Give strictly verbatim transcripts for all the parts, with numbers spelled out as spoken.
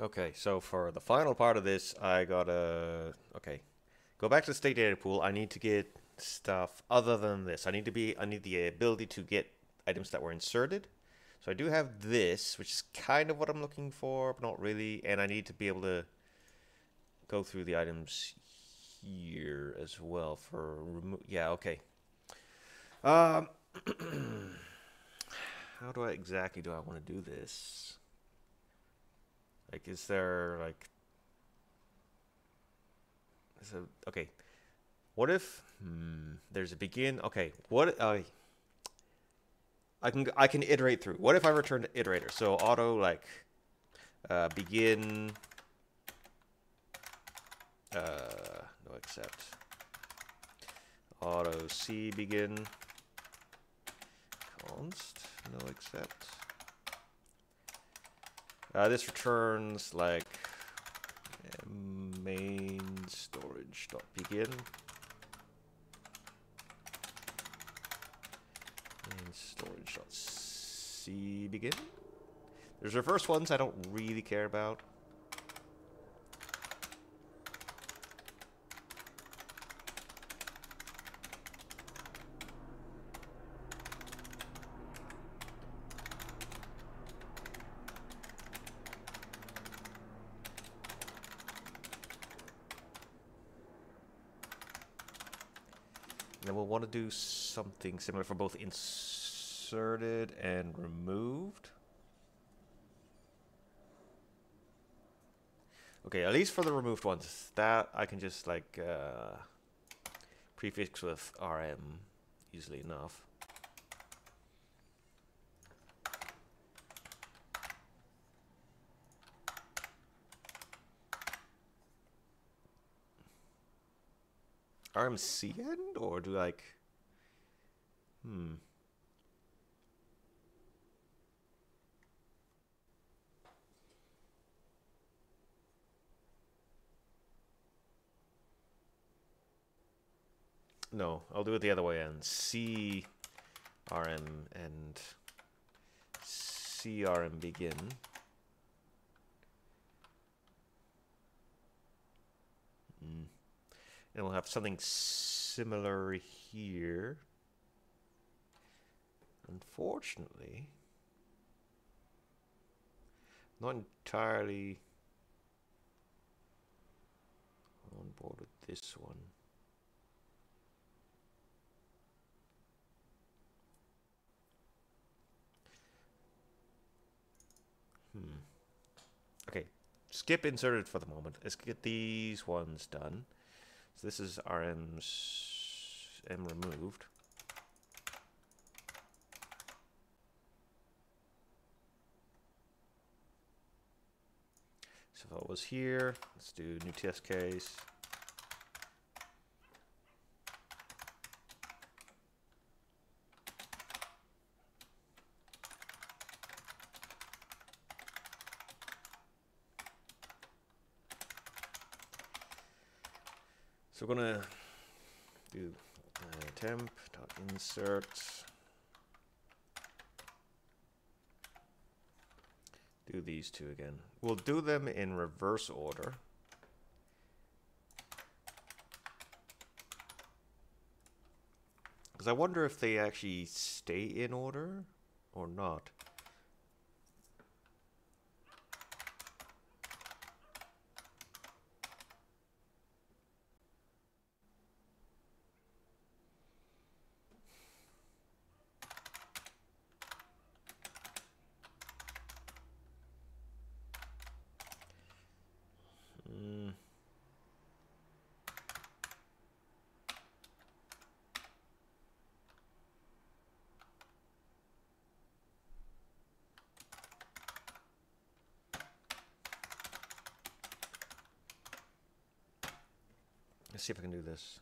Okay, so for the final part of this, I gotta, okay, go back to the state data pool. I need to get stuff other than this. I need to be, I need the ability to get items that were inserted. So I do have this, which is kind of what I'm looking for, but not really. And I need to be able to go through the items here as well for remove. Yeah, okay. Um, how do I exactly do I want to do this? Like, is there like, is there, okay. What if hmm, there's a begin? Okay, what I uh, I can I can iterate through. What if I return to iterator? So auto like uh, begin uh, no except auto c begin const no except. Uh, this returns like main storage dot begin. storage.c begin. There's reverse ones I don't really care about. And then we'll want to do something similar for both ins inserted and removed. Okay, at least for the removed ones, that I can just like uh, prefix with R M easily enough. R M C end, or do like, hmm. No, I'll do it the other way, and C R M and C R M begin. Mm. And we'll have something similar here. Unfortunately, not entirely on board with this one. Hmm. Okay, skip inserted for the moment. Let's get these ones done. So this is R M's M removed. So if I was here, let's do new test case. So we're gonna do uh, temp dot insert, do these two again. We'll do them in reverse order. Because I wonder if they actually stay in order or not. Let's see if I can do this.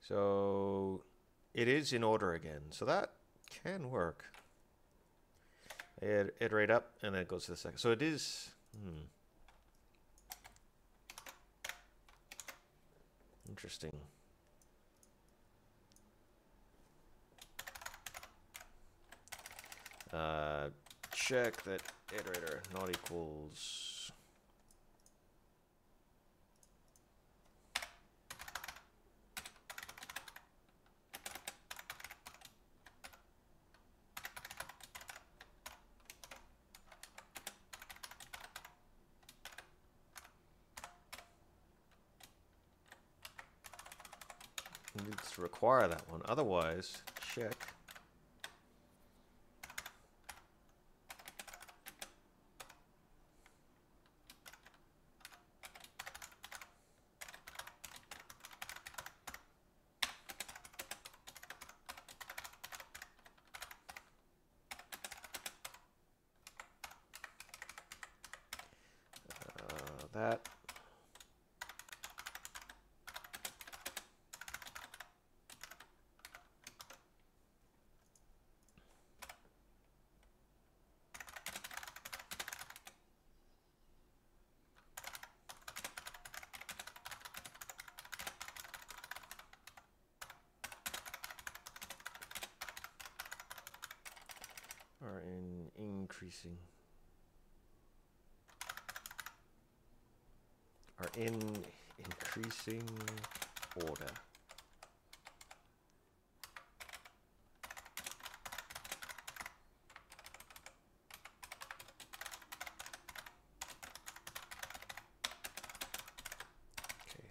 So it is in order again. So that can work. I iterate up and then it goes to the second. So it is. Hmm. interesting. Uh, check that iterator not equals needs to require that one. Otherwise, check that. Are in increasing. Are in increasing order. Okay.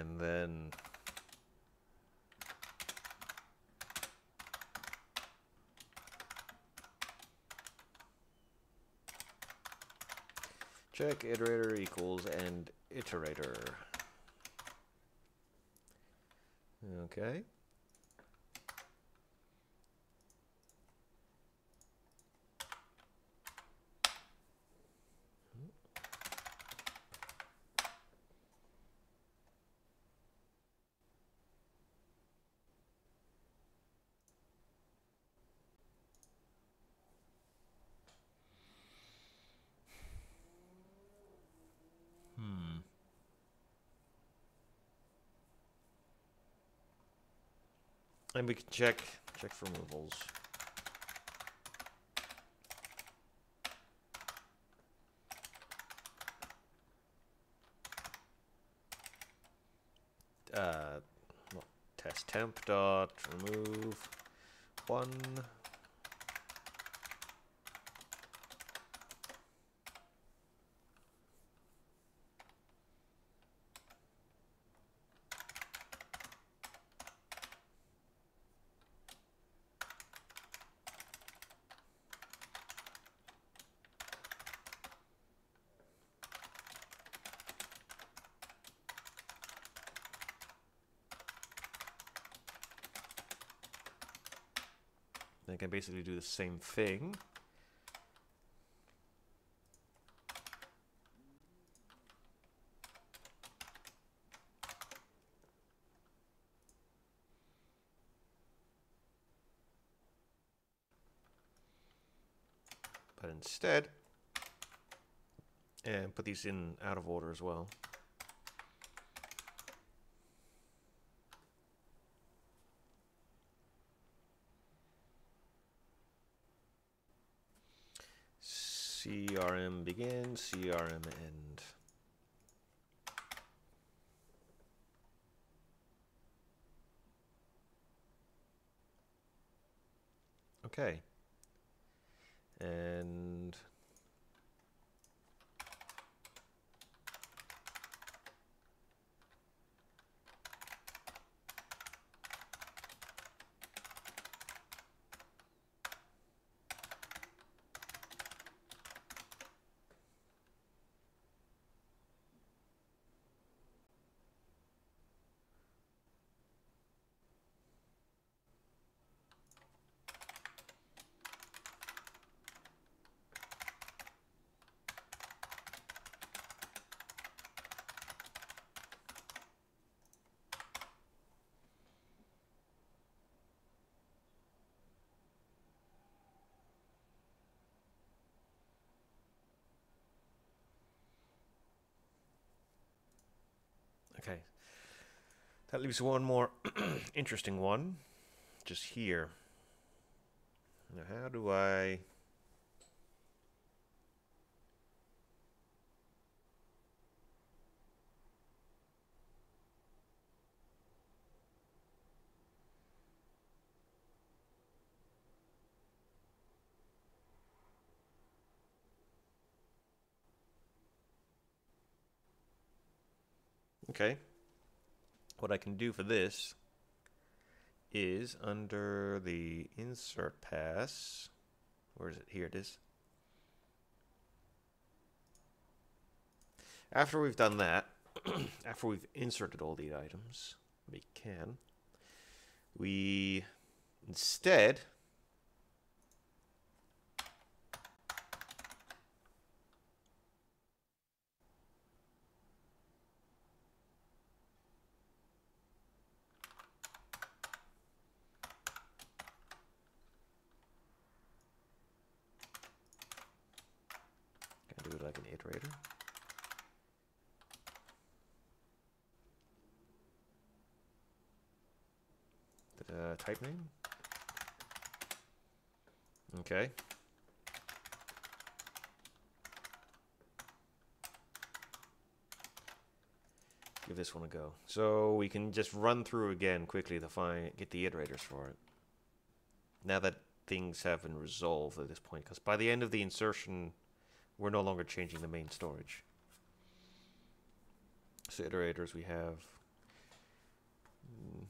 And then check iterator equals and iterator. Okay. And we can check check for removals. Uh, well, test temp dot remove one. I can basically do the same thing. But instead, and put these in out of order as well. C R M begin, C R M end. Okay. And okay. That leaves one more interesting one, just here. Now, how do I... Okay, what I can do for this is under the insert pass, where is it? Here it is. After we've done that, after we've inserted all the items, we can, we instead Uh, type name. Okay. Give this one a go. So we can just run through again quickly to find get the iterators for it. Now that things have been resolved at this point, because by the end of the insertion, we're no longer changing the main storage. So iterators we have. Mm,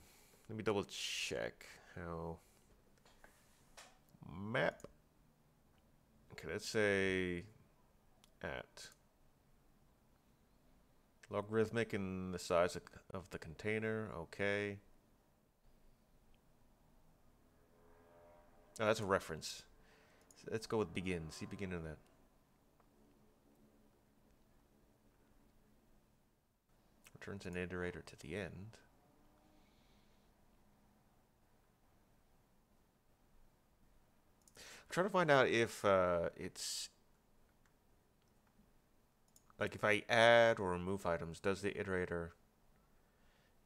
Let me double check how map. Okay, let's say at logarithmic in the size of, of the container. Okay. Oh, that's a reference. So let's go with begin. See begin in that. Returns an iterator to the end. Trying to find out if uh, it's like if I add or remove items, does the iterator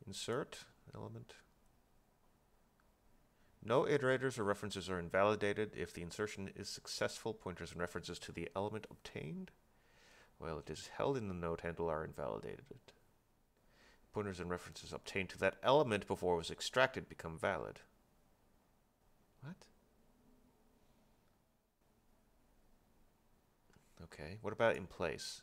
insert an element? No iterators or references are invalidated if the insertion is successful. Pointers and references to the element obtained while it is held in the node handle are invalidated. Pointers and references obtained to that element before it was extracted become valid. What? Okay, what about in place?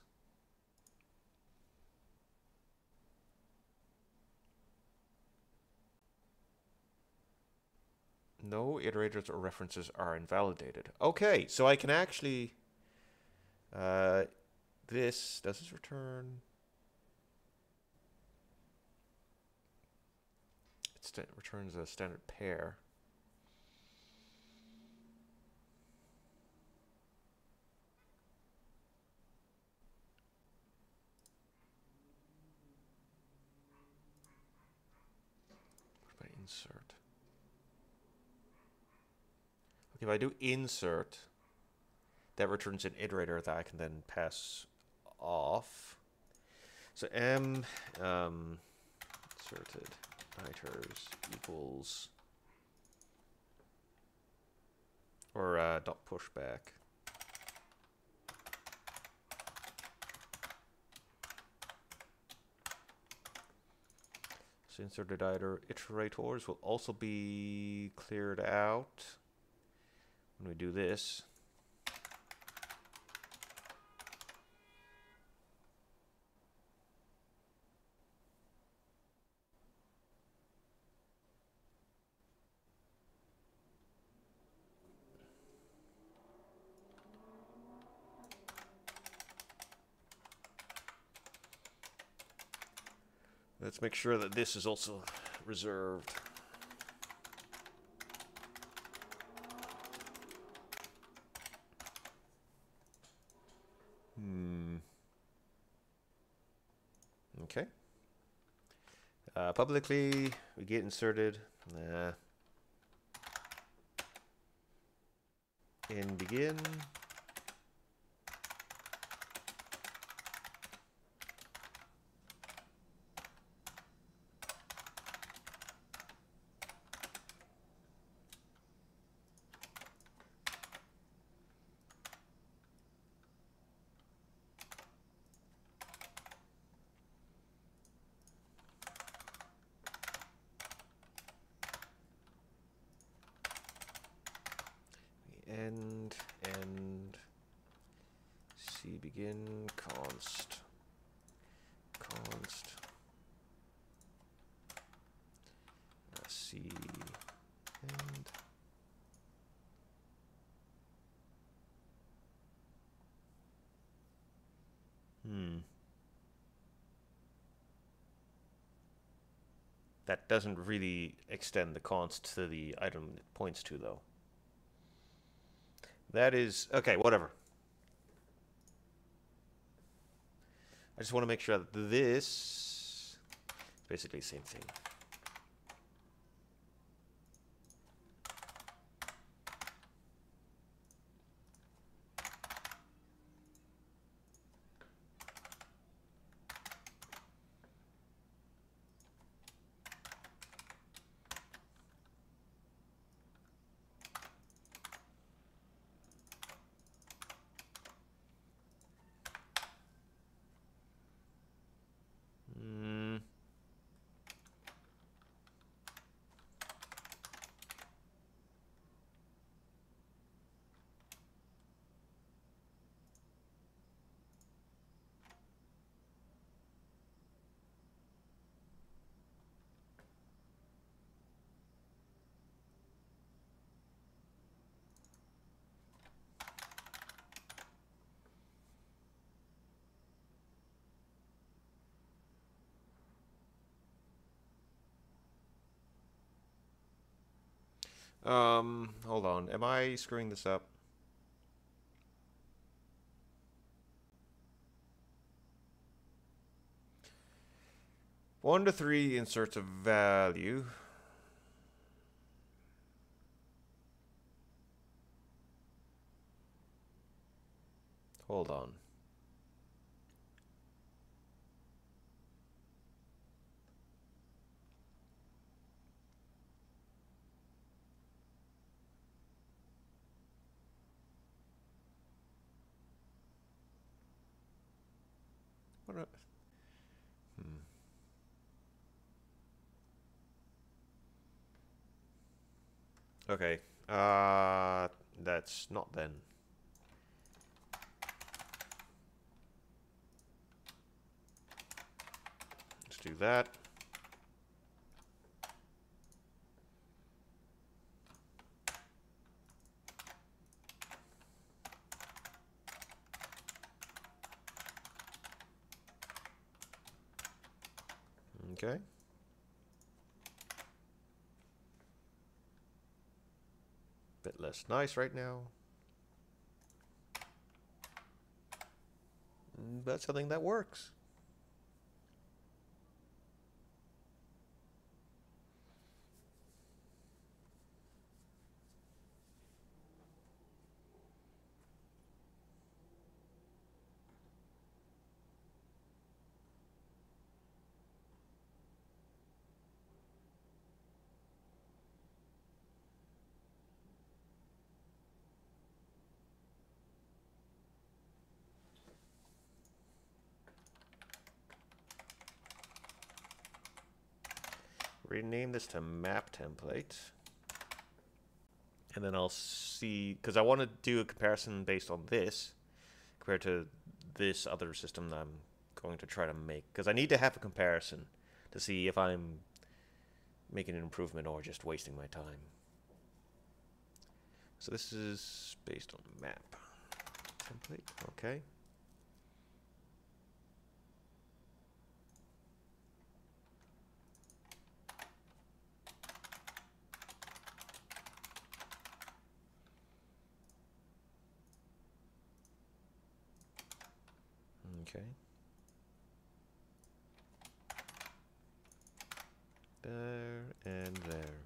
No iterators or references are invalidated. Okay, so I can actually... Uh, this, does this return? It returns a standard pair. Insert. Okay, if I do insert, that returns an iterator that I can then pass off. So m um, inserted iterators equals or uh, dot pushback. Inserted iterators will also be cleared out when we do this. Let's make sure that this is also reserved. Hmm. Okay. Uh, publicly, we get inserted. Nah. In begin. const const uh, c and hmm that doesn't really extend the const to the item it points to, though. That is, okay, whatever. I just want to make sure that this is basically the same thing. Um, hold on. Am I screwing this up? One to three inserts a value. Hold on. What a, hmm. Okay, uh, that's not then. Let's do that. Okay. Bit less nice right now. But something that works. Rename this to map template, and then I'll see, because I want to do a comparison based on this compared to this other system that I'm going to try to make, because I need to have a comparison to see if I'm making an improvement or just wasting my time. So this is based on map template, okay. Okay. There and there.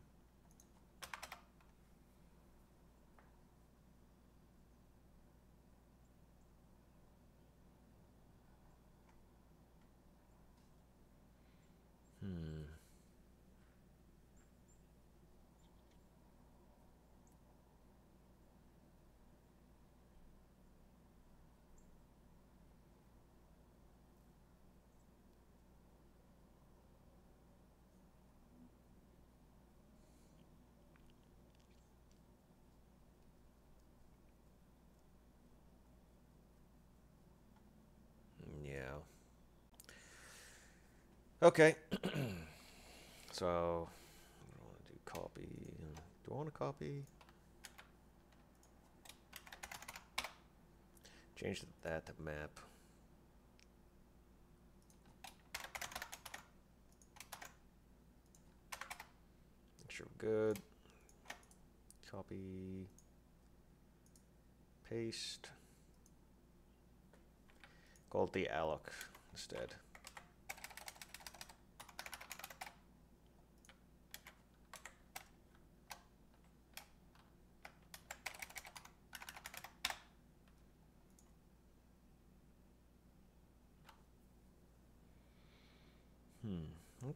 Hmm. Okay. So I don't want to do copy. Do I want to copy? Change that to map. Make sure we're good. Copy. Paste. Call it the alloc instead.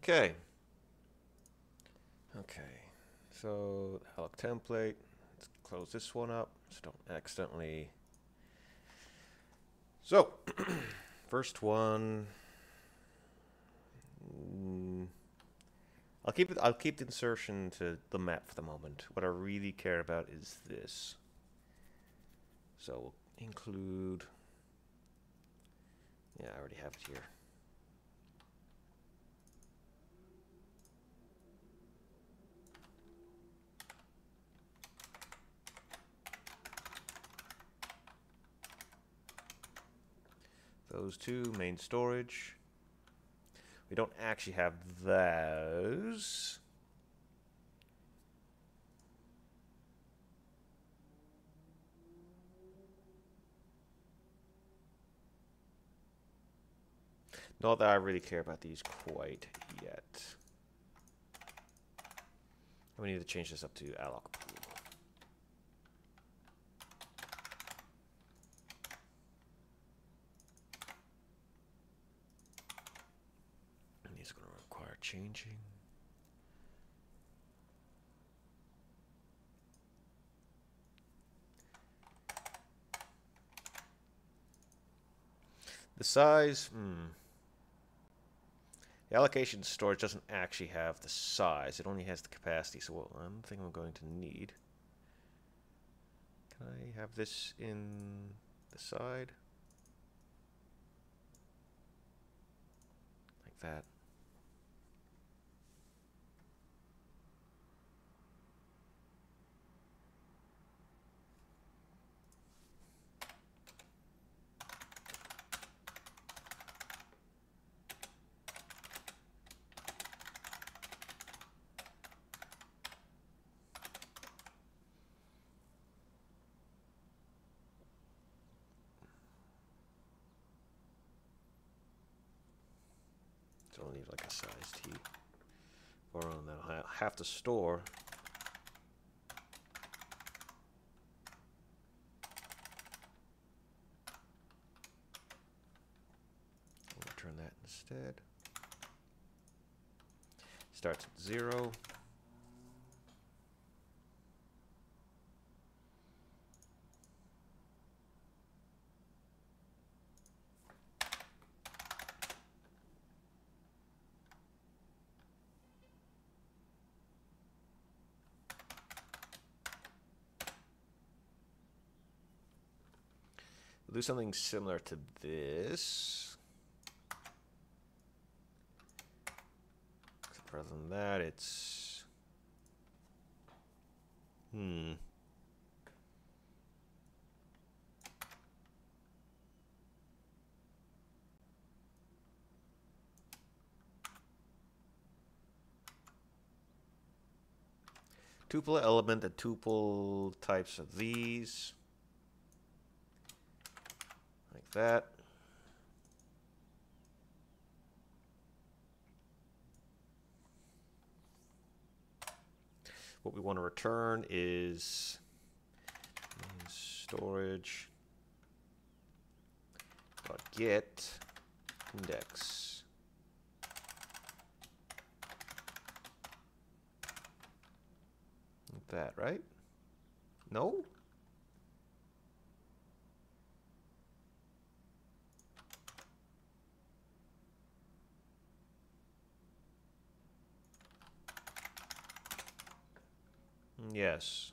Okay. Okay. So alloc template. Let's close this one up so don't accidentally. So first one. Mm, I'll keep it. I'll keep the insertion to the map for the moment. What I really care about is this. So we'll include. Yeah, I already have it here. Those two, main storage. We don't actually have those. Not that I really care about these quite yet. We need to change this up to alloc pool. Changing. The size, hmm. The allocation storage doesn't actually have the size. It only has the capacity. So what I'm thinking I'm going to need. Can I have this in the side? Like that. I'll need like a size T for on that. I have to store. We'll turn that instead. Starts at zero. Do something similar to this. Except rather than that, it's hmm. Tuple element, the tuple types of these. That what we want to return is storage dot get index. Like that, right? No. Yes.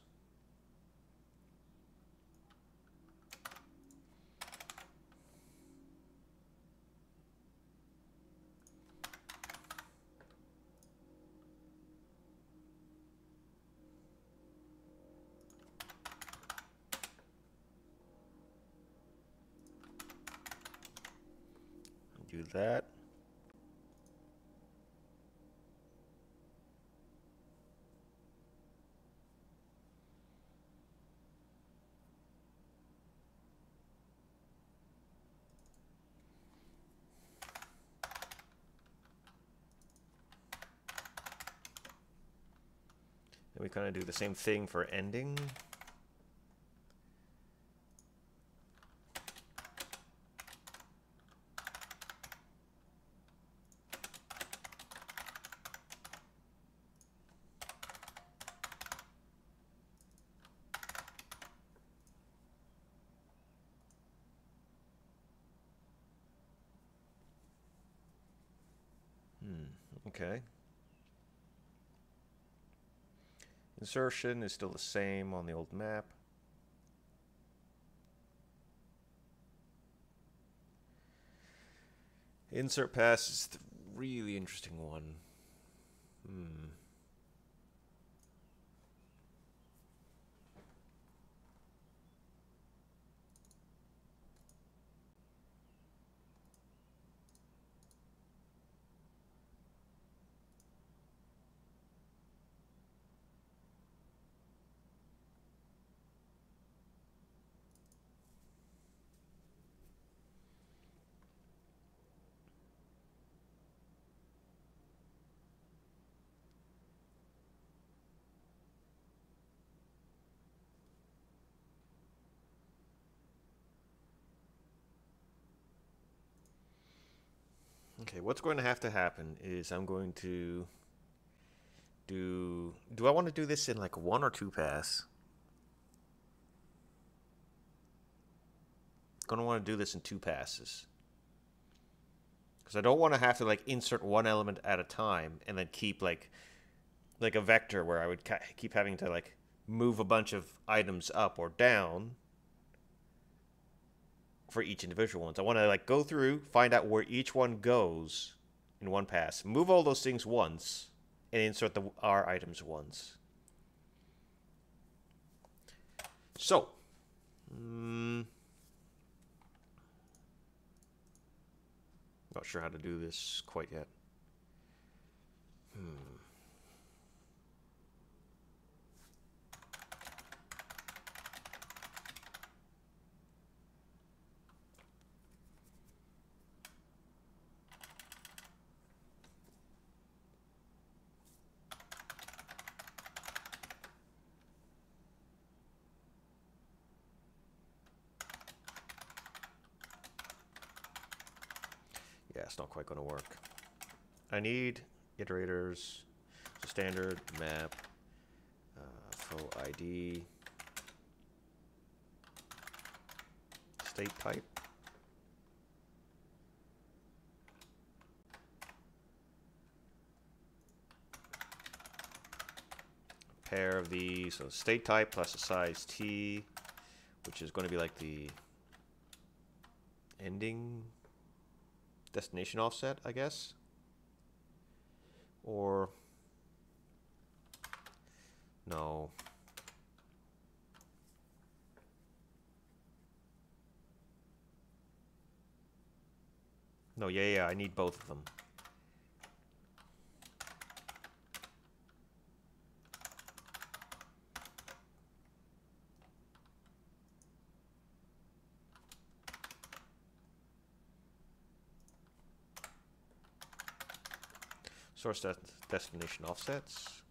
do that. Then we kind of do the same thing for ending. Okay. Insertion is still the same on the old map. Insert pass is the really interesting one. Hmm. Okay, what's going to have to happen is I'm going to do, do I want to do this in like one or two pass? I'm going to want to do this in two passes. Because I don't want to have to like insert one element at a time and then keep like, like a vector where I would keep having to like move a bunch of items up or down for each individual ones. I want to like go through, find out where each one goes in one pass, move all those things once, and insert the our items once. So, um, not sure how to do this quite yet. Hmm. It's not quite going to work. I need iterators, so standard map, uh, full I D, state type. A pair of these, so state type plus a size T, which is going to be like the ending destination offset, I guess, or no. No, yeah, yeah, I need both of them. Source de destination offsets.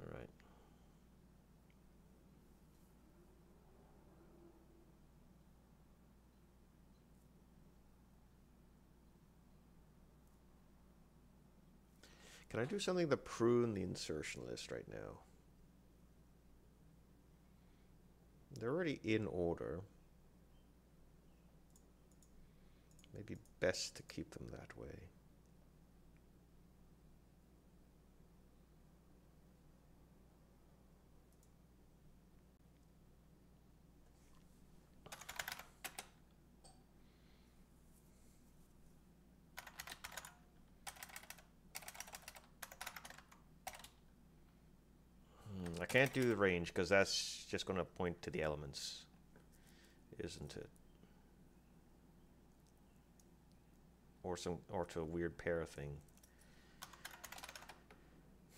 All right. Can I do something to prune the insertion list right now? They're already in order. Maybe best to keep them that way. I can't do the range because that's just going to point to the elements, isn't it? or some or to a weird para thing.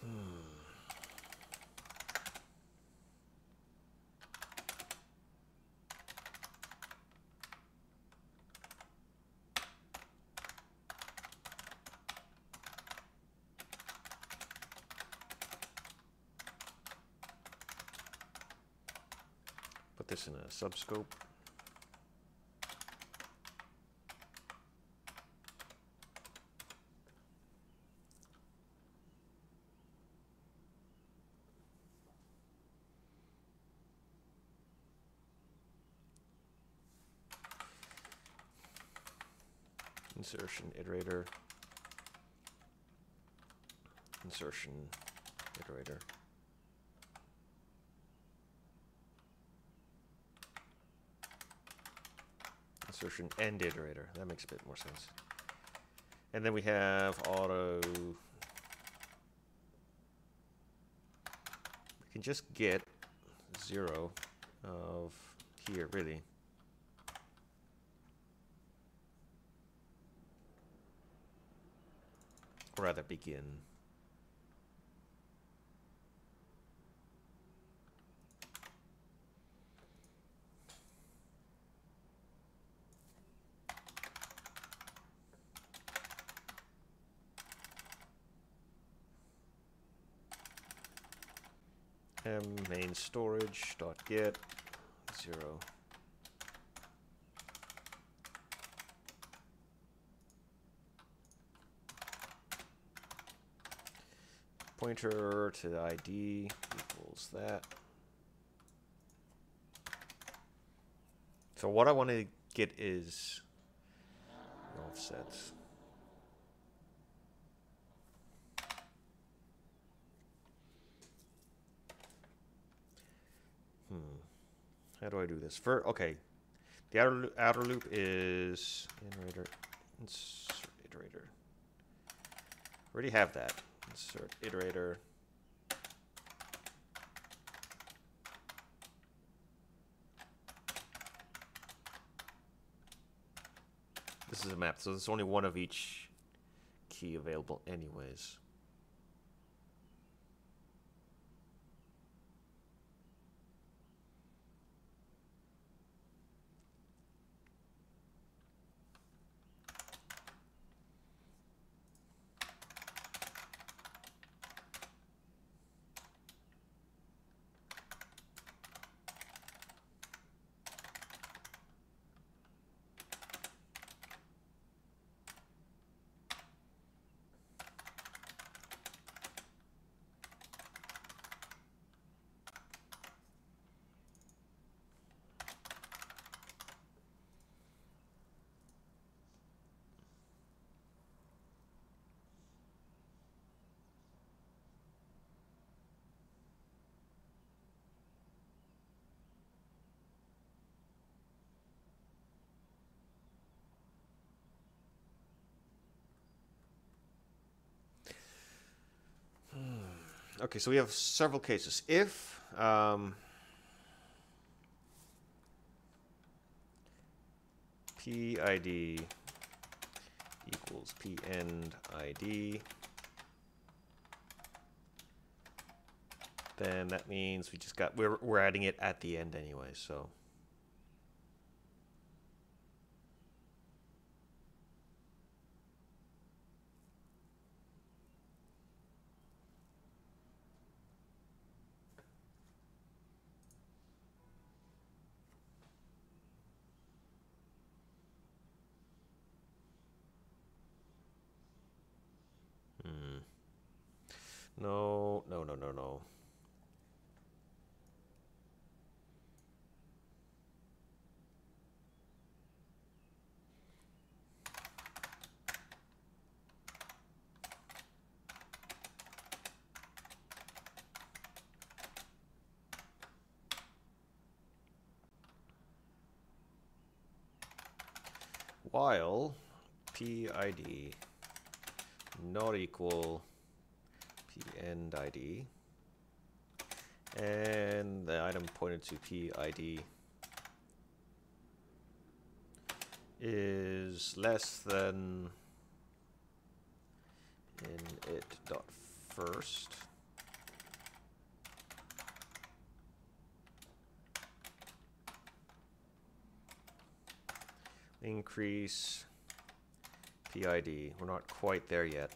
Hmm. Put this in a subscope. Insertion, iterator, insertion, iterator. Insertion and iterator. That makes a bit more sense. And then we have auto. We can just get zero of here, really. Rather begin. M main storage dot get zero. Pointer to I D equals that. So what I want to get is offsets. Hmm. How do I do this? For okay, the outer outer loop is iterator. Iterator. Already have that. Insert iterator. This is a map, so there's only one of each key available anyways. Okay, so we have several cases. If um, P I D equals P N I D, then that means we just got we're we're adding it at the end anyway. So. No, no, no, no, no. While P I D not equal end I D, and the item pointed to P I D is less than it dot first. Increase P I D. We're not quite there yet.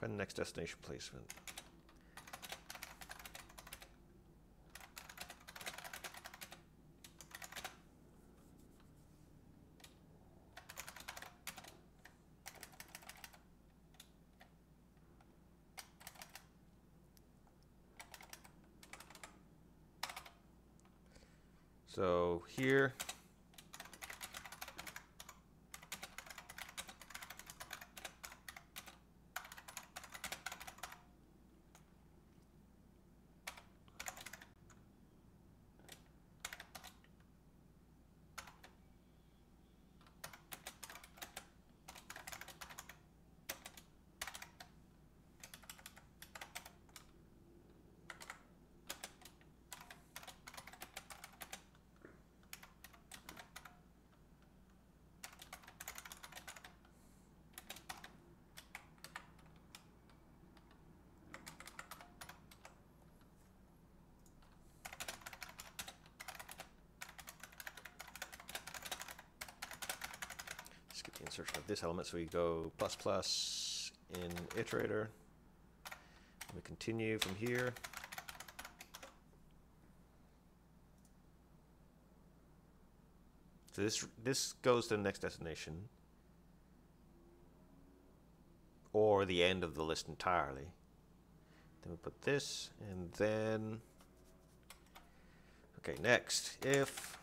Find the next destination placement. So here, insertion of this element, so we go plus plus in iterator. We continue from here. So this this goes to the next destination, or the end of the list entirely. Then we put this, and then okay, next if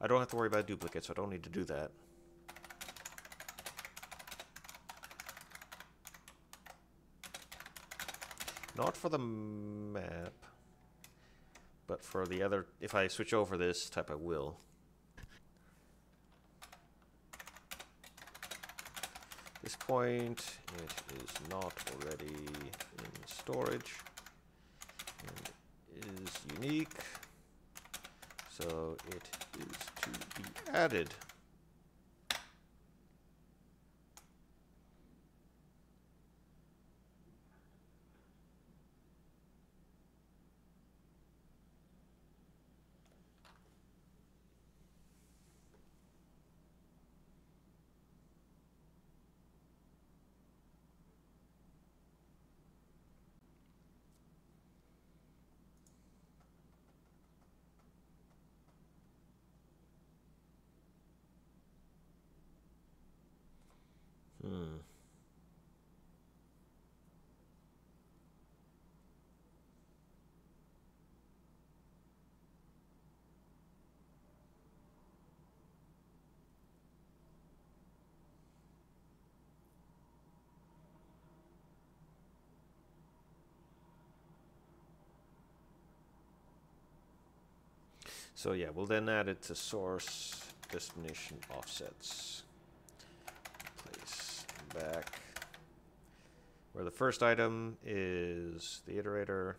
I don't have to worry about duplicates, so I don't need to do that. Not for the map, but for the other, if I switch over this type, I will. At this point, it is not already in storage, and is unique. So it is to be added. So yeah, we'll then add it to source destination offsets. Place back where the first item is the iterator.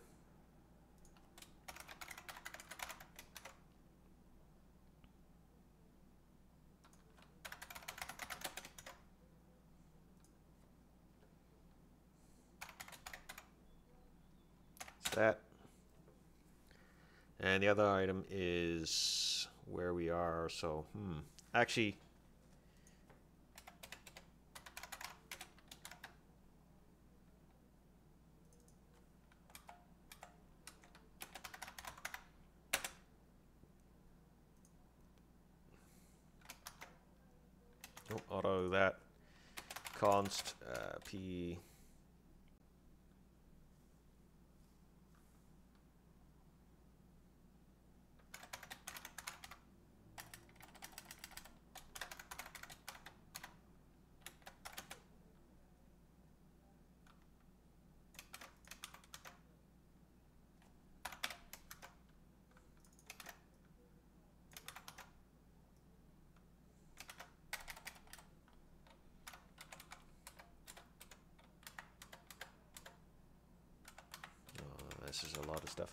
It's that. And the other item is where we are, so, hmm. Actually, oh, auto that const uh, P. This is a lot of stuff.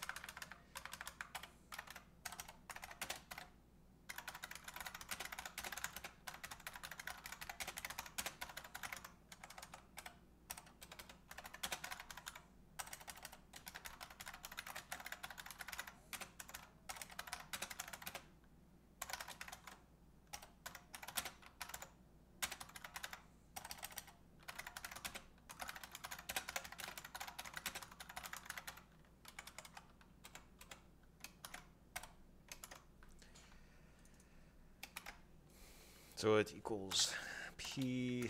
So it equals p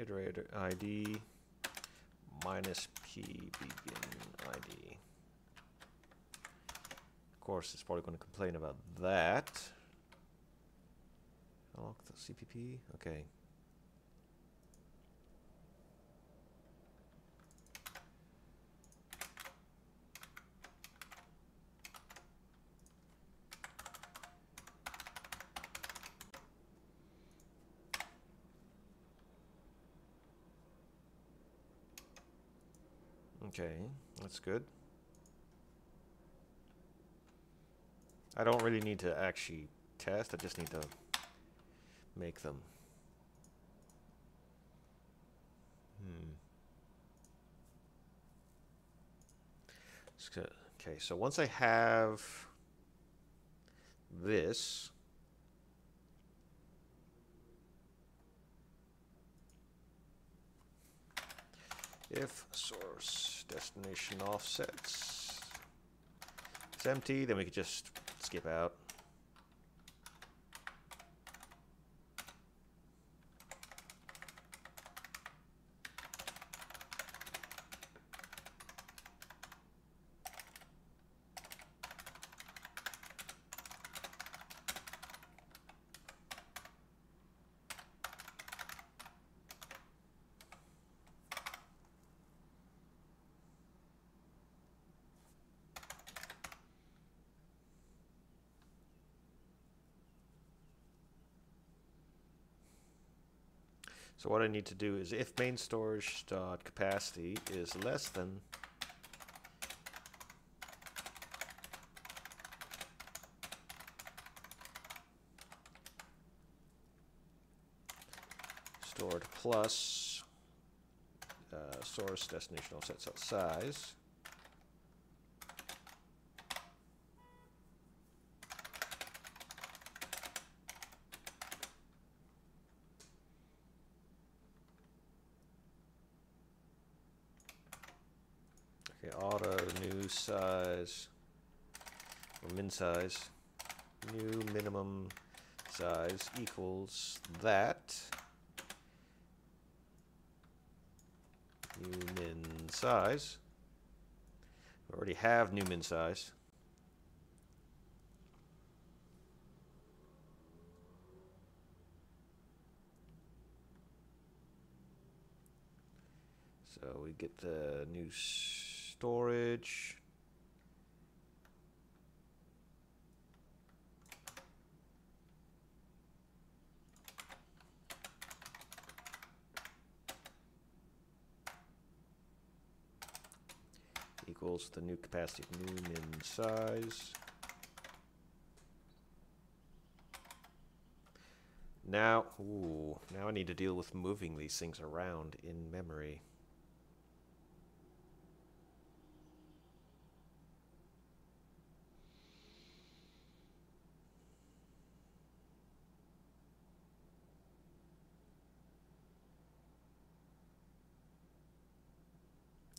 iterator id minus p begin id. Of course, it's probably going to complain about that. Lock the C P P. Okay. Okay, that's good. I don't really need to actually test, I just need to make them. Hmm. So, okay, so once I have this, if source destination offsets is empty, then we could just skip out. So what I need to do is if main storage dot capacity is less than, stored plus uh, source destination offset size. Size or min size, new minimum size equals that, new min size. We already have new min size. So we get the new storage. Equals the new capacity, new min size. Now, ooh, now I need to deal with moving these things around in memory.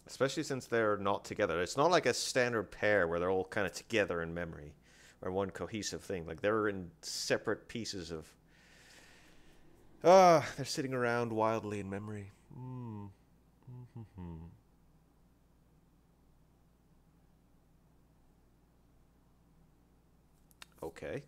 Especially since they're not together. It's not like a standard pair where they're all kind of together in memory or one cohesive thing. Like they're in separate pieces of... Ah, they're sitting around wildly in memory. Mm. Mm-hmm-hmm. Okay.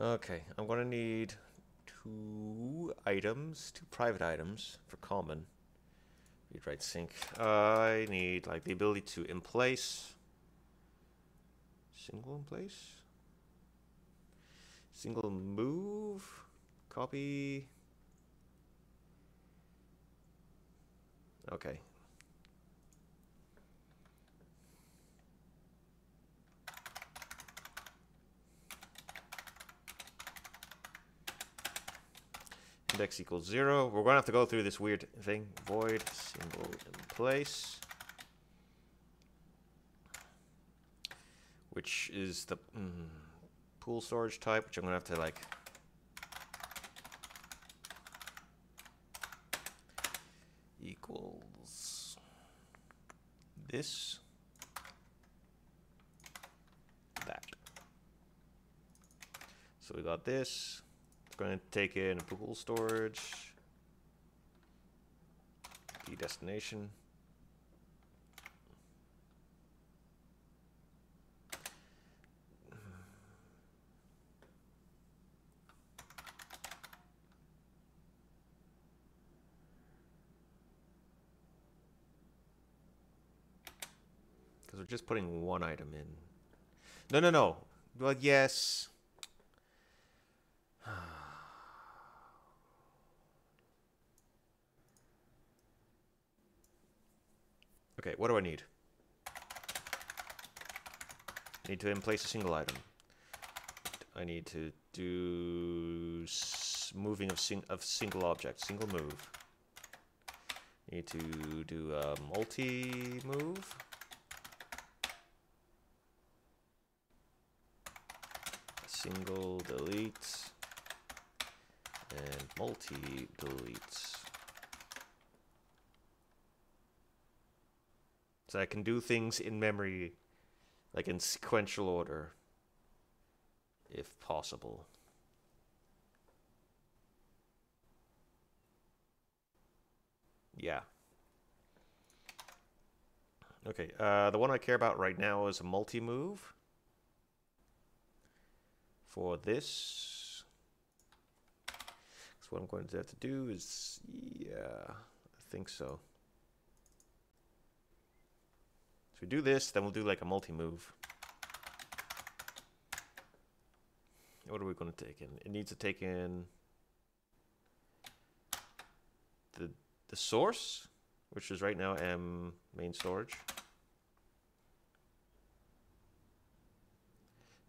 Okay, I'm going to need two items, two private items for common. Read, write, sync. I need like the ability to in place. Single in place. Single move. Copy. Okay. Index equals zero. We're gonna have to go through this weird thing. Void single in place, which is the mm, pool storage type, which I'm gonna have to like equals this. That. So we got this. Going to take in a pool storage, the destination, because we're just putting one item in. No, no, no. Well, yes. Okay, what do I need? I need to in place a single item. I need to do moving of sing of single object, single move. I need to do a multi move. Single delete and multi deletes. So I can do things in memory, like in sequential order, if possible. Yeah. Okay, uh, the one I care about right now is a multi-move for this. So what I'm going to have to do is, yeah, I think so. So we do this, then we'll do like a multi-move. What are we going to take in? It needs to take in the the source, which is right now M main storage.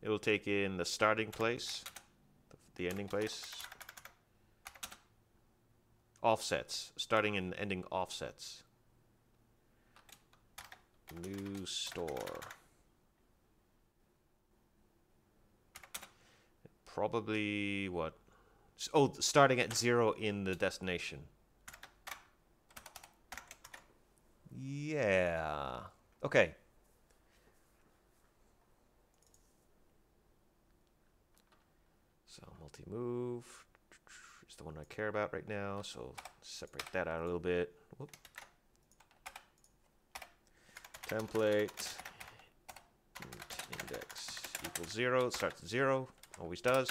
It will take in the starting place, the ending place, offsets, starting and ending offsets. New store. Probably what? Oh, starting at zero in the destination. Yeah. Okay. So multi-move is the one I care about right now. So separate that out a little bit. Whoop. Template index equals zero. It starts at zero. Always does.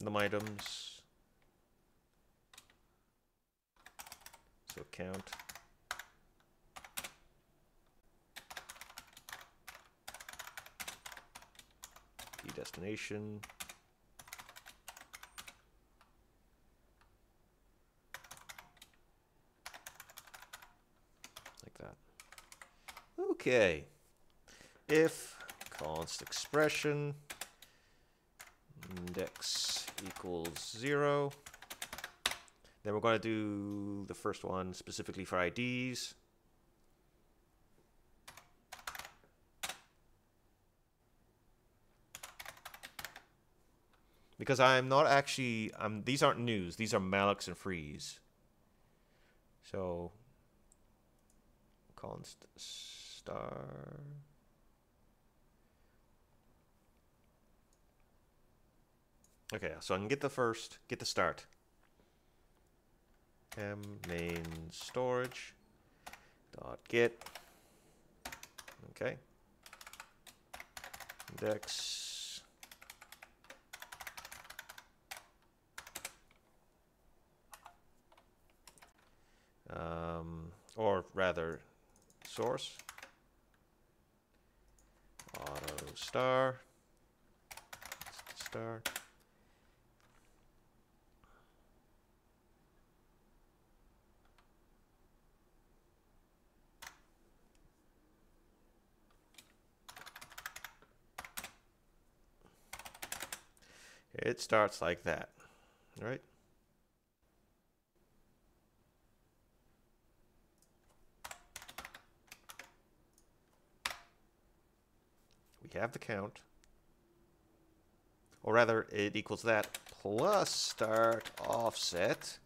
Num items. Count. The destination. Like that. Okay. If const expression index equals zero. Then we're going to do the first one specifically for I Ds. Because I'm not actually, um, these aren't news. These are mallocs and frees. So, const star Okay, so I can get the first, get the start. Um, main storage dot get. Okay. Index. Um, or rather, source. Auto star. Star. It starts like that, right? We have the count, or rather it equals that plus start offset.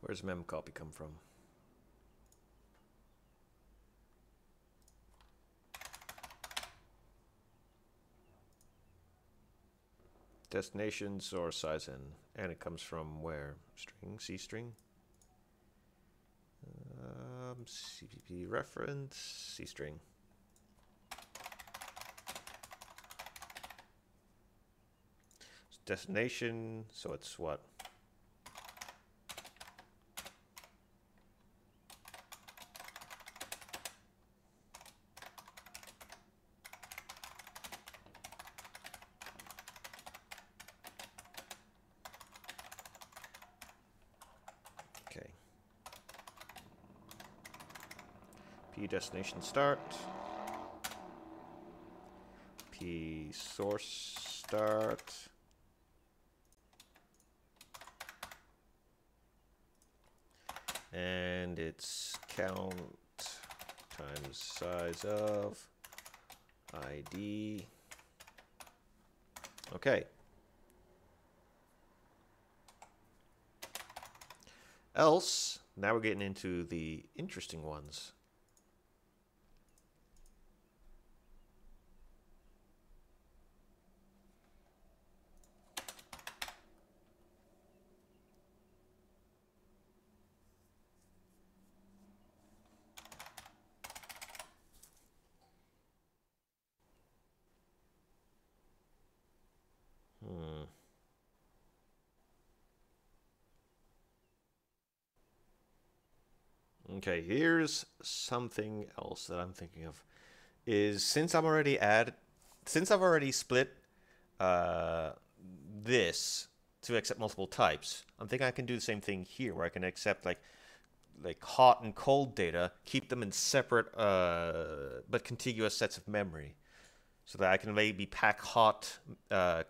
Where's mem copy come from? Destination source size in, and it comes from where? String, C string, um, C P P reference, C string. It's destination, so it's what? Destination start, P source start, and it's count times size of I D. Okay. Else, now we're getting into the interesting ones. Okay, here's something else that I'm thinking of, is since I'm already add, since I've already split uh, this to accept multiple types, I'm thinking I can do the same thing here, where I can accept like like hot and cold data, keep them in separate uh, but contiguous sets of memory, so that I can maybe pack hot uh,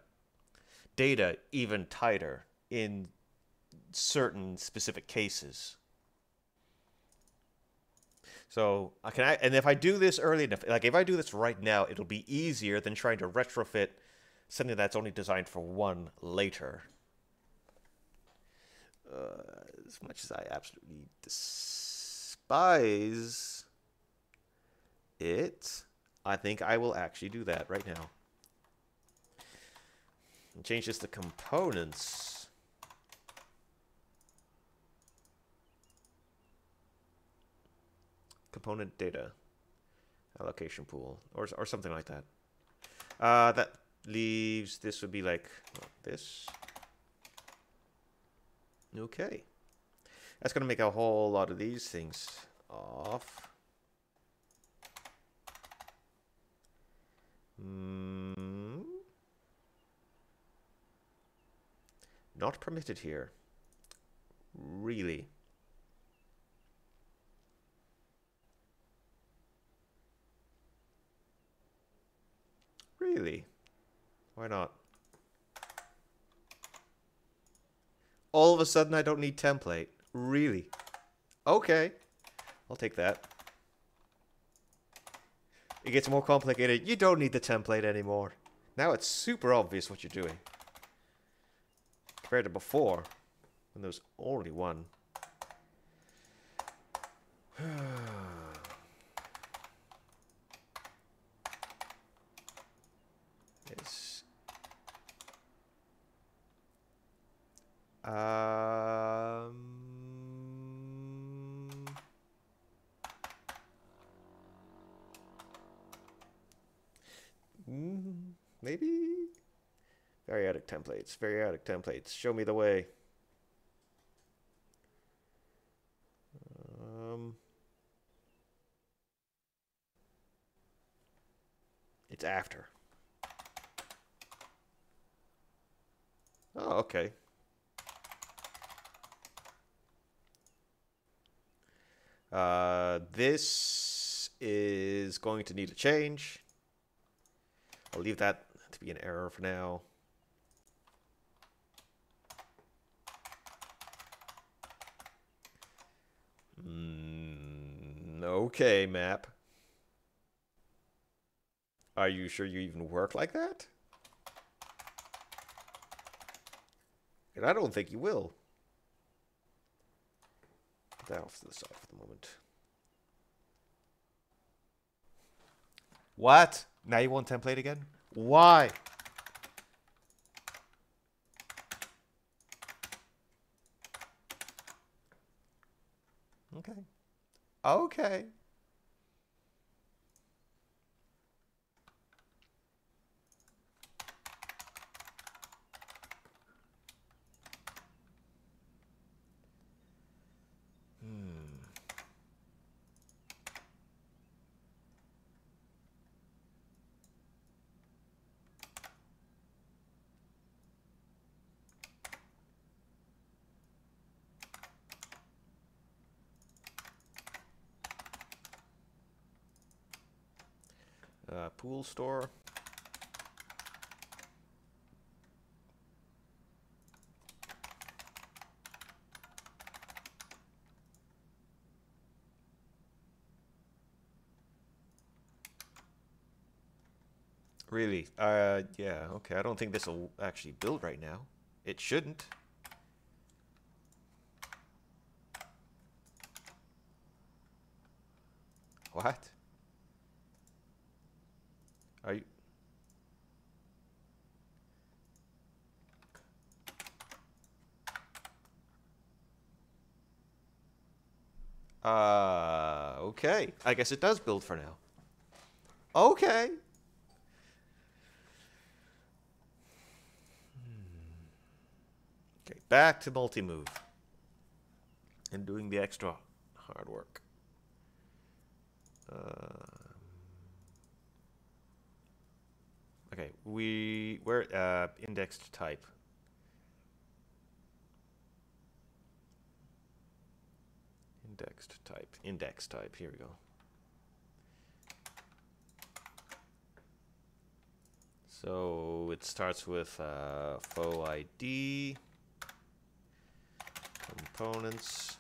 data even tighter in certain specific cases. So I can, and if I do this early enough, like if I do this right now, it'll be easier than trying to retrofit something that's only designed for one later. Uh, as much as I absolutely despise it, I think I will actually do that right now. And change this to components. component data allocation pool, or or something like that. Uh, that leaves, this would be like this. Okay. That's going to make a whole lot of these things off. Mm. Not permitted here. Really? Really? Why not? All of a sudden, I don't need template. Really? Okay. I'll take that. It gets more complicated. You don't need the template anymore. Now it's super obvious what you're doing. Compared to before, when there was only one. Yes. Um... Maybe variadic templates, variadic templates. Show me the way. Um, it's after. Oh, okay. Uh, this is going to need a change. I'll leave that to be an error for now. Mm, okay, map. Are you sure you even work like that? And I don't think you will. Put that off to the side for the moment. What? Now you want template again? Why? Okay. Okay. Uh, pool store. Really? Uh, yeah, okay. I don't think this will actually build right now. It shouldn't. What? Are you? Uh, okay. I guess it does build for now. Okay. Okay, back to multi-move and doing the extra hard work. Uh. Okay, we we're uh, indexed type. Indexed type. Index type. Here we go. So it starts with uh, faux I D components.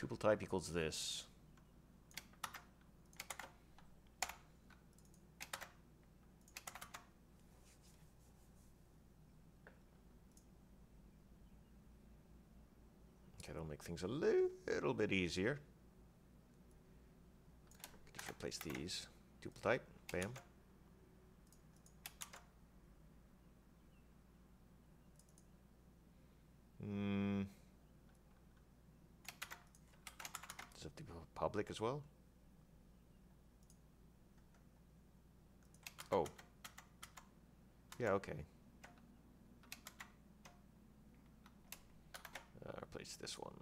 Tuple type equals this. That'll make things a little bit easier. Just replace these. Tuple type. Bam. Hmm. Does it have to be public as well? Oh. Yeah, okay. Uh, replace this one.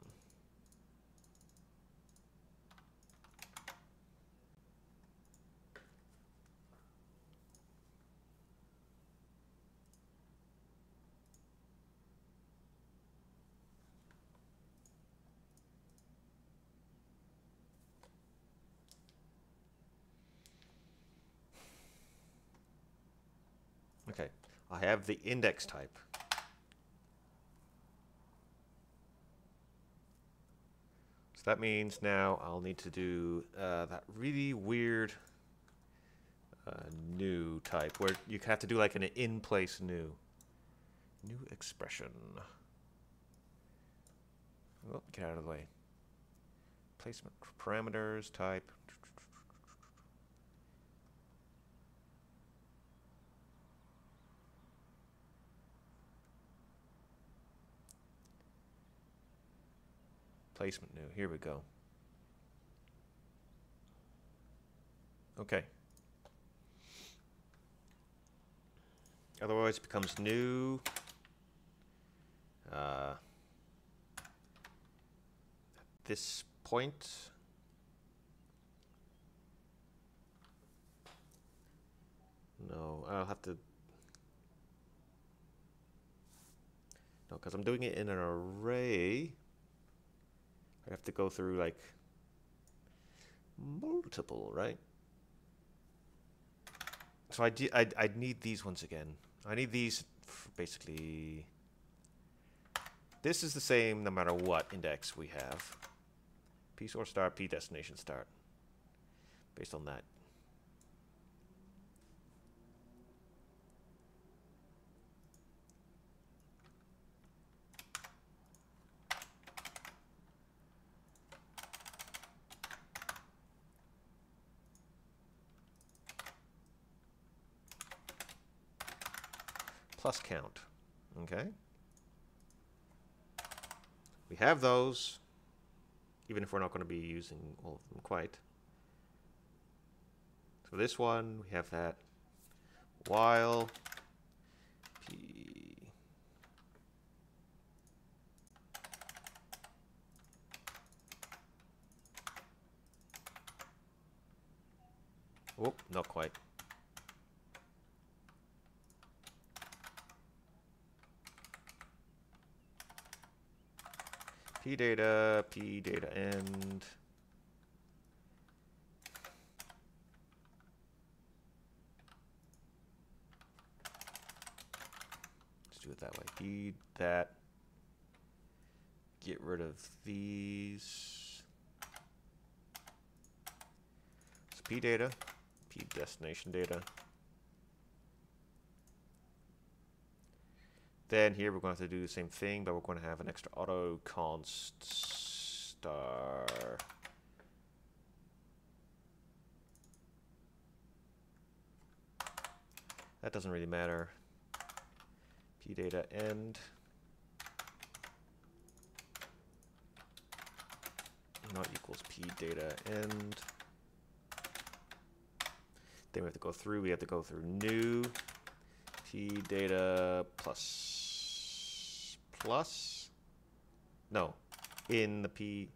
Okay, I have the index type. So that means now I'll need to do uh, that really weird uh, new type where you have to do like an in-place new. New expression. Oh, get out of the way. Placement parameters, type. Placement new. Here we go. Okay. Otherwise, it becomes new. Uh, at this point, no, I'll have to. No, because I'm doing it in an array. I have to go through like multiple, right? So I I I need these ones again. I need these for basically. This is the same no matter what index we have. P source start, P destination start. Based on that. Plus count. Okay. We have those, even if we're not going to be using all of them quite. So this one, we have that while P oh, not quite. P data, P data end. Let's do it that way. P that. Get rid of these. So P data, P destination data. Then here we're going to have to do the same thing, but we're going to have an extra auto const star. That doesn't really matter. P data end. Not equals P data end. Then we have to go through. We have to go through new. P data plus plus no in the P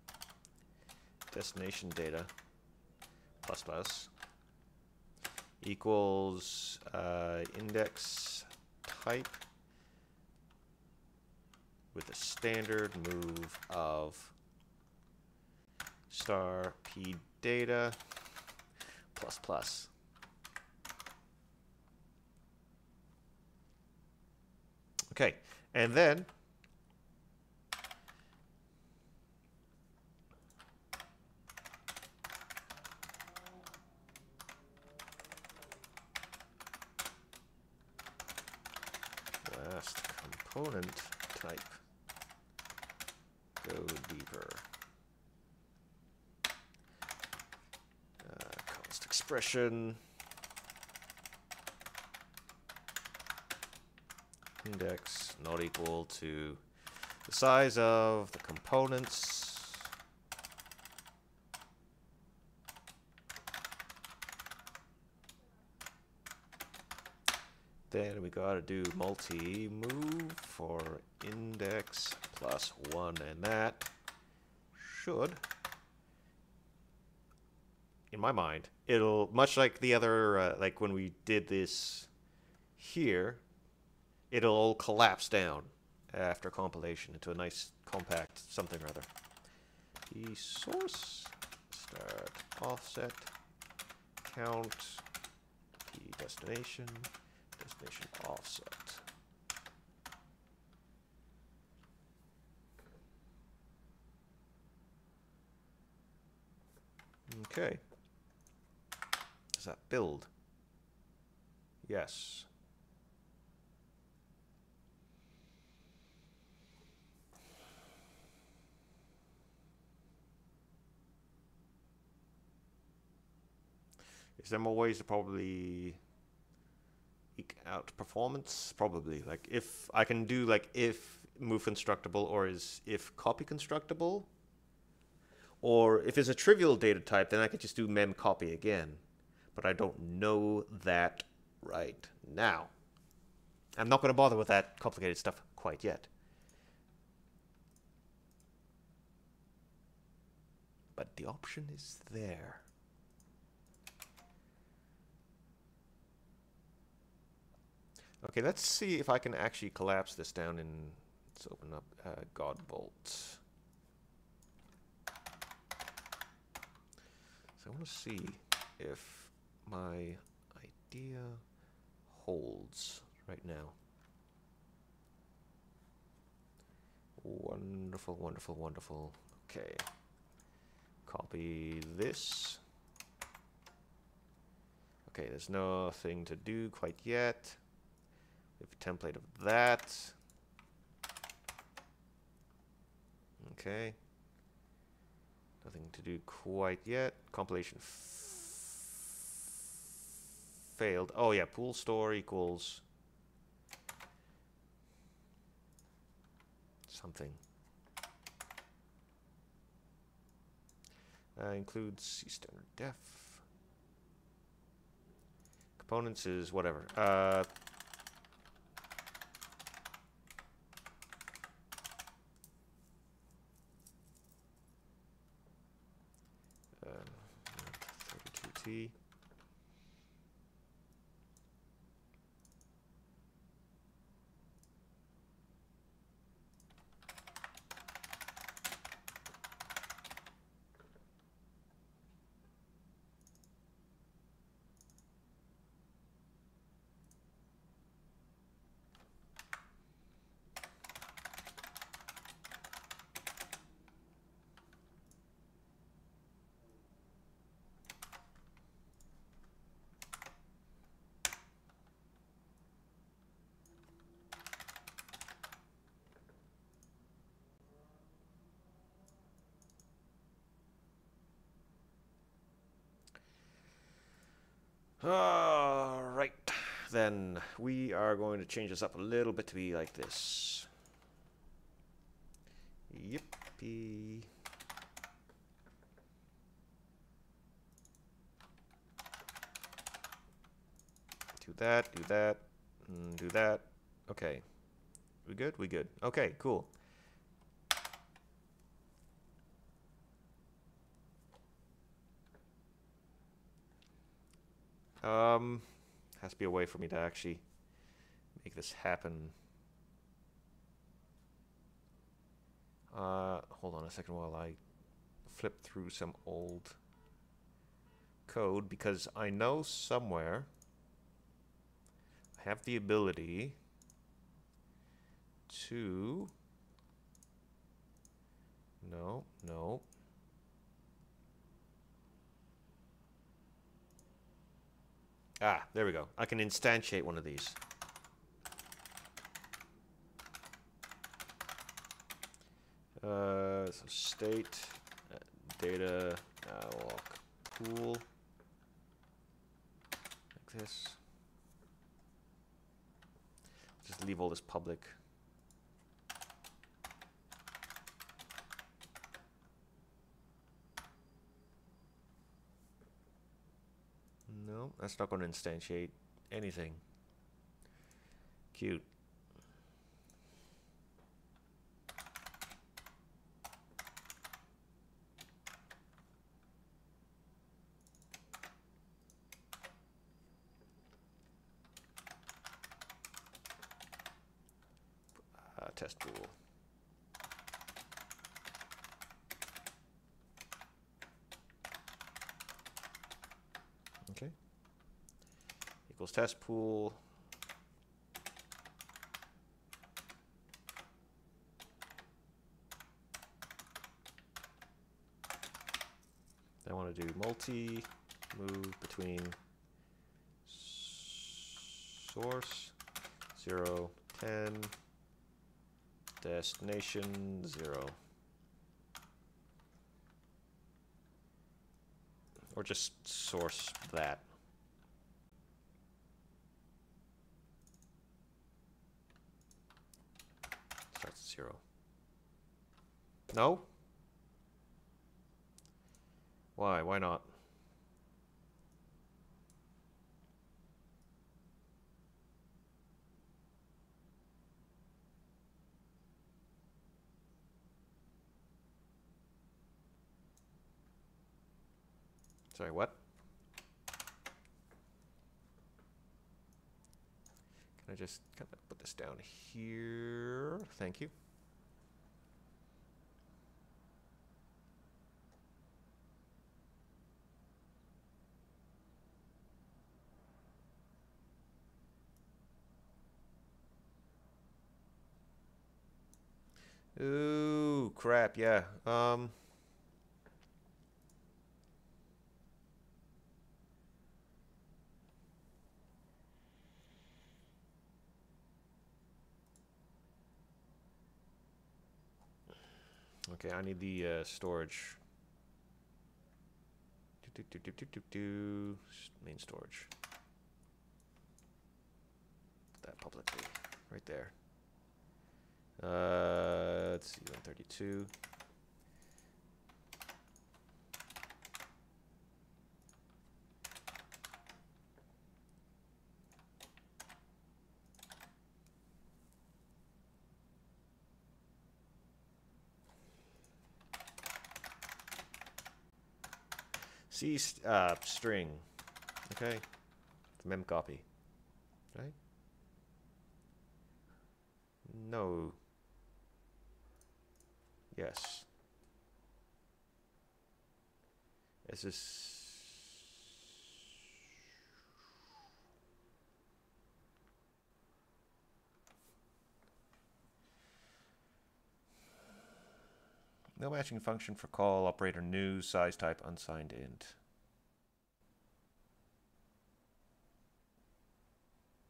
destination data plus plus equals uh, index type with a standard move of star P data plus plus. Okay, and then last component type go occur. Uh, const expression index not equal to the size of the components. Then we gotta do multi-move for index plus one, and that should, in my mind, it'll, much like the other, uh, like when we did this here, it'll all collapse down after compilation into a nice compact something or other. The source, start offset, count, the destination, destination offset. Okay. Does that build? Yes. Is there more ways to probably eke out performance? Probably. Like if I can do like if move constructible, or is if copy constructible, or if it's a trivial data type, then I could just do mem copy again. But I don't know that right now. I'm not going to bother with that complicated stuff quite yet. But the option is there. Okay, let's see if I can actually collapse this down in, let's open up uh, Godbolt. So I want to see if my idea holds right now. Wonderful, wonderful, wonderful. Okay, copy this. Okay, there's nothing to do quite yet. We have a template of that. Okay. Nothing to do quite yet. Compilation failed. Oh yeah, pool store equals something. Uh, includes C standard def. Components is whatever. Uh, T. All right, then we are going to change this up a little bit to be like this. Yippee. Do that, do that, do that. Okay, we good? We good. Okay, cool. Um, has to be a way for me to actually make this happen. Uh, hold on a second while I flip through some old code, because I know somewhere I have the ability to... No, no. Ah, there we go. I can instantiate one of these. Uh, so state uh, data uh, lock pool like this. Just leave all this public. No, that's not going to instantiate anything. Cute. Uh, test rule. Okay. Equals test pool. I want to do multi move between source zero, ten, destination zero. Or just source that. Starts at zero. No? Why? Why not? Sorry, what? Can I just kind of put this down here? Thank you. Ooh, crap, yeah. Um... Okay, I need the uh, storage. Do, do, do, do, do, do. Main storage. Put that publicly, right there. Uh, let's see, one thirty-two. C uh, string, okay, mem copy, right? No. Yes. This is. No matching function for call, operator new, size type, unsigned int.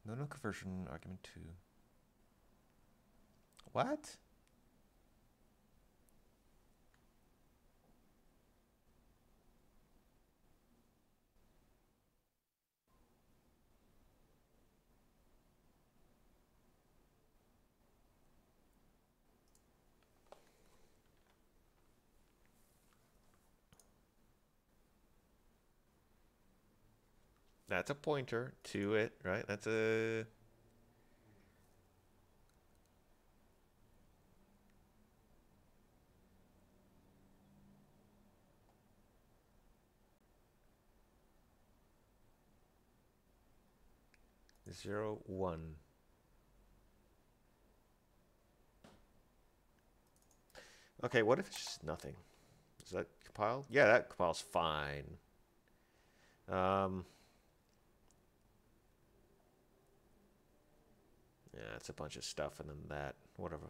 No, no conversion, argument two. What? That's a pointer to it, right? That's a... Zero, one. Okay, what if it's just nothing? Does that compile? Yeah, that compiles fine. Um... Yeah, it's a bunch of stuff and then that, whatever.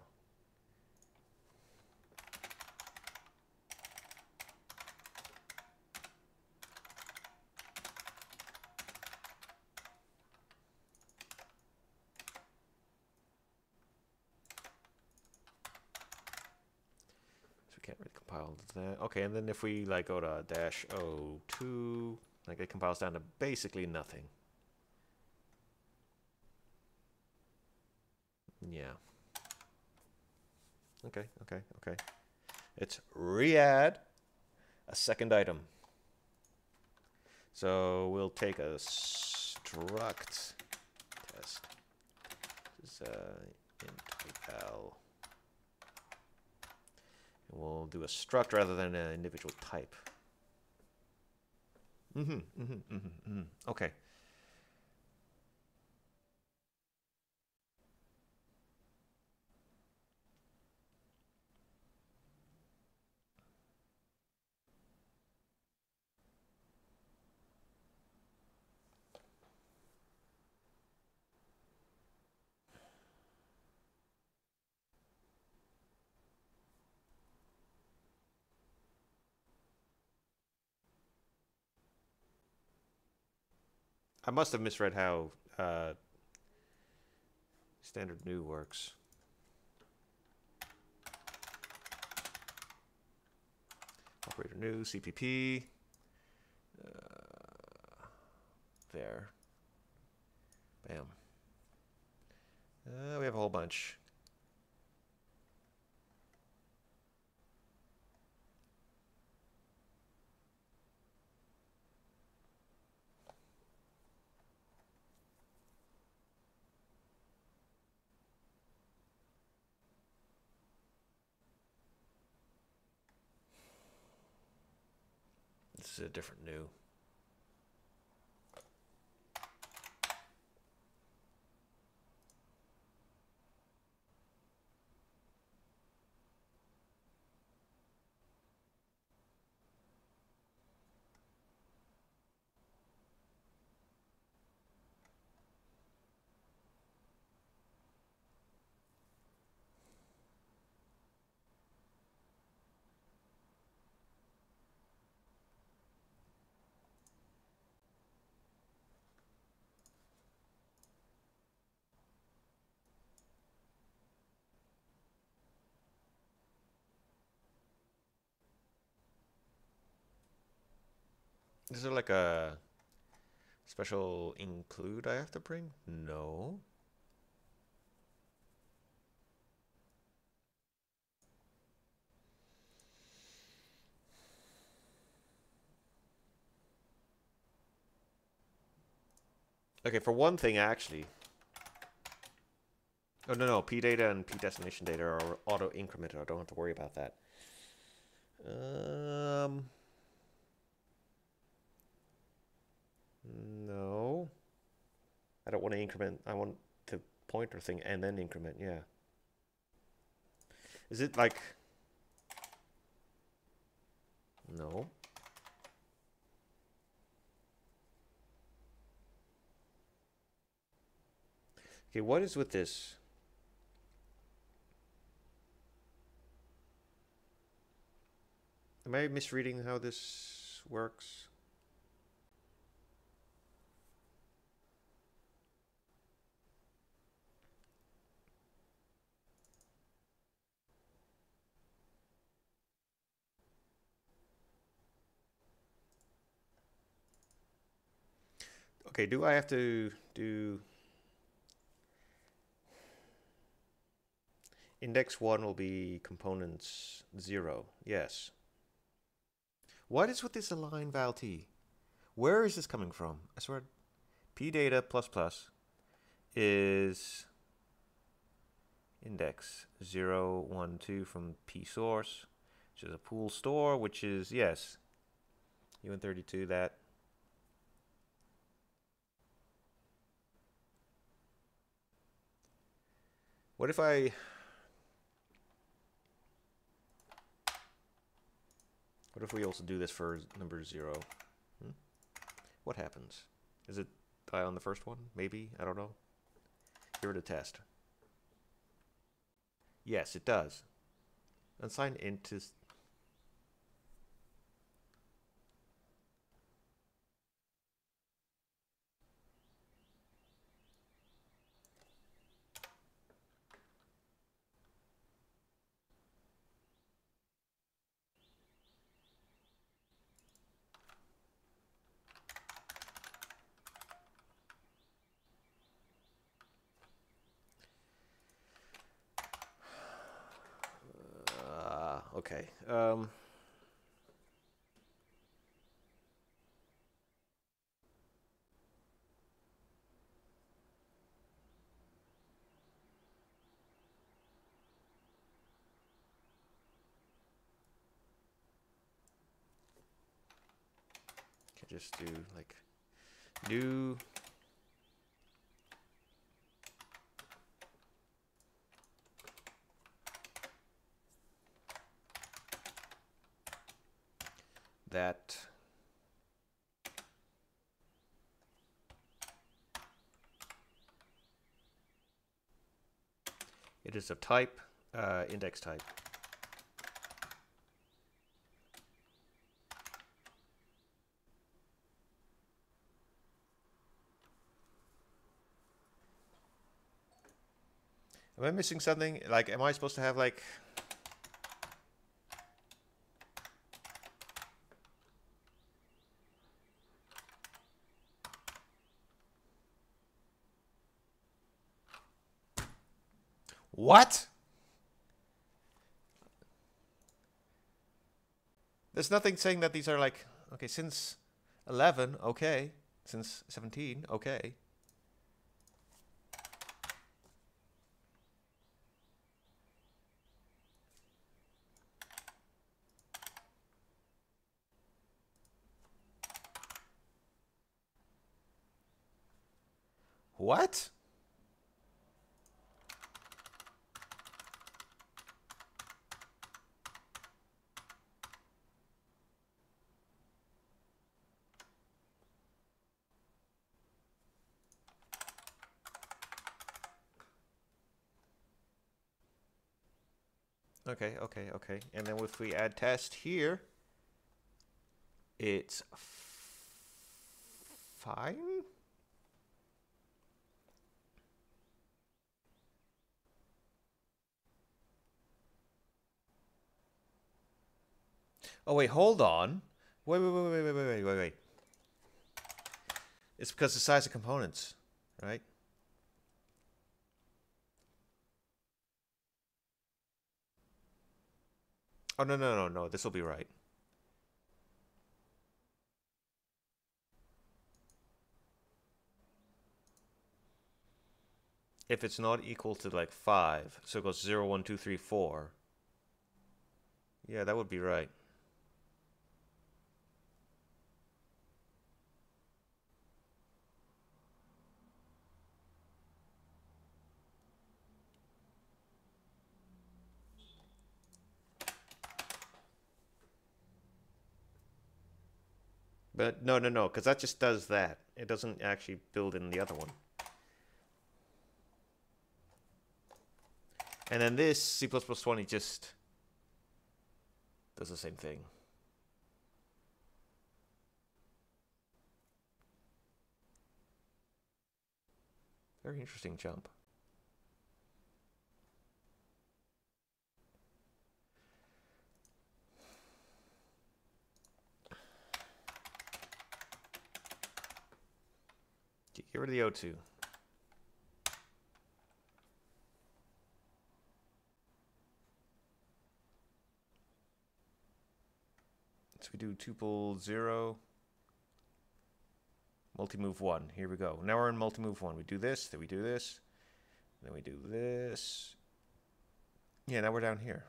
So we can't really compiled there. Okay, and then if we like go to dash oh two, like it compiles down to basically nothing. Yeah. Okay, okay, okay. It's re-add a second item. So we'll take a struct test. This is uh, int al. And we'll do a struct rather than an individual type. Mm-hmm, mm-hmm, mm-hmm, mm-hmm. Okay. I must have misread how uh, standard new works. Operator new, C P P. Uh, there. Bam. Uh, we have a whole bunch. This is a different new. Is there like a special include I have to bring? No. Okay, for one thing, actually. Oh, no, no. P data and P destination data are auto incremented. I don't have to worry about that. Um. No, I don't want to increment. I want to pointer thing and then increment. Yeah. Is it like? No. Okay. What is with this? Am I misreading how this works? Okay, do I have to do index one will be components zero? Yes. What is with this align val t? Where is this coming from? I swear, p data plus plus is index zero one two from p source, which is a pool store, which is yes, U N thirty-two that. What if I what if we also do this for number zero? Hmm? What happens? Is it die on the first one? Maybe? I don't know. Give it a test. Yes, it does. Unsigned int is Okay. Um, can just do like new. That it is of type uh, index type. Am I missing something? Like, am I supposed to have like? What? There's nothing saying that these are like, okay, since eleven, okay, since seventeen, okay. What? Okay, okay, okay. And then if we add test here, it's fine. Oh, wait, hold on. Wait, wait, wait, wait, wait, wait, wait, wait, wait. It's because the size of components, right? Oh, no, no, no, no. This will be right. If it's not equal to like five, so it goes zero, one, two, three, four. Yeah, that would be right. But no, no, no, because that just does that. It doesn't actually build in the other one. And then this C plus plus twenty just does the same thing. Very interesting jump. Get rid of the O two. So we do tuple zero, multi-move one. Here we go. Now we're in multi-move one. We do this, then we do this, then we do this. Yeah, now we're down here.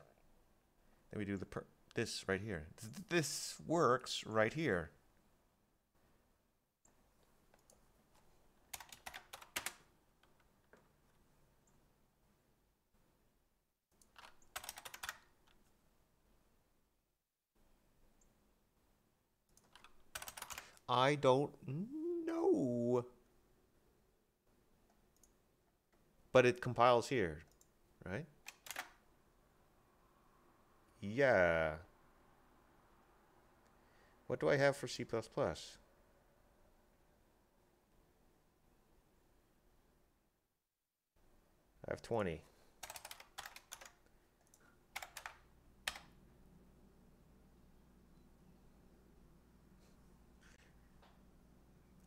Then we do the per this right here. Th this works right here. I don't know. But it compiles here, right? Yeah. What do I have for C plus plus? I have twenty.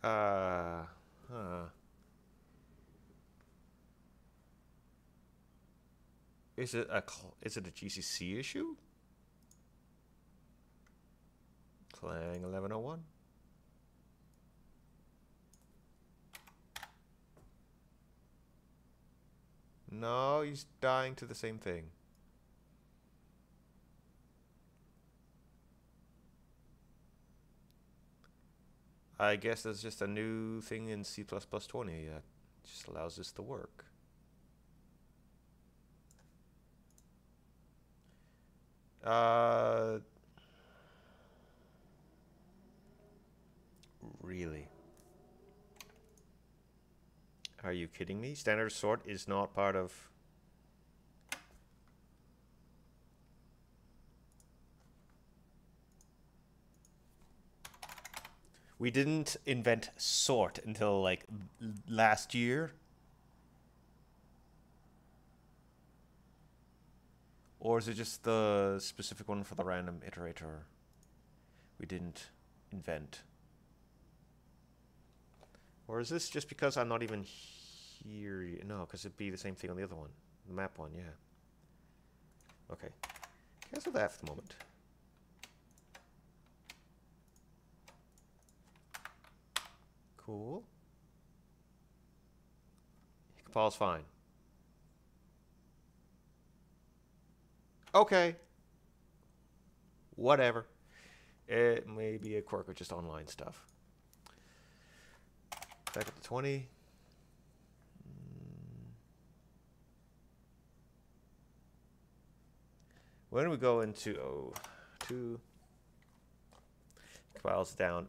Uh, huh. Is it a is it a G C C issue? Clang eleven oh one. No, he's dying to the same thing. I guess that's just a new thing in C plus plus twenty that just allows this to work. Uh, really? Are you kidding me? Standard sort is not part of... We didn't invent sort until like last year. Or is it just the specific one for the random iterator? We didn't invent. Or is this just because I'm not even here? No, because it'd be the same thing on the other one. The map one, yeah. Okay. Cancel that for the moment. Cool. It compiles fine. Okay. Whatever. It may be a quirk or just online stuff. Back up to twenty. When do we go into oh, two? Compiles down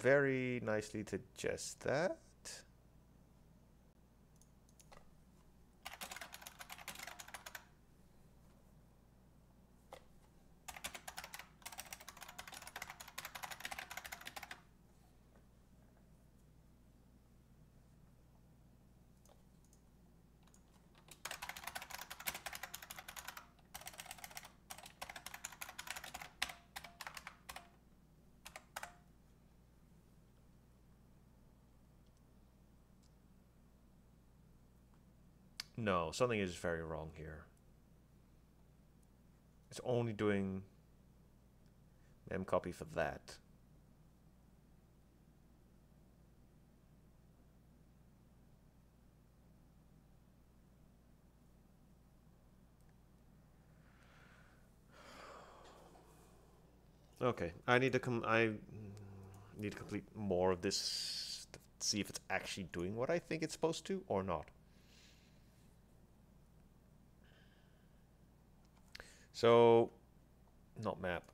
very nicely to just that. No, something is very wrong here. It's only doing memcopy for that. Okay, I need to com I need to complete more of this to see if it's actually doing what I think it's supposed to or not. So, not map.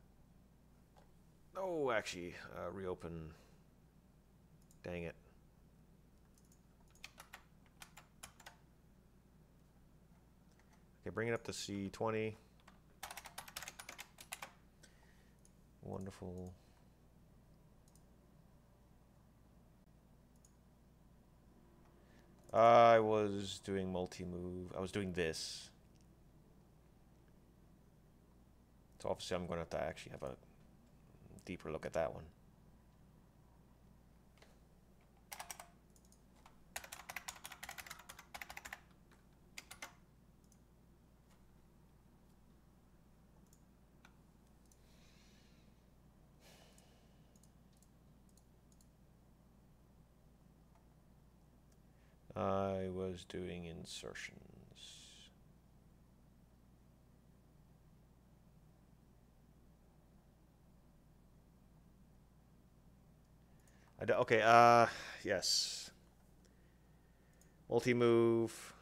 Oh, actually, uh, reopen. Dang it. Okay, bring it up to C twenty. Wonderful. I was doing multi-move. I was doing this. So obviously I'm going to have to actually have a deeper look at that one. I was doing insertions. I do, okay, uh, yes. Multi-move.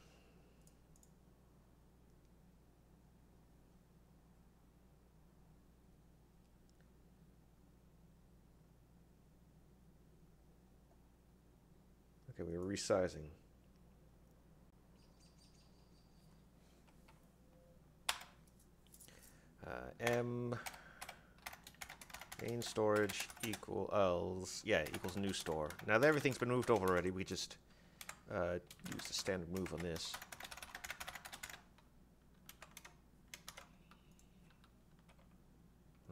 Okay, we were resizing. Uh, M... Main storage equals, yeah, equals new store. Now that everything's been moved over already, we just uh, use the standard move on this.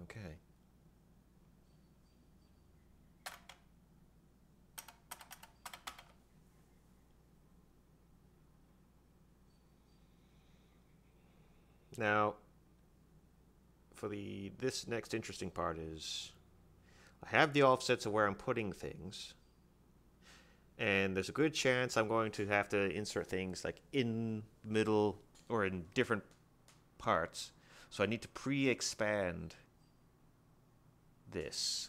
Okay. Now, for the this next interesting part is I have the offsets of where I'm putting things, and there's a good chance I'm going to have to insert things like in middle or in different parts. So I need to pre-expand this.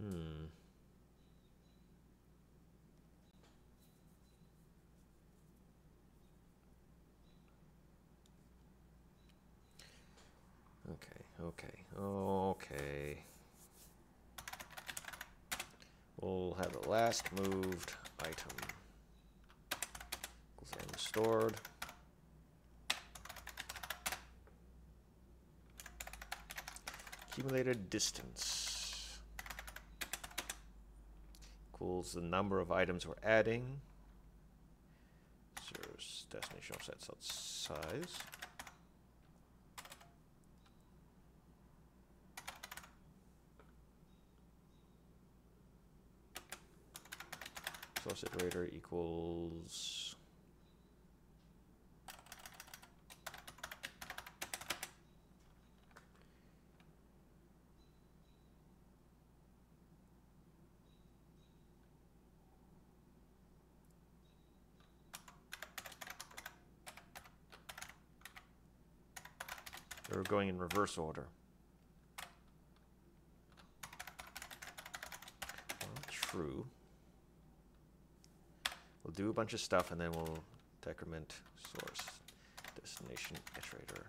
Hmm. Okay, okay, okay. We'll have the last moved item stored. Accumulated distance equals the number of items we're adding. So destination offsets size. Offset rater equals we're going in reverse order. Well, true. We'll do a bunch of stuff, and then we'll decrement source destination iterator.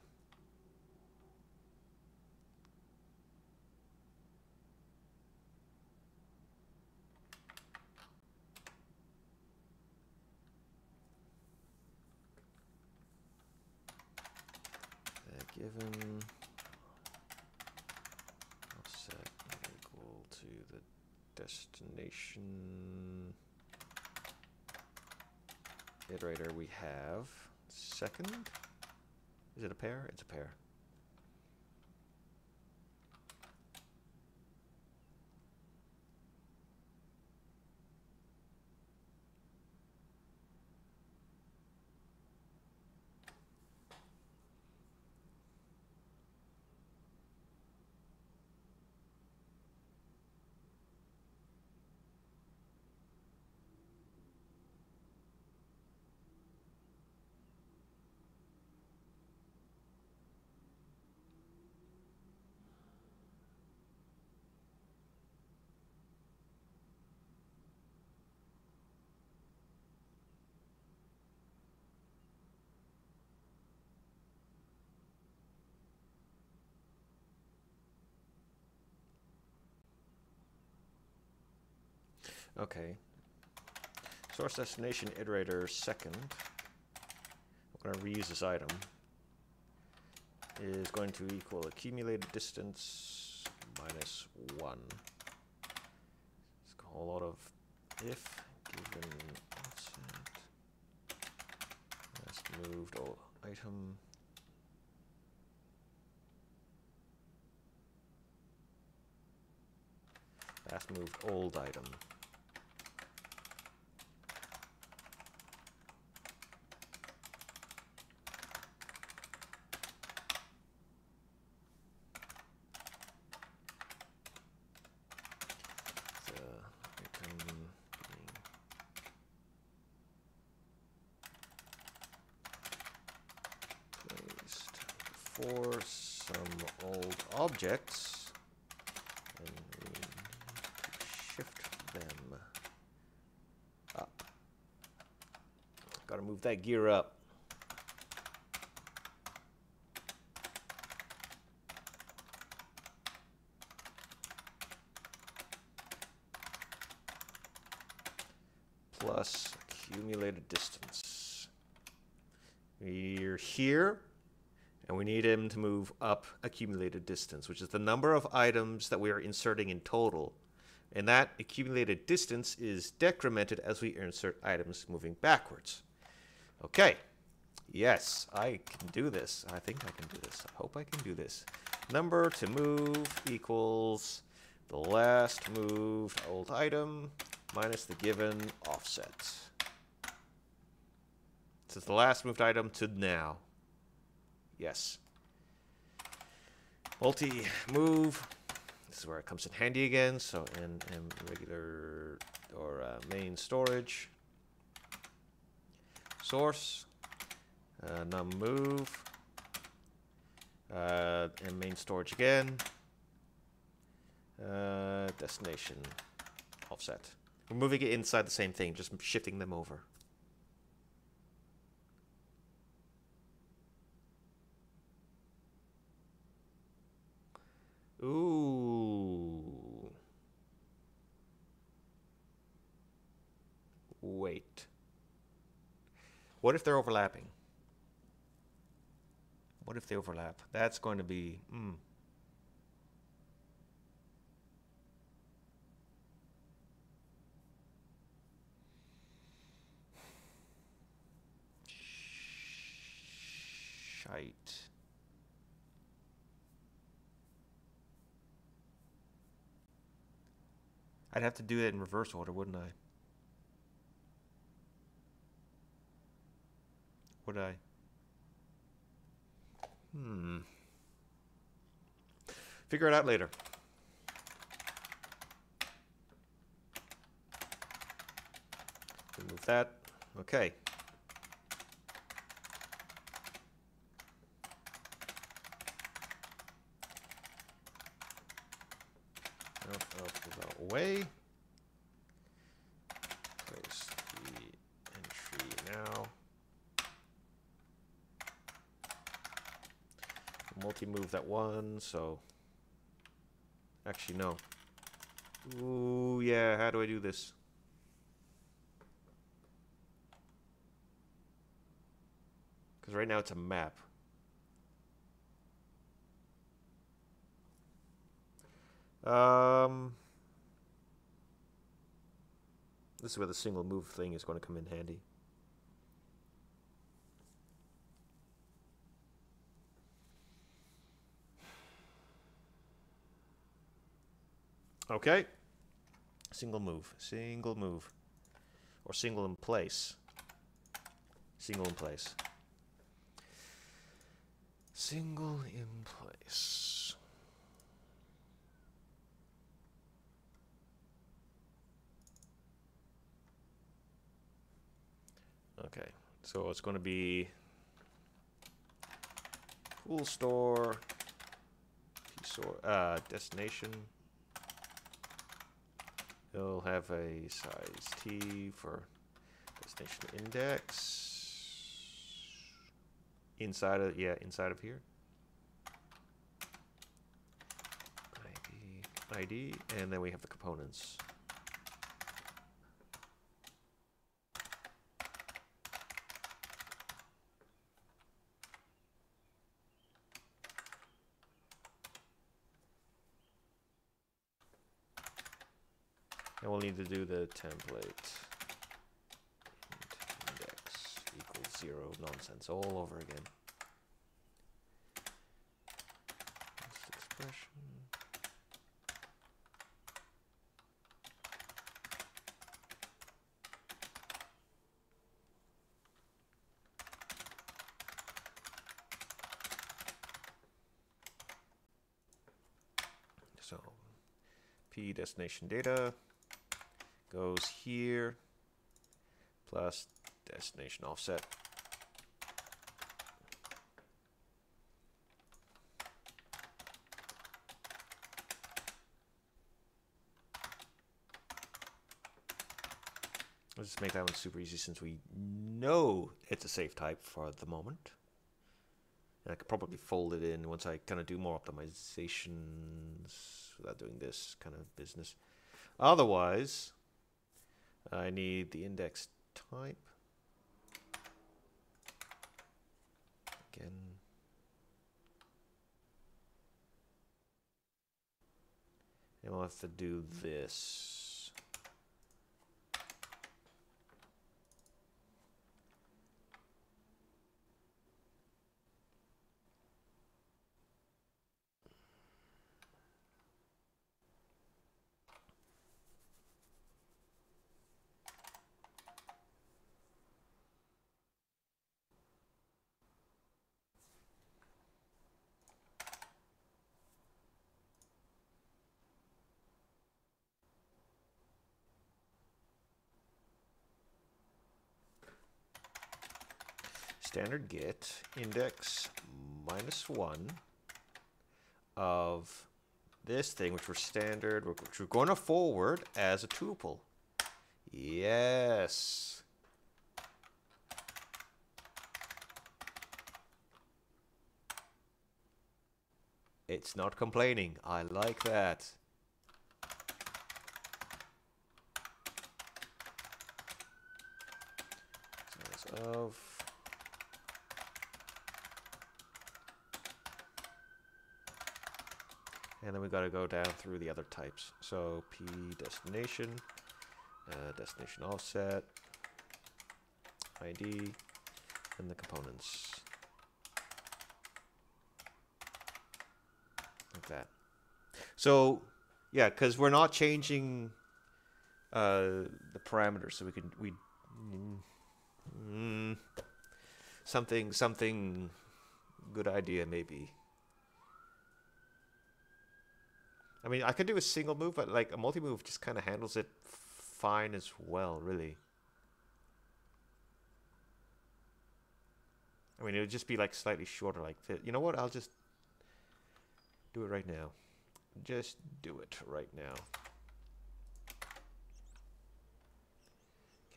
A given offset equal to the destination iterator we have second. Is it a pair? It's a pair. Okay, source destination iterator second, I'm going to reuse this item, is going to equal accumulated distance minus one. It's got a lot of if given offset, last moved all item. Last moved old item. For some old objects, and we need to shift them up. Gotta move that gear up. Plus accumulated distance. We're here. And we need him to move up accumulated distance, which is the number of items that we are inserting in total. And that accumulated distance is decremented as we insert items moving backwards. Okay. Yes, I can do this. I think I can do this. I hope I can do this. Number to move equals the last moved old item minus the given offset. since the last moved item to now. Yes. Multi-move. This is where it comes in handy again. So in, in regular or uh, main storage. Source. Uh, num move. Uh, in main storage again. Uh, destination. Offset. We're moving it inside the same thing, just shifting them over. Ooh. Wait. What if they're overlapping? What if they overlap? That's going to be... Mm. Shite. I'd have to do it in reverse order, wouldn't I? Would I? Hmm. Figure it out later. Remove that. Okay. Away. Place the entry now. Multi-move that one, so actually no. Ooh, yeah, how do I do this? Because right now it's a map. Um... This is where the single move thing is going to come in handy. Okay. Single move. Single move. Or single in place. Single in place. Single in place. Okay, so it's going to be pool store, store uh, destination. It'll have a size T for destination index. Inside of, yeah, inside of here. I D, I D, and then we have the components. And we'll need to do the template index equals zero nonsense all over again. Next expression. So P destination data goes here, plus destination offset. Let's just make that one super easy since we know it's a safe type for the moment. And I could probably fold it in once I kind of do more optimizations without doing this kind of business. Otherwise... I need the index type. Again. And we'll have to do this. standard get index minus one of this thing, which we're standard, which we're going to forward as a tuple. Yes. It's not complaining. I like that. So of and then we got to go down through the other types. So P destination, uh, destination offset, I D, and the components. Like that. So yeah, because we're not changing uh, the parameters, so we can we mm, something something good idea maybe. I mean, I could do a single move, but like a multi-move just kind of handles it fine as well, really. I mean, it would just be like slightly shorter like this. You know what? I'll just do it right now. Just do it right now.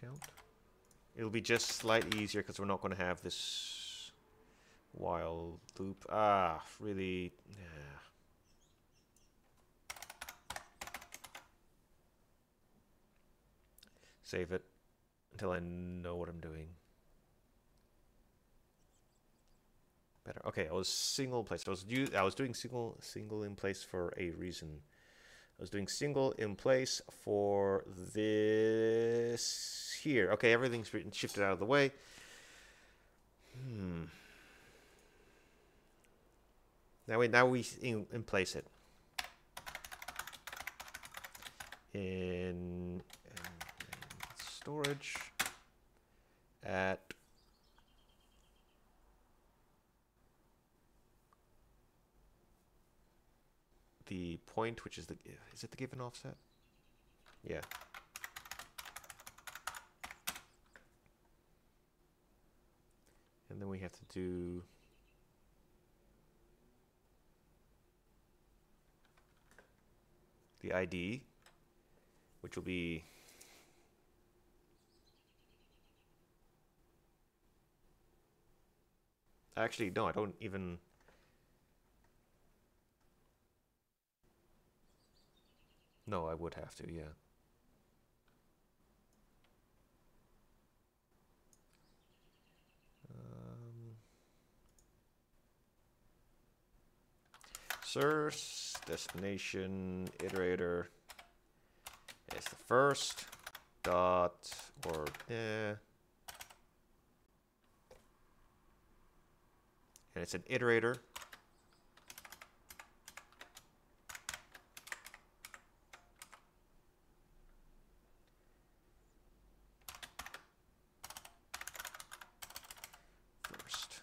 Count. It'll be just slightly easier because we're not going to have this while loop. Ah, really... Nah. Save it until I know what I'm doing. Better. Okay, I was single in place. I was do I was doing single single in place for a reason. I was doing single in place for this here. Okay, everything's written shifted out of the way. Hmm. Now we now we in, in place it. In storage at the point, which is the, is it the given offset? Yeah. And then we have to do the I D, which will be Actually, no, I don't even... No, I would have to, yeah. Um, source, destination, iterator is the first dot, or... yeah. And it's an iterator. First.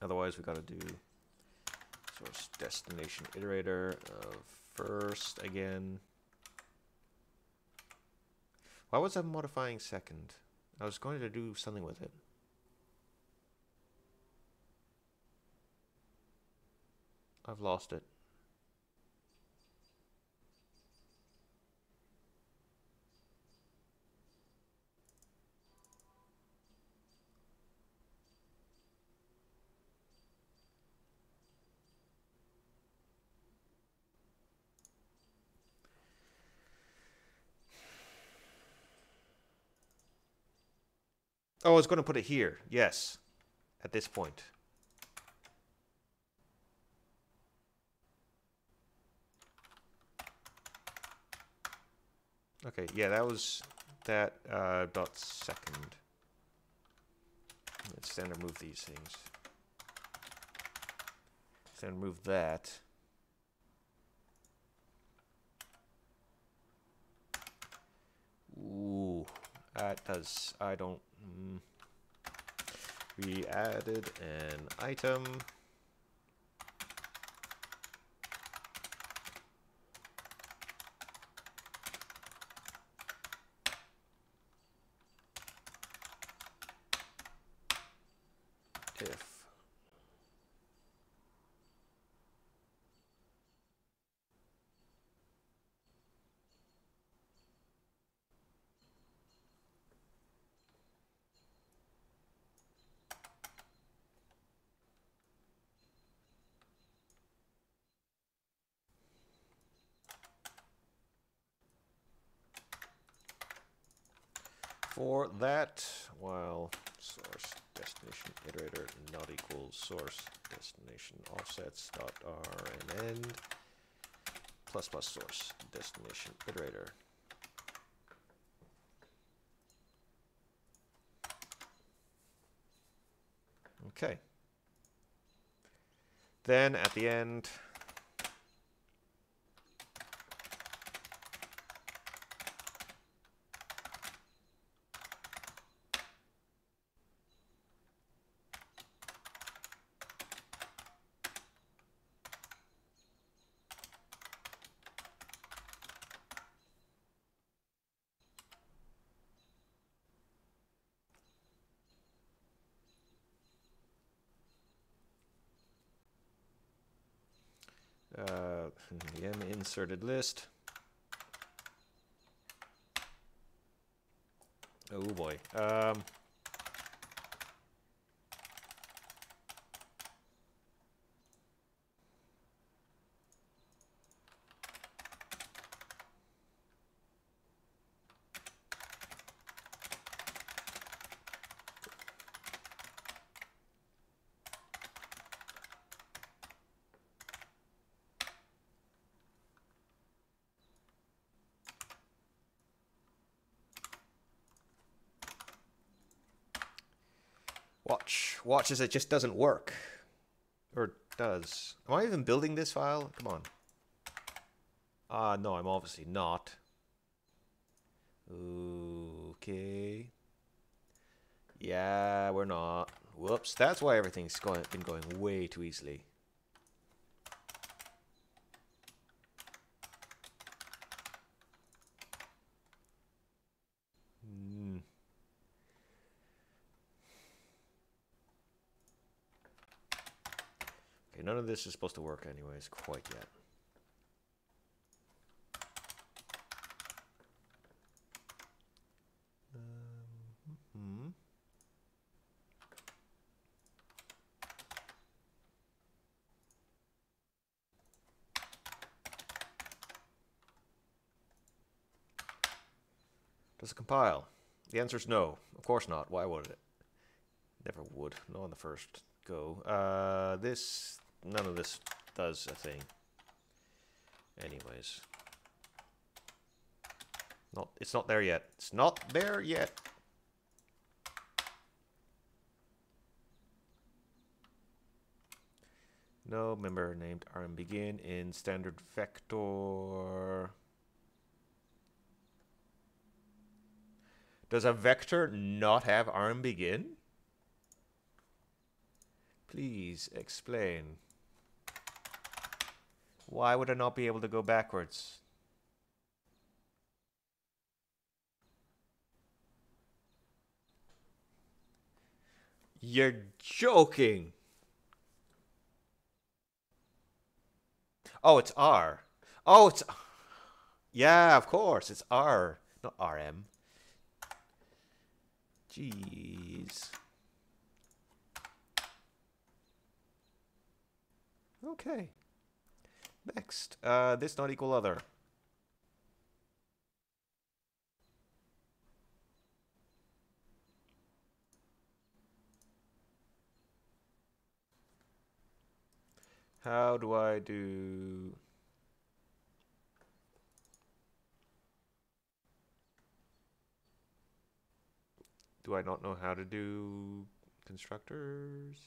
Otherwise, we got to do source destination iterator of first again. Why was I modifying second? I was going to do something with it. I've lost it. Oh, I was going to put it here. Yes, at this point. Okay, yeah, that was that uh, dot second. Let's standard move these things. Standard move that. Ooh, that does, I don't. Mm. We added an item. if for that while source destination iterator not equals source destination offsets dot r and end plus plus source destination iterator. Okay. Then at the end, inserted list. Oh boy. Um, Watch, watch as it just doesn't work. Or does. Am I even building this file? Come on. Ah, uh, no, I'm obviously not. Okay. Yeah, we're not. Whoops, that's why everything's going, been going way too easily. None of this is supposed to work anyways quite yet. Um, Does it compile? The answer is no. Of course not. Why would it? Never would. Not on the first go. Uh, this... None of this does a thing. Anyways. Not, it's not there yet. It's not there yet. No member named rmbegin in standard vector. Does a vector not have rmbegin? Please explain. Why would I not be able to go backwards? You're joking. Oh, it's R. Oh, it's... Yeah, of course. It's R. Not R M. Jeez. Okay. Next, uh, this not equal other. How do I do? Do I not know how to do constructors?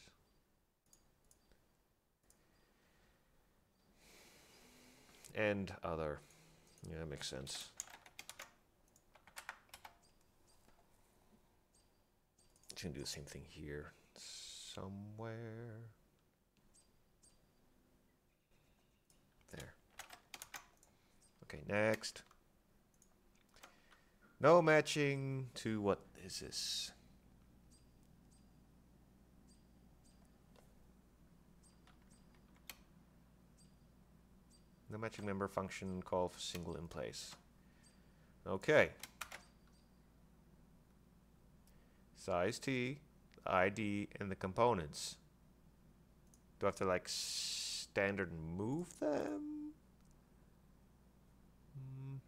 And other. Yeah, that makes sense. It's gonna do the same thing here somewhere. There. Okay, next. No matching to what is this? the matching member function call for single in place. Okay. Size T, I D, and the components. Do I have to like standard move them? Mm.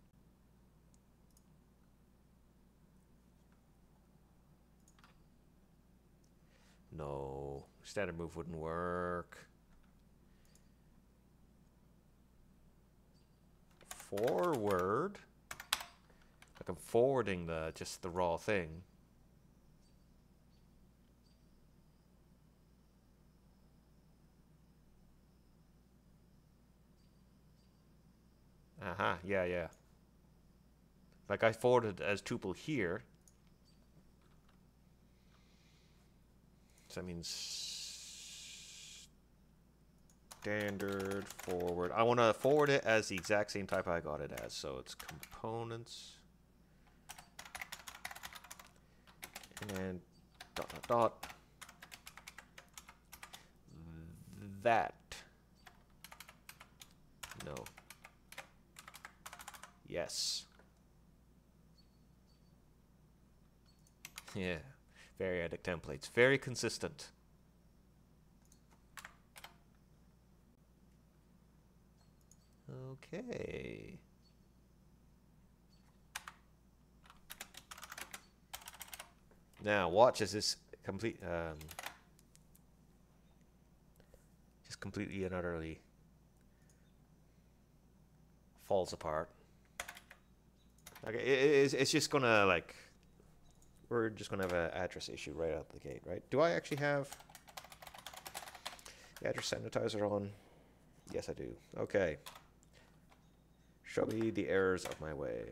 No, standard move wouldn't work. Forward, like I'm forwarding the just the raw thing. Uh-huh, yeah, yeah. Like I forwarded as tuple here. So that means standard forward. I want to forward it as the exact same type I got it as. So it's components. And then dot, dot, dot. That. No. Yes. Yeah. Variadic templates. Very consistent. Okay. Now watch as this complete um, just completely and utterly falls apart. Okay, it's, it's just gonna like, we're just gonna have an address issue right out the gate, right? Do I actually have the address sanitizer on? Yes, I do. Okay. Show me the errors of my way.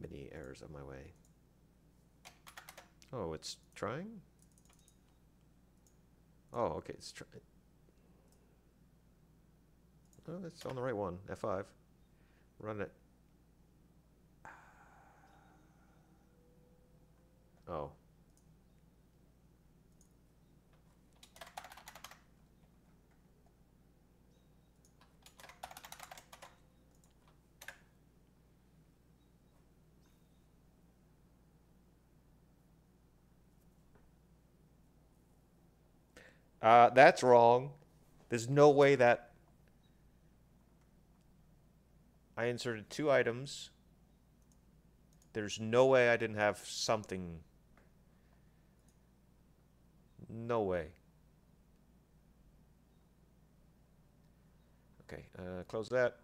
Many errors of my way. Oh, it's trying? Oh, okay, it's trying. Oh, it's on the right one, F five. Run it. Oh. Uh, that's wrong. There's no way that I inserted two items. There's no way I didn't have something. No way. Okay, uh, close that.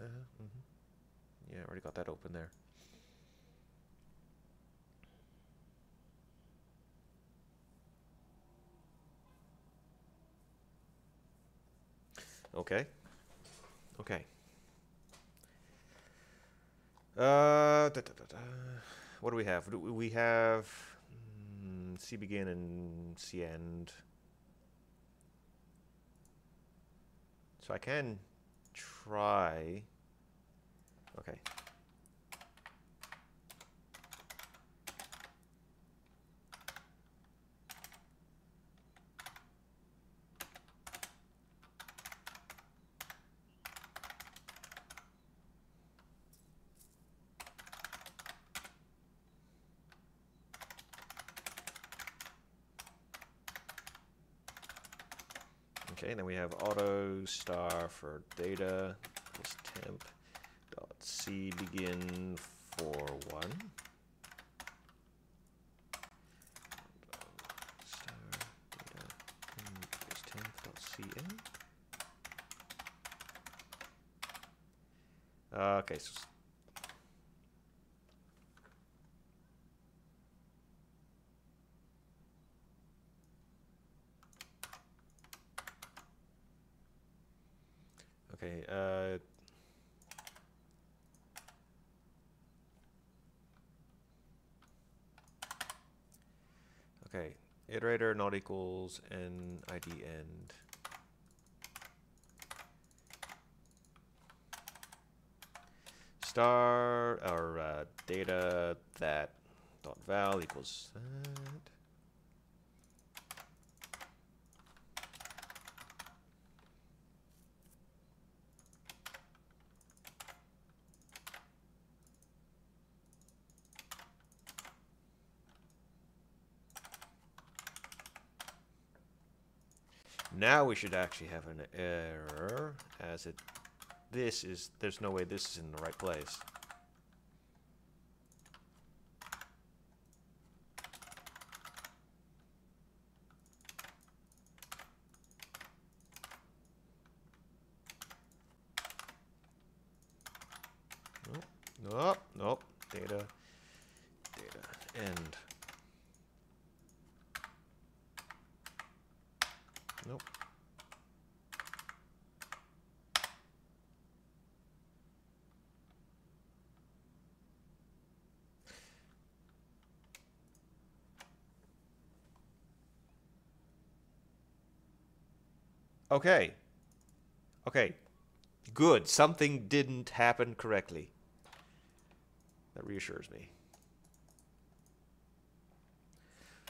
Uh, mm-hmm. Yeah, I already got that open there. Okay. Okay. Uh, da, da, da, da. What do we have? Do we have C begin and C end. So I can try. Okay. Okay, and then we have auto star for data plus temp dot c begin for one. Star data plus temp dot c in. Uh, okay, so okay, uh, okay, iterator not equals and I D end. Star or uh, data that dot val equals that. Now we should actually have an error, as it, this is, there's no way this is in the right place. Nope, nope, data, data, end. Nope. Okay. Okay. Good. Something didn't happen correctly. That reassures me.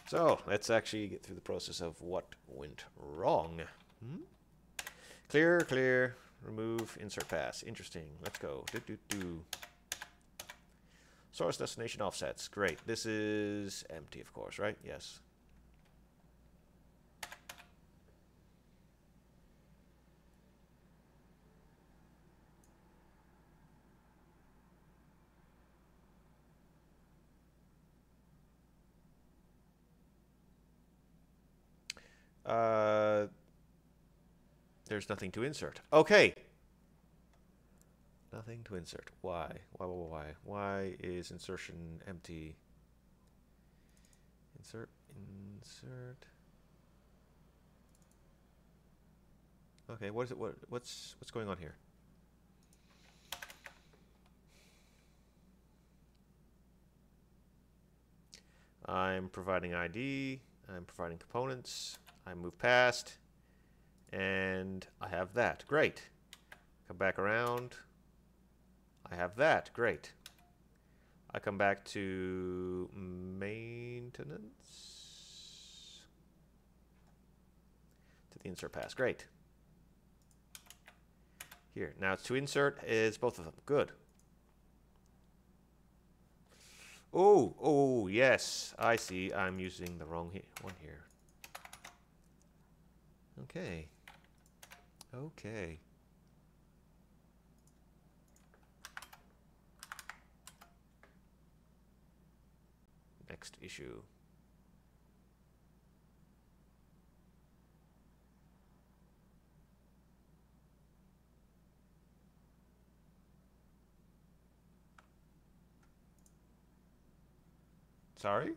So let's actually get through the process of what went wrong. Hmm? Clear, clear, remove, insert pass. Interesting. Let's go. Do, do, do. Source destination offsets. Great. This is empty, of course, right? Yes. Uh, there's nothing to insert. Okay. Nothing to insert. Why? Why, why, why? Why is insertion empty? Insert, insert. Okay, what is it? What, what's, what's going on here? I'm providing I D. I'm providing components. I move past, and I have that. Great. Come back around. I have that. Great. I come back to maintenance, to the insert pass. Great. Here. Now it's to insert. It's both of them. Good. Oh, oh, yes. I see. I'm using the wrong he- one here. Okay. Okay. Next issue. Sorry?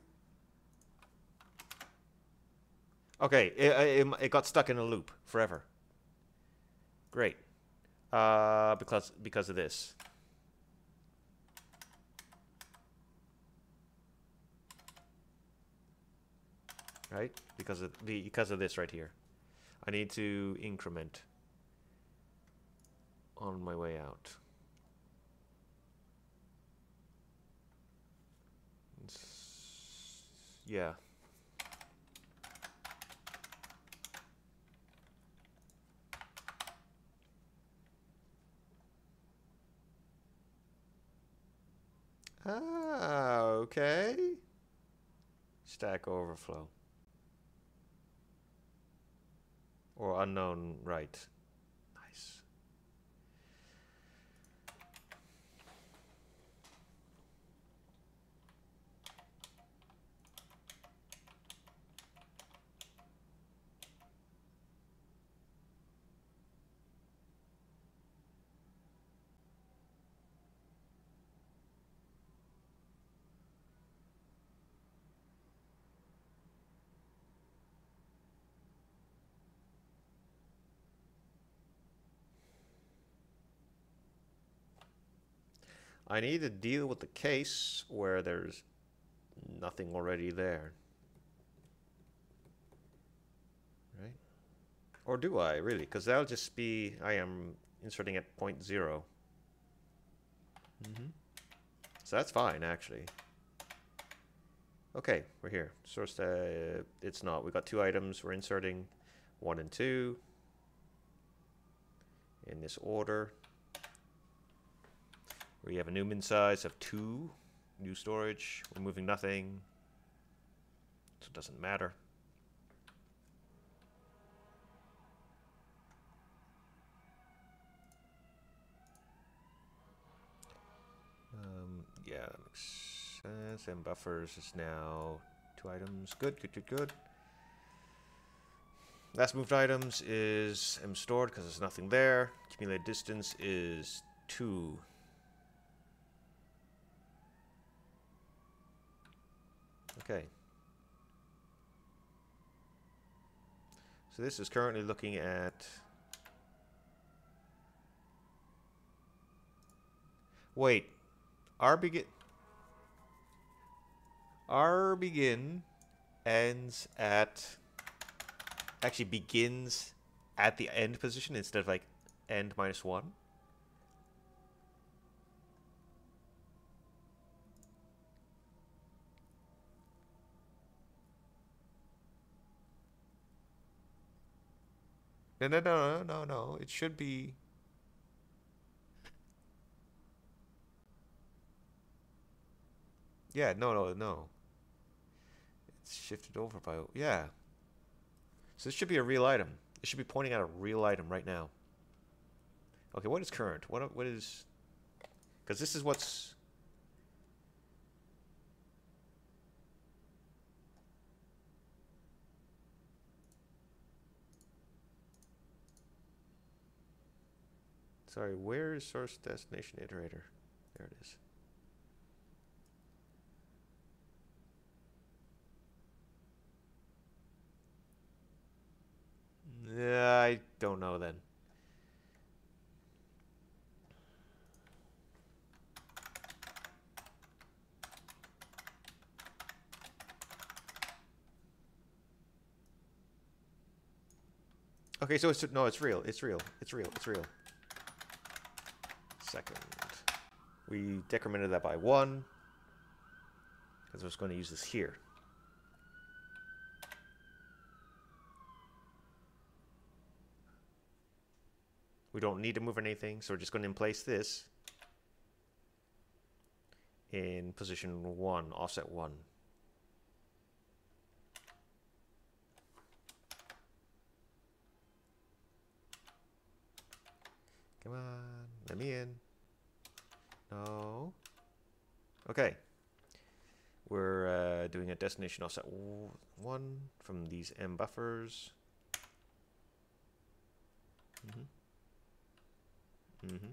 Okay, it, it, it got stuck in a loop forever. Great. Uh, because because of this. Right? Because of the because of this right here. I need to increment on my way out. It's, yeah. Ah, okay. Stack Overflow. Or unknown right. Nice. I need to deal with the case where there's nothing already there. Right? Or do I, really? Because that'll just be, I am inserting at point zero. Mm-hmm. So that's fine, actually. Okay, we're here. Source, uh, it's not. We've got two items. We're inserting one and two in this order. We have a new min size of two, new storage, we're moving nothing, so it doesn't matter. Yeah, that makes sense. And buffers is now two items. Good, good, good, good. Last moved items is M stored because there's nothing there. Accumulated distance is two. Okay. So this is currently looking at... Wait. R begin... R begin ends at... Actually begins at the end position instead of like end minus one. No, no, no, no, no, no. It should be. Yeah, no, no, no. It's shifted over by. Yeah. So this should be a real item. It should be pointing out a real item right now. Okay, what is current? What what is? Because this is what's. Sorry, where is source destination iterator? There it is. I don't know then. Okay, so it's no, it's real. It's real. It's real. It's real. Second. We decremented that by one because I was going to use this here. We don't need to move anything, so we're just going to place this in position one, offset one. Come on, let me in. No. Okay. We're uh, doing a destination offset one from these M buffers. Mm-hmm. Mm-hmm.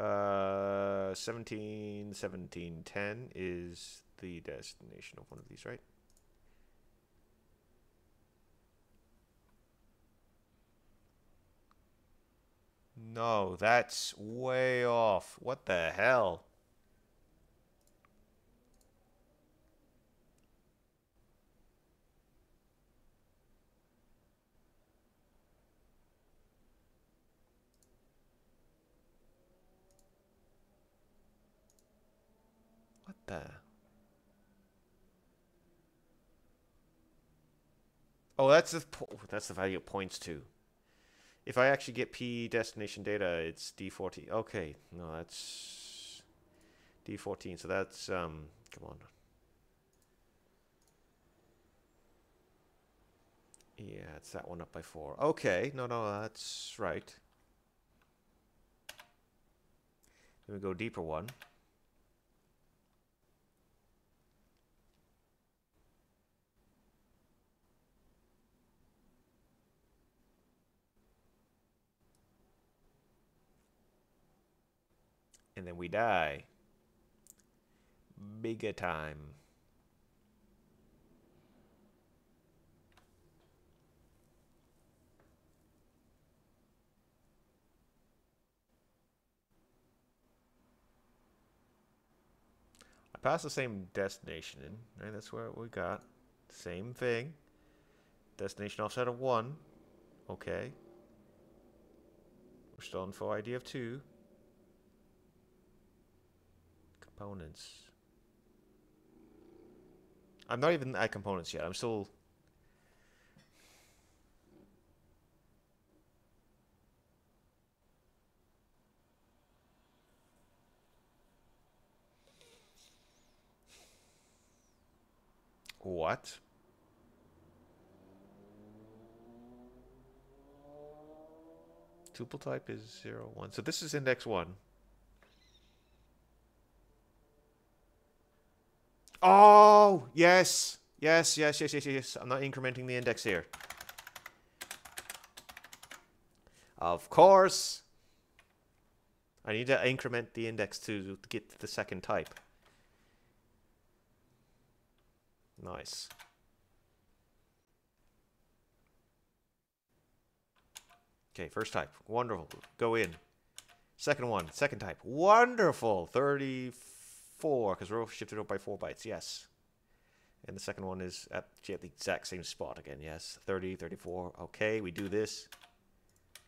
Uh, seventeen, seventeen, ten is the destination of one of these, right? No, that's way off. What the hell? Oh, that's the po that's the value it points to. If I actually get P destination data, it's D fourteen. Okay, no, that's D fourteen. So that's um. Come on. Yeah, it's that one up by four. Okay, no, no, that's right. Then we go deeper one. And then we die. Bigger time. I passed the same destination in. Right? That's what we got. Same thing. Destination offset of one. Okay. We're still on for I D of two. Components. I'm not even at components yet. I'm still. What? tuple type is zero, one. So this is index one. Oh, yes. Yes, yes, yes, yes, yes. I'm not incrementing the index here. Of course. I need to increment the index to get to the second type. Nice. Okay, first type. Wonderful. Go in. Second one. Second type. Wonderful. thirty-four, because we're shifted up by four bytes. Yes. And the second one is at the exact same spot again. Yes. thirty, thirty-four. Okay, we do this.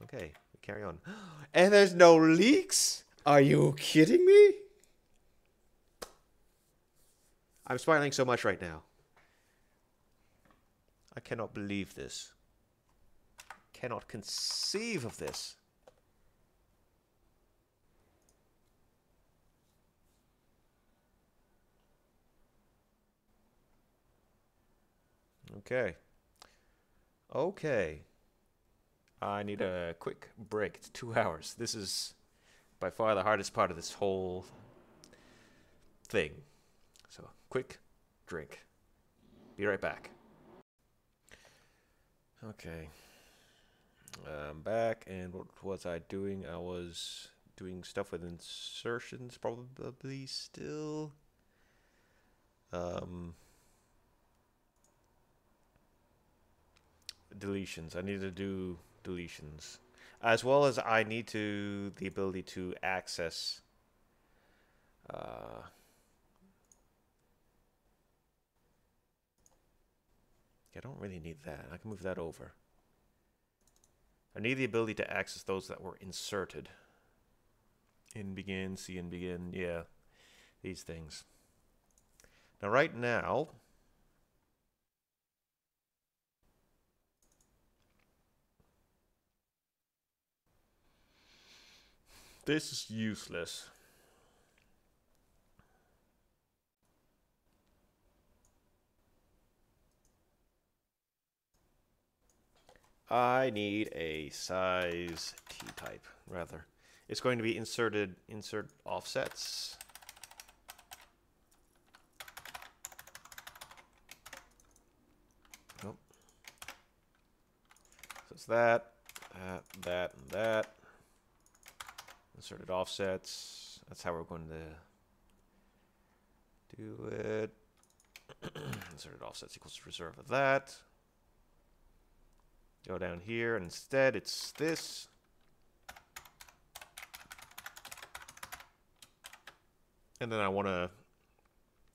Okay, we carry on. And there's no leaks? Are you kidding me? I'm smiling so much right now. I cannot believe this. Cannot conceive of this. Okay. Okay. I need a quick break. It's two hours. This is by far the hardest part of this whole thing. So, quick drink. Be right back. Okay. I'm back, and what was I doing? I was doing stuff with insertions, probably still. Um... Deletions. I need to do deletions, as well as I need to the ability to access uh, I don't really need that. I can move that over. I need the ability to access those that were inserted in begin, see in begin, yeah, these things. Now right now this is useless. I need a size T-type, rather. It's going to be inserted, insert offsets. Nope. So it's that, that, that, and that. Inserted offsets. That's how we're going to do it. Inserted offsets equals reserve of that. Go down here, and instead it's this. And then I want to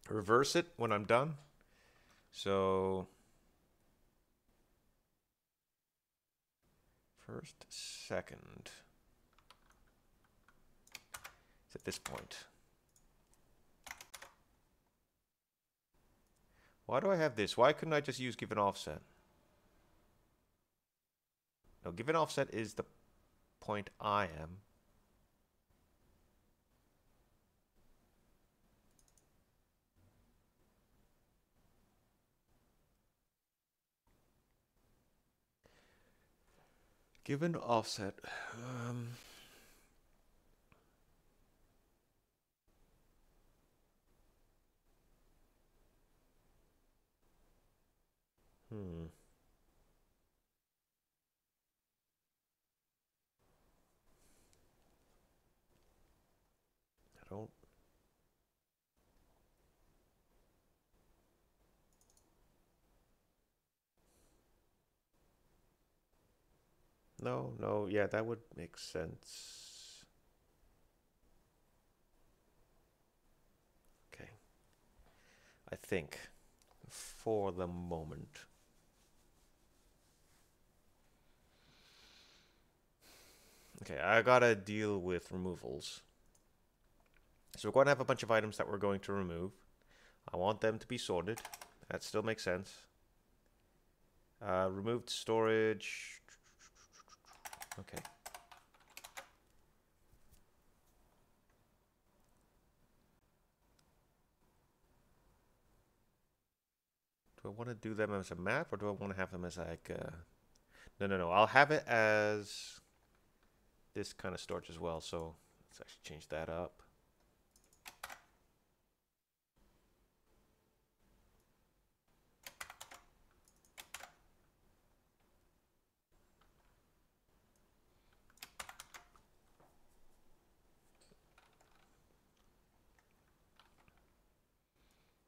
reverse it when I'm done. So first, second. It's at this point. Why do I have this? Why couldn't I just use given offset? No, given offset is the point I am. Given offset. Um, Hmm. I don't. No, no, yeah, that would make sense. Okay. I think for the moment. Okay, I gotta deal with removals. So we're going to have a bunch of items that we're going to remove. I want them to be sorted. That still makes sense. Uh, removed storage. Okay. Do I want to do them as a map, or do I want to have them as like? Uh... No, no, no. I'll have it as. this kind of storage as well. So let's actually change that up.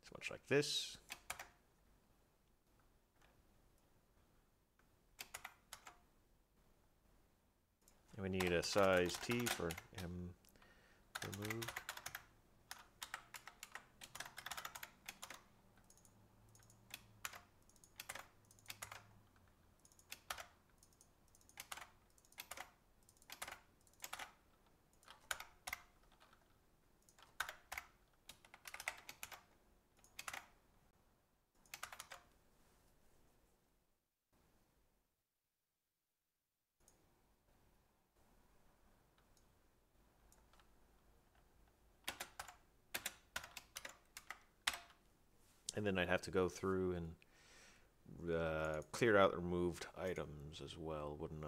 It's much like this. We need a size T for M removed. And then I'd have to go through and uh, clear out removed items as well, wouldn't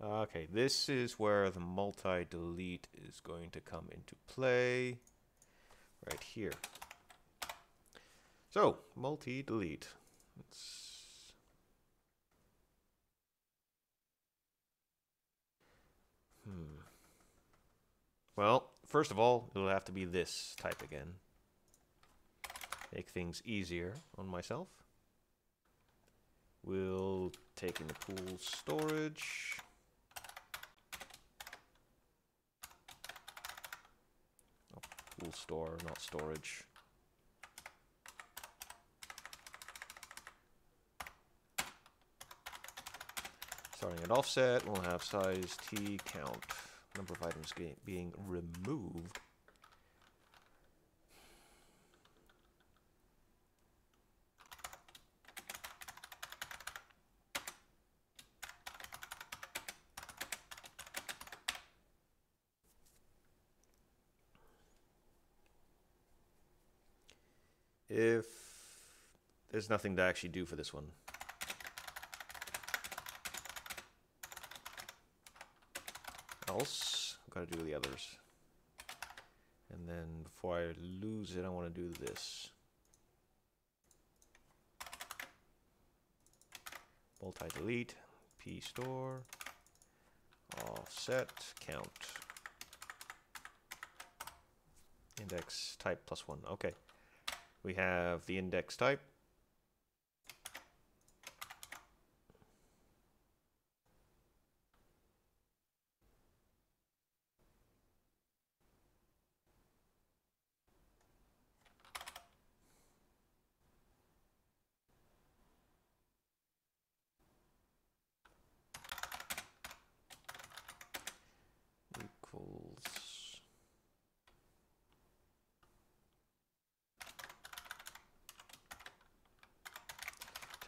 I? Okay, this is where the multi-delete is going to come into play, right here. So, multi-delete. Let's hmm. Well, first of all, it'll have to be this type again. Make things easier on myself. We'll take in the pool storage. Oh, pool store, not storage. Starting at offset, we'll have size T count. Number of items being removed. If there's nothing to actually do for this one. Else, I've got to do the others, and then before I lose it, I want to do this multi-delete p store offset count index type plus one. Okay, we have the index type.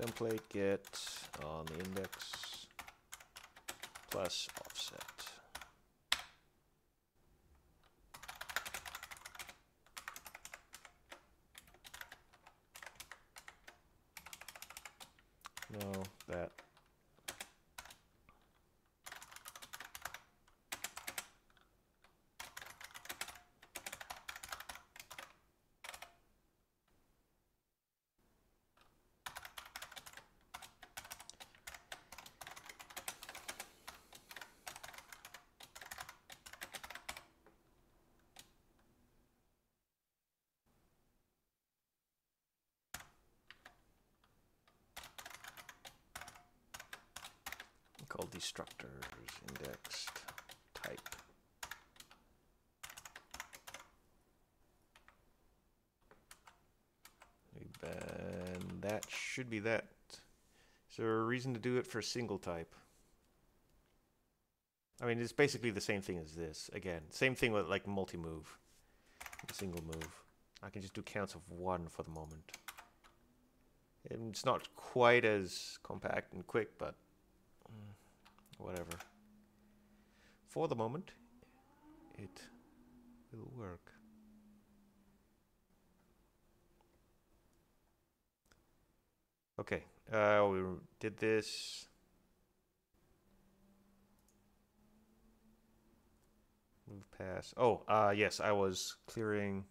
Template get on the index plus offset. No, that. Call destructors indexed type. And that should be that. Is there a reason to do it for a single type? I mean, it's basically the same thing as this. Again, same thing with like multi-move, single move. I can just do counts of one for the moment. And it's not quite as compact and quick, but whatever. For the moment, it will work. Okay, uh, we did this. Move past. Oh, uh, yes, I was clearing.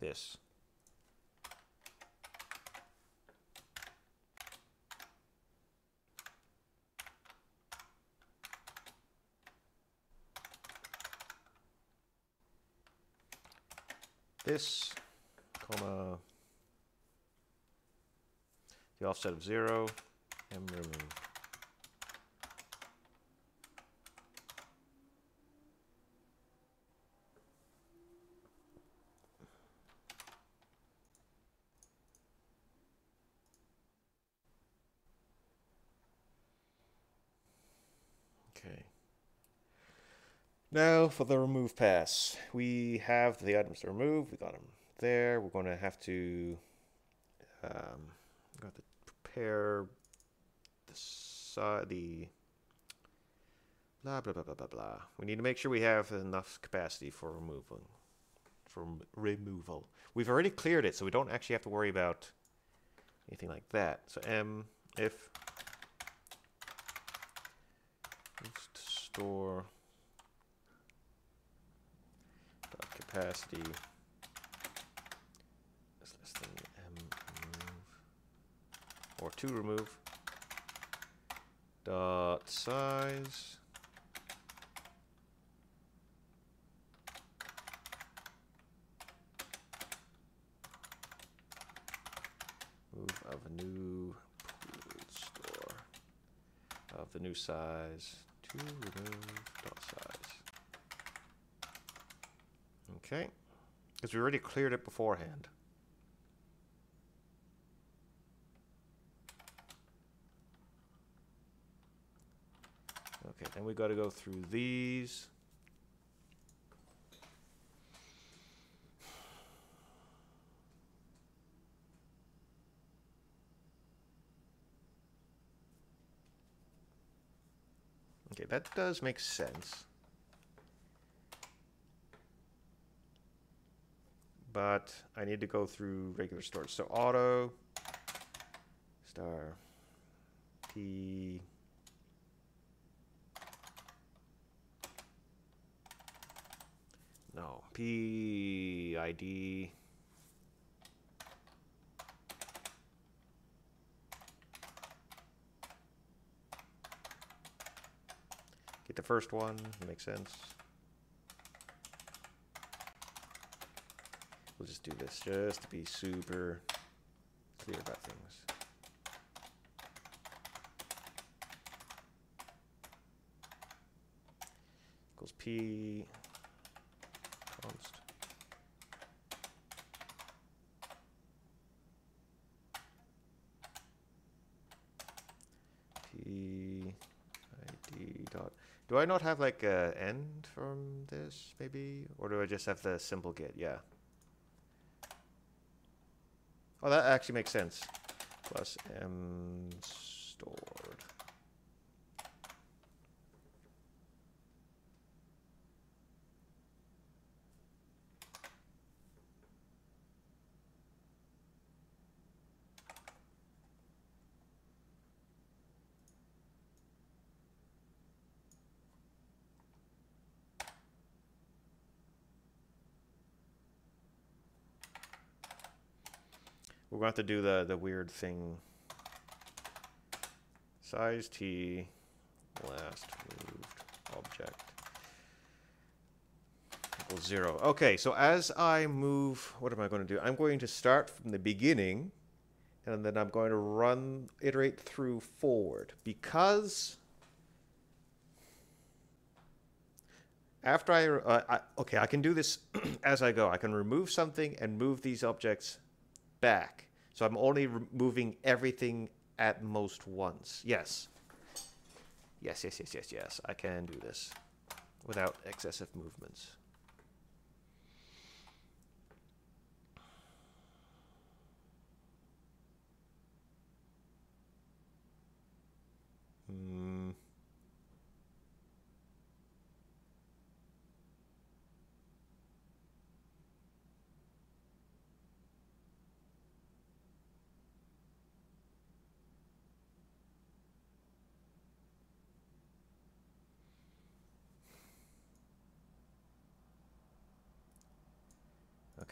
This. This, comma, the offset of zero, and remove. Okay. Now for the remove pass. We have the items to remove. We got them there. We're going to have to um, got to prepare the side. The blah blah blah blah blah blah. We need to make sure we have enough capacity for removing. From removal, we've already cleared it, so we don't actually have to worry about anything like that. So m if store. Capacity is less than m remove or to remove dot size move of a new store of the new size to remove dot size. Okay, because we already cleared it beforehand. Okay, then we got to go through these. Okay, that does make sense. But I need to go through regular storage. So auto star p no p id get the first one. Makes sense. We'll just do this just to be super clear about things. Equals P const. P I D dot. Do I not have like an end from this maybe? Or do I just have the simple get? Yeah. Oh, that actually makes sense. Plus m stored. We're going to have to do the, the weird thing. Size T, last moved object equals zero. Okay, so as I move, what am I going to do? I'm going to start from the beginning, and then I'm going to run, iterate through forward. Because after I, uh, I okay, I can do this as I go. I can remove something and move these objects back. So I'm only removing everything at most once. Yes. Yes, yes, yes, yes, yes. I can do this without excessive movements. Hmm.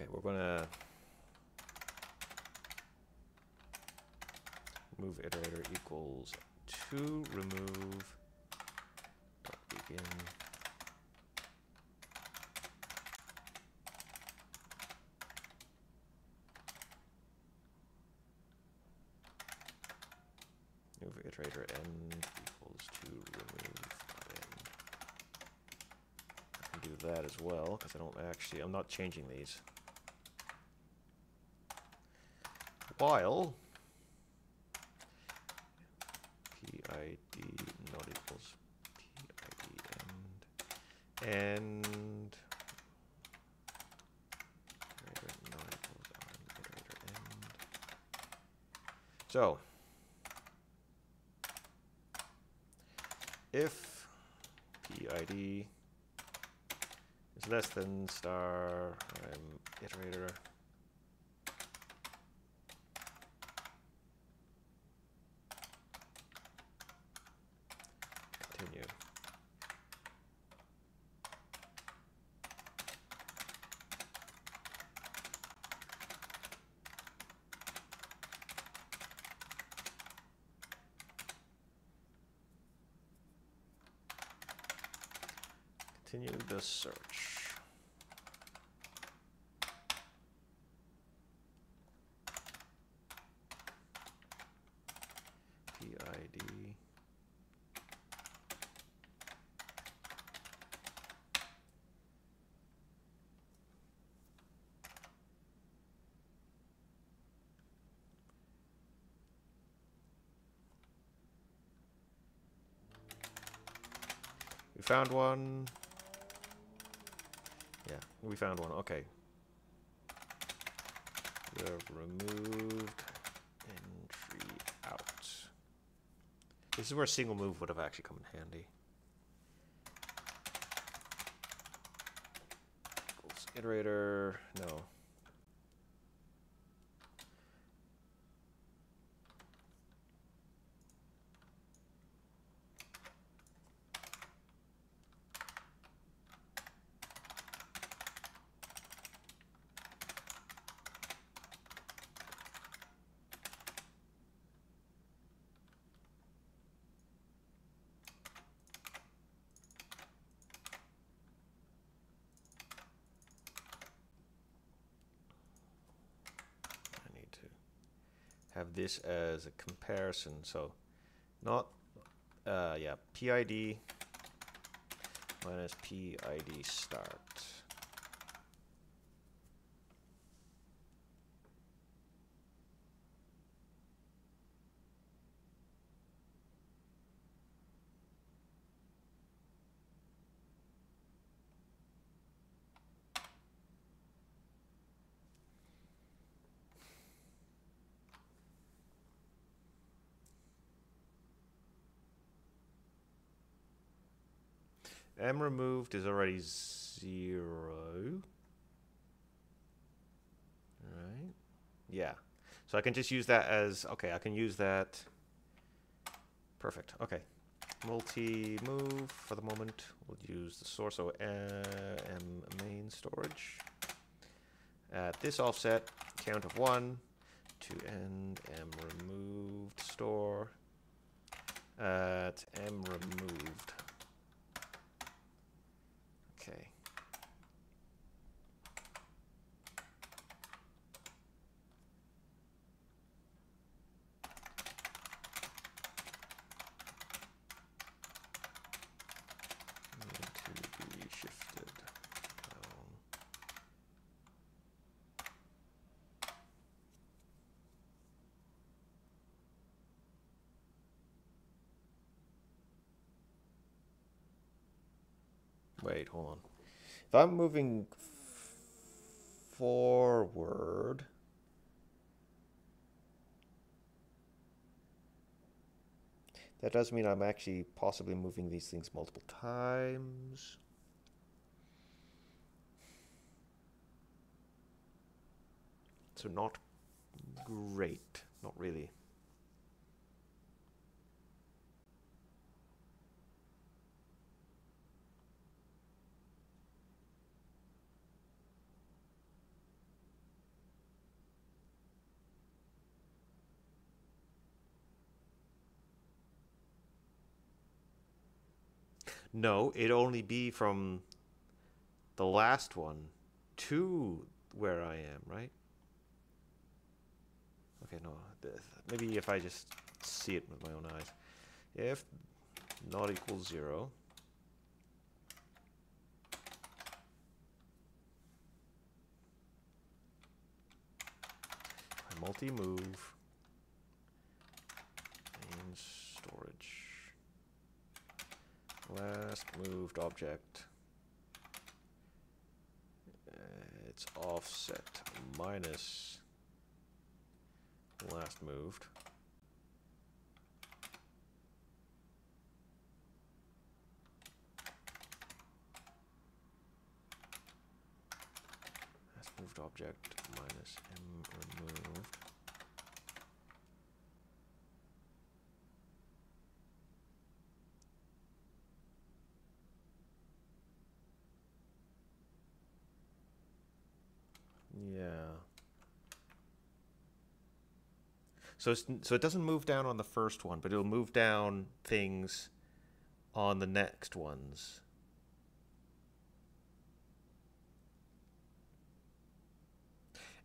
Okay, we're going to move iterator equals two, remove dot begin. Move iterator end equals two, remove dot end. I can do that as well, because I don't actually, I'm not changing these. While P I D not equals P I D end, and iterator not equals on iterator end. So if P I D is less than star um, iterator, continue. Continue the search. P I D. We found one. Yeah, we found one. Okay. The removed entry out. This is where a single move would have actually come in handy. Equals iterator. No. Have this as a comparison, so not uh, yeah, P I D minus P I D start. M removed is already zero. Right? Yeah. So I can just use that as, okay, I can use that. Perfect. Okay. Multi-move for the moment. We'll use the source, so uh, M main storage. At this offset, count of one to end M removed store. At M removed. Okay. Need to be shifted down. Wait, hold on. If I'm moving forward, that does mean I'm actually possibly moving these things multiple times. So not great, not really. No, it'd only be from the last one to where I am, right? Okay, no, maybe if I just see it with my own eyes. If not equals zero, I multi-move in storage. Last moved object. Uh, it's offset minus last moved. Last moved object minus m removed. Yeah. So it's, so it doesn't move down on the first one, but it'll move down things on the next ones.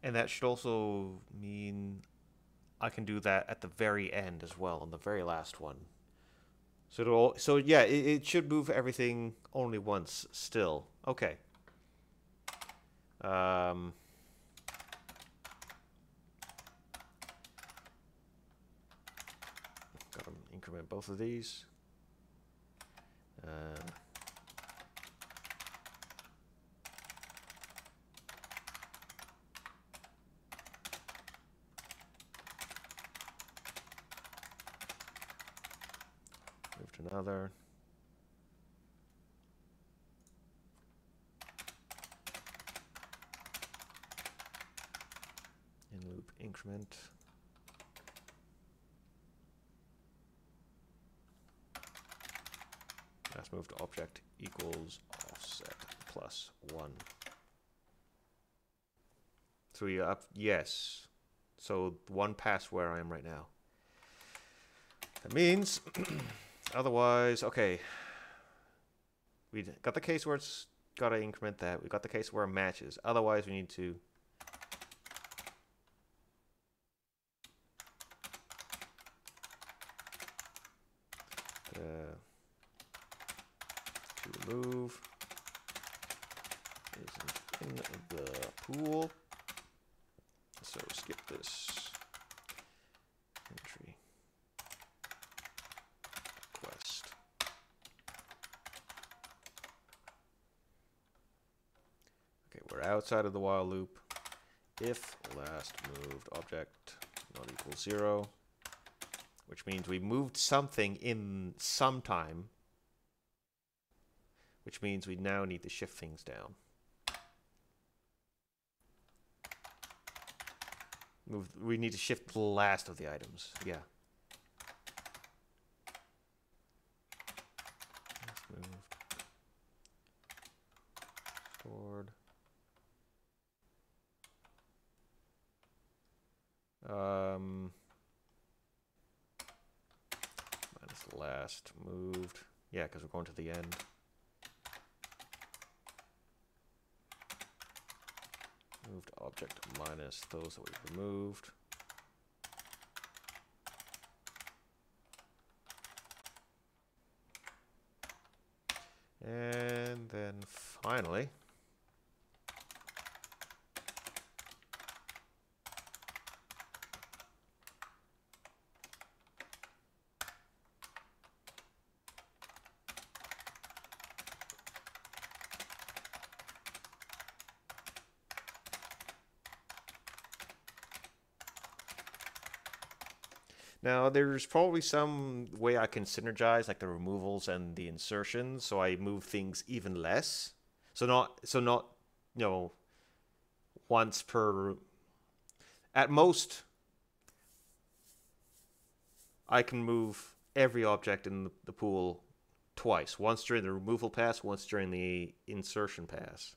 And that should also mean I can do that at the very end as well, on the very last one. So it'll, so yeah, it, it should move everything only once still. Okay. Um. Got to increment both of these. Uh, move to another. In loop increment. Last moved object equals offset plus one. Three up, yes. So one past where I am right now. That means, otherwise, okay. We got the case where it's got to increment that. We got the case where it matches. Otherwise, we need to uh, move isn't in the pool, so skip this entry request. Okay, we're outside of the while loop. If last moved object not equals zero, which means we moved something in some time, which means we now need to shift things down. Move, we need to shift the last of the items, yeah. Let's move. Stored. Um, minus last moved. Yeah, because we're going to the end. Moved object minus those that we've removed. And then finally, now, there's probably some way I can synergize, like the removals and the insertions, so I move things even less. So not, so not, you know, once per. At most, I can move every object in the, the pool twice: once during the removal pass, once during the insertion pass.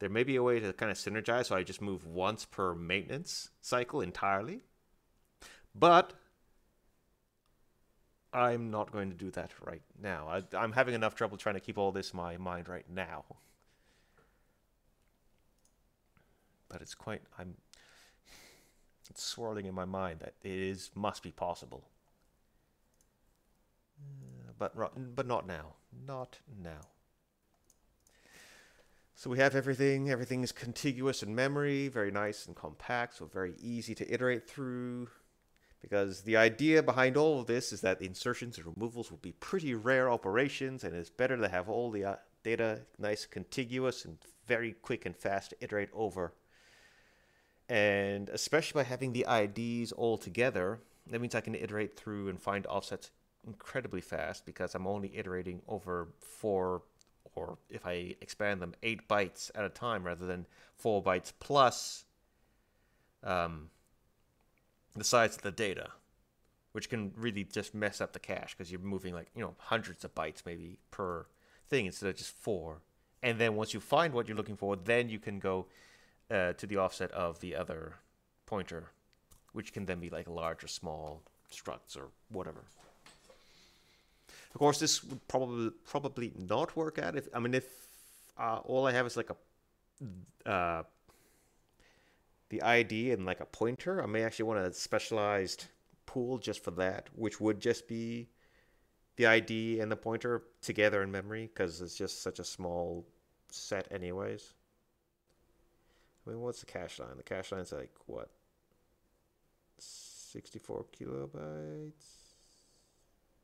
There may be a way to kind of synergize, so I just move once per maintenance cycle entirely. But I'm not going to do that right now. I, I'm having enough trouble trying to keep all this in my mind right now. But it's quite, I'm, it's swirling in my mind that it is, must be possible. Uh, but, but not now, not now. So we have everything, everything is contiguous in memory, very nice and compact, so very easy to iterate through. Because the idea behind all of this is that insertions and removals will be pretty rare operations, and it's better to have all the uh, data nice, contiguous, and very quick and fast to iterate over. And especially by having the I Ds all together, that means I can iterate through and find offsets incredibly fast, because I'm only iterating over four, or if I expand them, eight bytes at a time, rather than four bytes plus... Um, the size of the data, which can really just mess up the cache, because you're moving like, you know, hundreds of bytes maybe per thing instead of just four. And then once you find what you're looking for, then you can go uh, to the offset of the other pointer, which can then be like large or small structs or whatever. Of course, this would probably probably not work out if, I mean, if uh, all I have is like a... Uh, the I D and like a pointer. I may actually want a specialized pool just for that, which would just be the I D and the pointer together in memory, because it's just such a small set anyways. I mean, what's the cache line? The cache line's like, what, sixty-four kilobytes?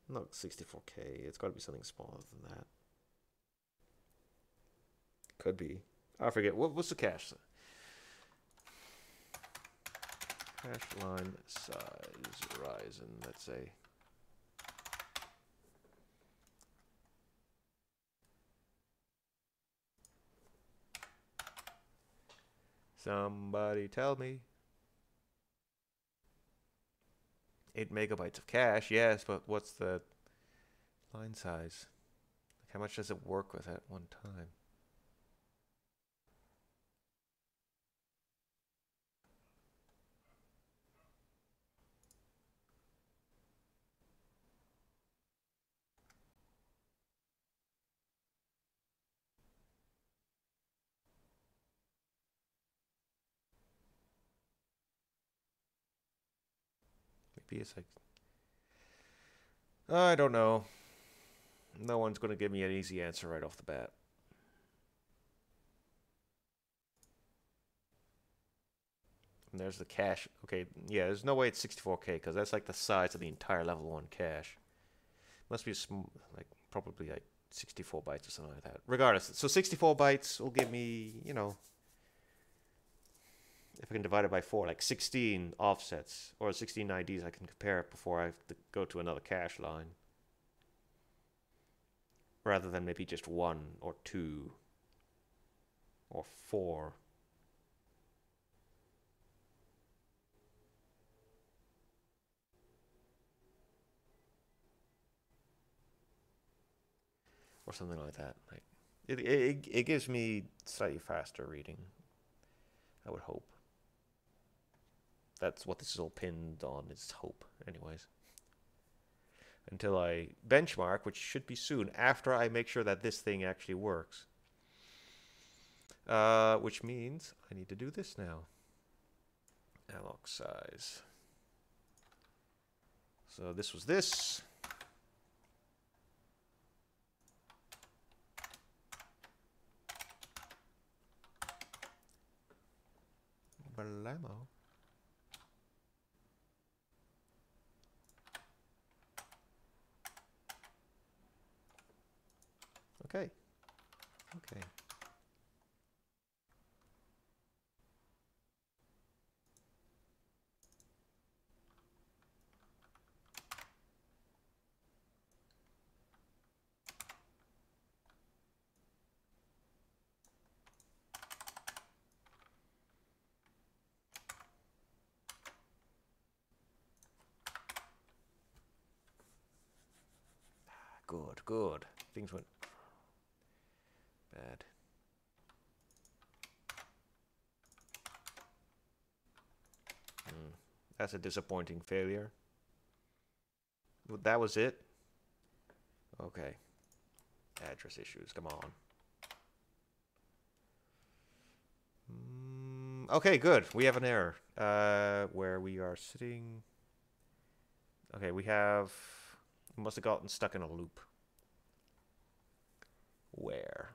Not sixty-four K, it's gotta be something smaller than that. Could be, I forget, what, what's the cache line? Cache line size Ryzen, let's say. Somebody tell me. Eight megabytes of cache, yes, but what's the line size? Like, how much does it work with at one time? It's like, I don't know. No one's going to give me an easy answer right off the bat. And there's the cache. Okay, yeah, there's no way it's sixty-four K, because that's like the size of the entire level one cache. Must be sm like probably like sixty-four bytes or something like that. Regardless, so sixty-four bytes will give me, you know, if I can divide it by four, like sixteen offsets or sixteen I Ds, I can compare it before I have to go to another cache line, rather than maybe just one or two or four. Or something like that. Like it, it, it gives me slightly faster reading, I would hope. That's what this is all pinned on, is hope, anyways. Until I benchmark, which should be soon, after I make sure that this thing actually works. Uh, which means I need to do this now. Alloc size. So this was this. Blammo. Okay, okay. Good, good. Things went bad. Mm, that's a disappointing failure. That was it? Okay. Address issues, come on. Mm, okay, good. We have an error. Uh, where we are sitting. Okay, we have... We must have gotten stuck in a loop. Where?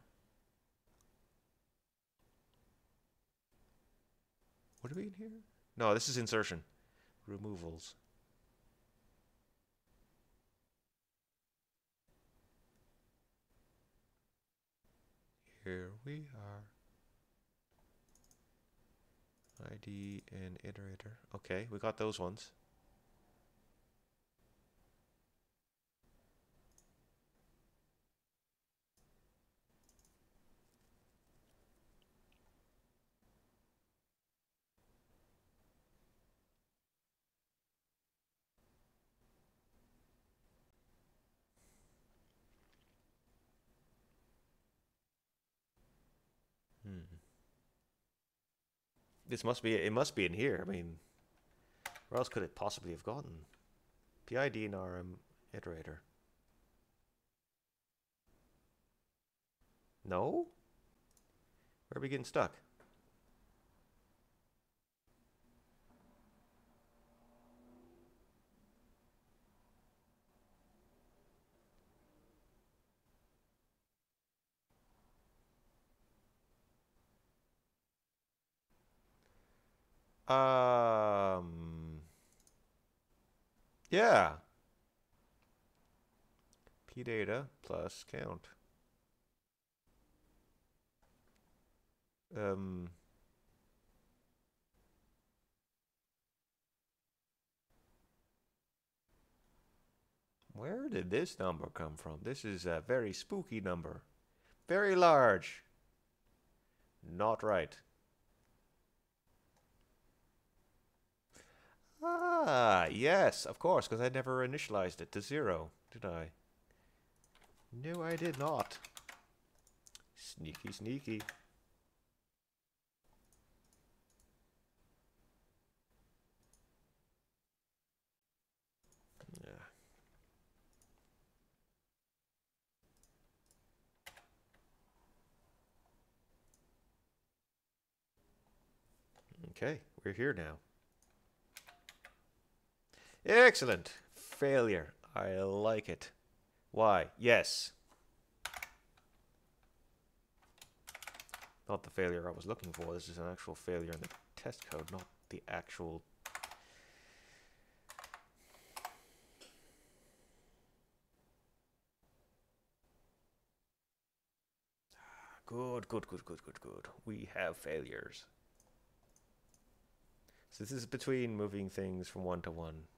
What are we in here? No, this is insertion. Removals. Here we are. I D and iterator. Okay, we got those ones. This must be, it must be in here. I mean, where else could it possibly have gotten? P I D and R M iterator. No? Where are we getting stuck? Um, yeah. P data plus count. Um, where did this number come from? This is a very spooky number. Very large. Not right. Ah, yes, of course, because I never initialized it to zero, did I? No, I did not. Sneaky, sneaky. Yeah. Okay, we're here now. Excellent. Failure. I like it. Why? Yes. Not the failure I was looking for. This is an actual failure in the test code, not the actual... Good, good, good, good, good, good. We have failures. So this is between moving things from one to one.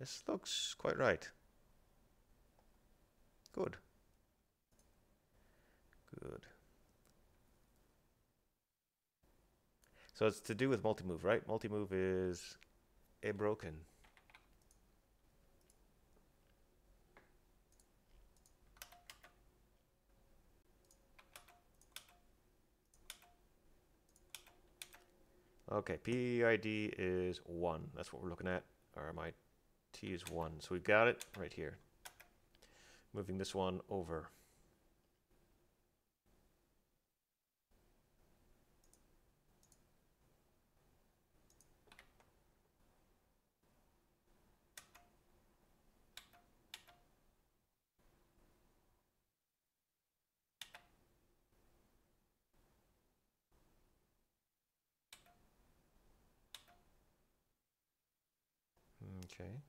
This looks quite right. Good. Good. So it's to do with multi-move, right? Multi-move is a broken. Okay, P I D is one. That's what we're looking at. Or am I? T is one, so we've got it right here. Moving this one over. Okay.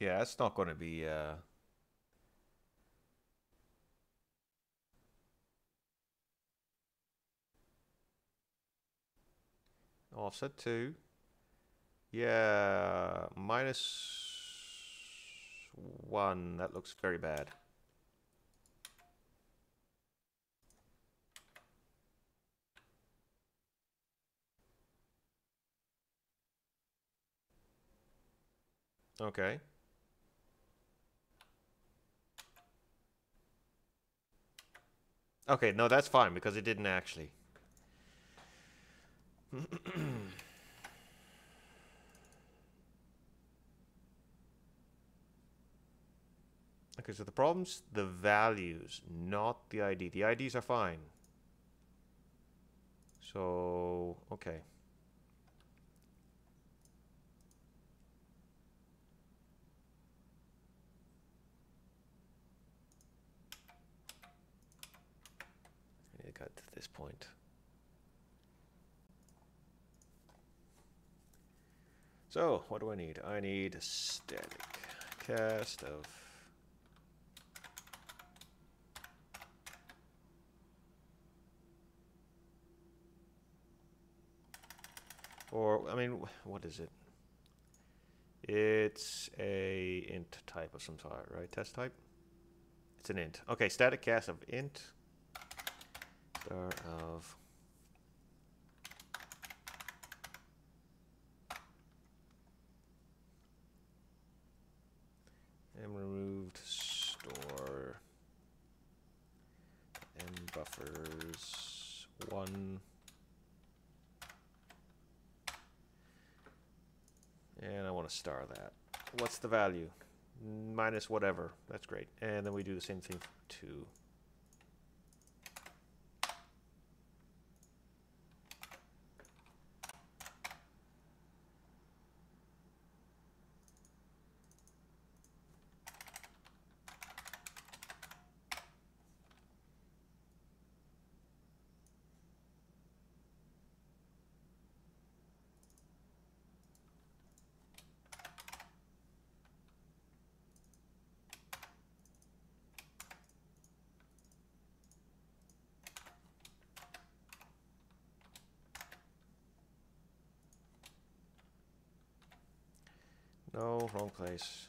Yeah, it's not going to be... Uh... offset two. Yeah, minus one. That looks very bad. Okay. Okay, no, that's fine, because it didn't actually. Okay, so the problem's the values, not the I D. The I Ds are fine. So, okay. I need to cut to this point. So, what do I need? I need a static cast of... Or, I mean, what is it? It's a int type of some sort, right? Test type? It's an int. Okay, static cast of int star of m removed store m buffers one. And I want to star that. What's the value? Minus whatever. That's great. And then we do the same thing for two. No, wrong place.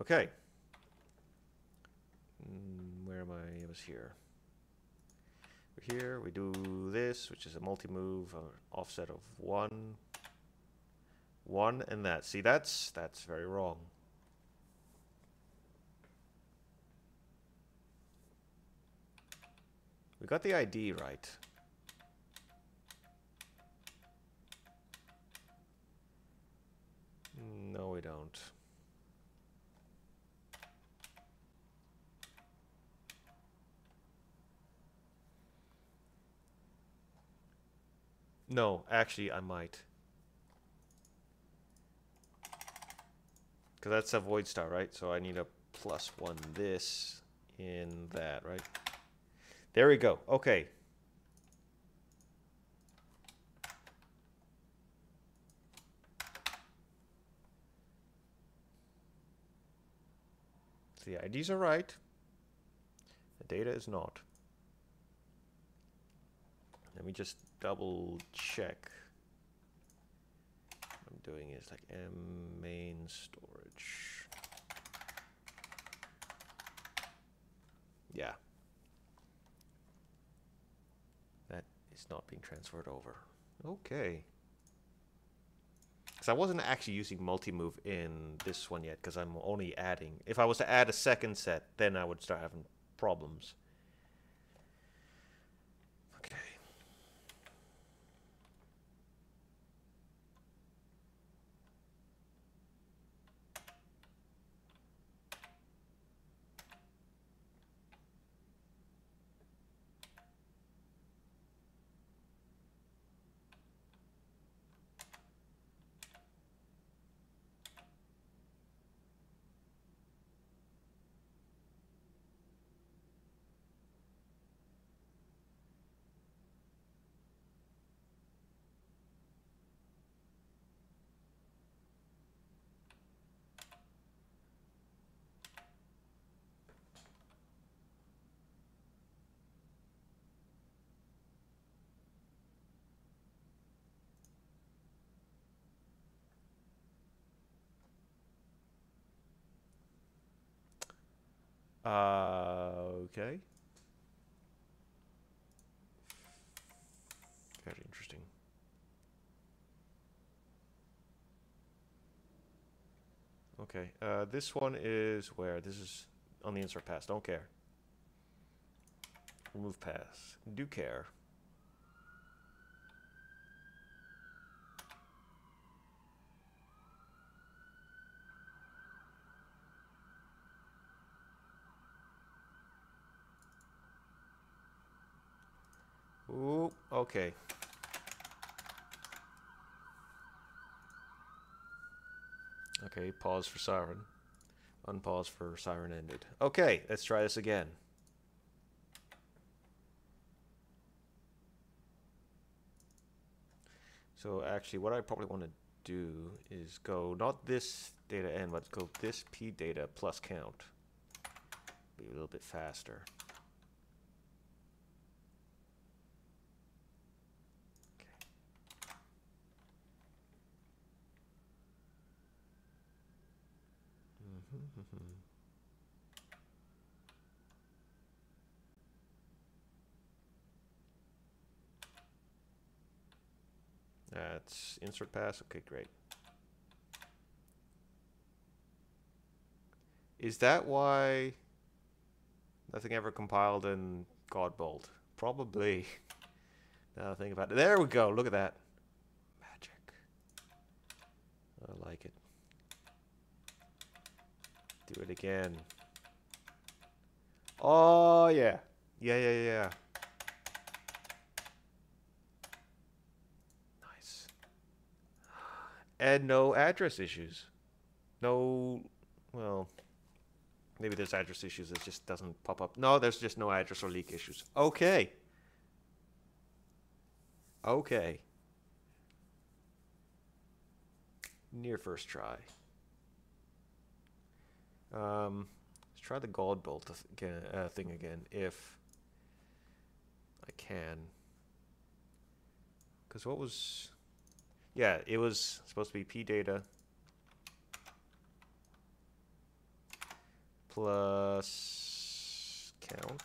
Okay. Mm, where am I? It was here. We're here. We do this, which is a multi-move, an offset of one, one, and that. See, that's that's very wrong. We got the I D right. No, we don't. No, actually, I might. Because that's a void star, right? So I need a plus one this in that, right? There we go. Okay. So the I Ds are right. The data is not. Let me just double check. What I'm doing is like M main storage. Yeah. It's not being transferred over. Okay. Because I wasn't actually using multi-move in this one yet, because I'm only adding. If I was to add a second set, then I would start having problems. Okay. Uh, okay. Very interesting. Okay, uh, this one is where? This is on the insert pass. Don't care. Remove pass. Do care. Ooh, okay. Okay, pause for siren. Unpause for siren ended. Okay, let's try this again. So actually what I probably want to do is go not this data end, but go this p data plus count. Be a little bit faster. That's insert pass. Okay, great. Is that why nothing ever compiled in Godbolt? Probably. Now I think about it. There we go. Look at that. Magic. I like it. Do it again. Oh, yeah. Yeah, yeah, yeah. Nice. And no address issues. No, well, maybe there's address issues. It just doesn't pop up. No, there's just no address or leak issues. Okay. Okay. Near first try. Um, let's try the Godbolt th uh, thing again, if I can. Because what was... Yeah, it was supposed to be p data plus count.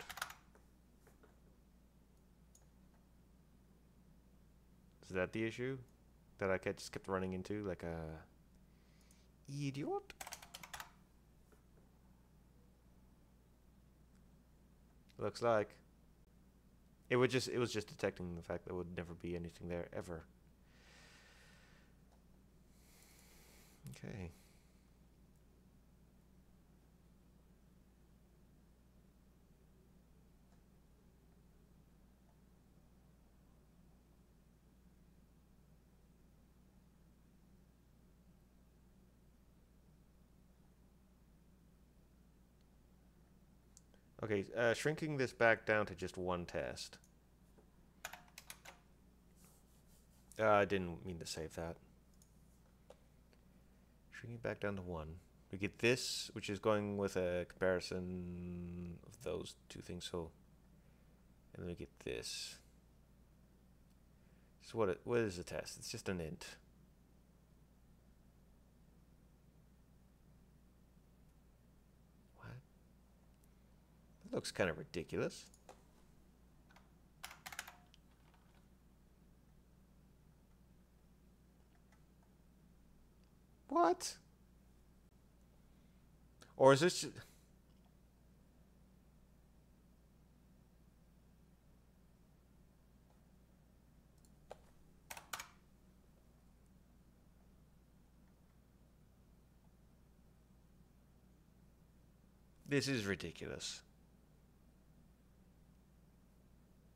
Is that the issue that I just kept running into like a idiot? Looks like it would just it was just detecting the fact that there would never be anything there ever. Okay. Okay, uh, shrinking this back down to just one test. Uh, I didn't mean to save that. Shrinking it back down to one. We get this, which is going with a comparison of those two things. So, and then we get this. So what? It, what is the test? It's just an int. Looks kind of ridiculous. What? Or is this... This is ridiculous.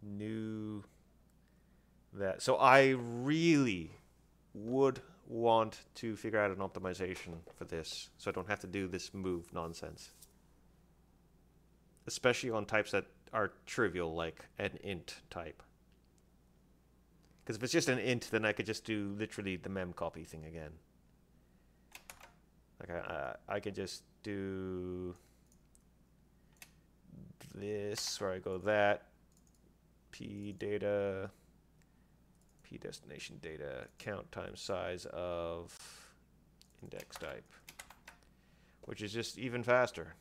Knew that. So I really would want to figure out an optimization for this so I don't have to do this move nonsense. Especially on types that are trivial, like an int type. Because if it's just an int, then I could just do literally the mem copy thing again. Like I, uh, I could just do this, where I go that. P data, P destination data, count times size of index type, which is just even faster.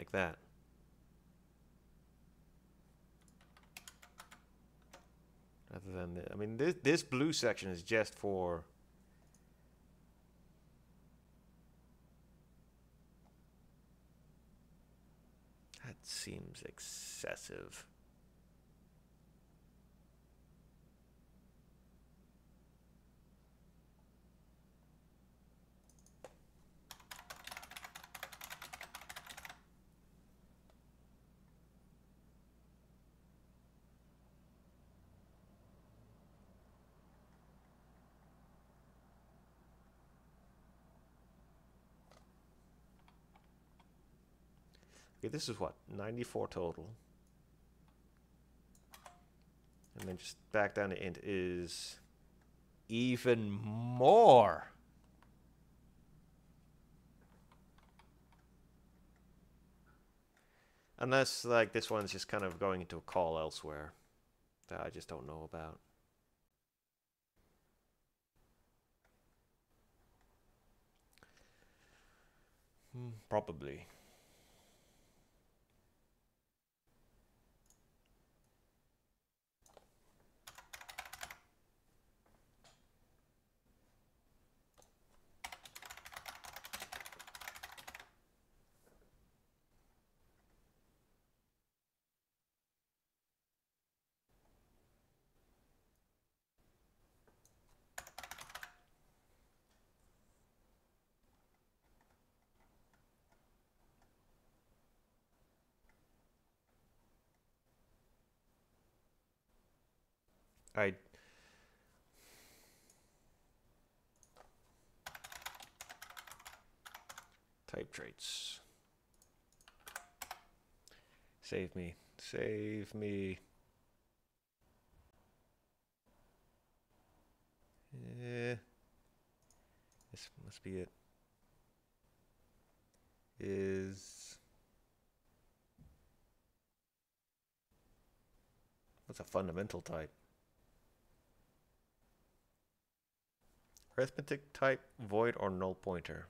like that. Rather than, the, I mean, this, this blue section is just for that seems excessive. Okay, this is what, ninety-four total. And then just back down to int is even more. Unless, like, this one's just kind of going into a call elsewhere that I just don't know about. Hmm, probably. I type traits. Save me. Save me. Yeah. This must be it. Is what's a fundamental type? Arithmetic type, void or null pointer.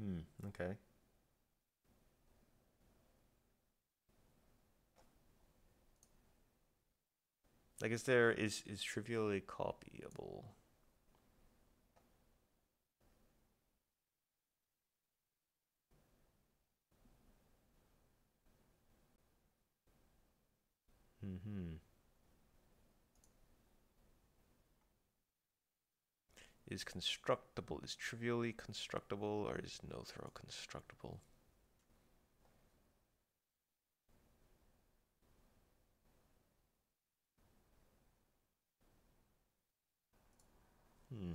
Hmm, okay. Like is there is is trivially copyable. Mm-hmm. Is constructible, is trivially constructible, or is no throw constructible? Hmm.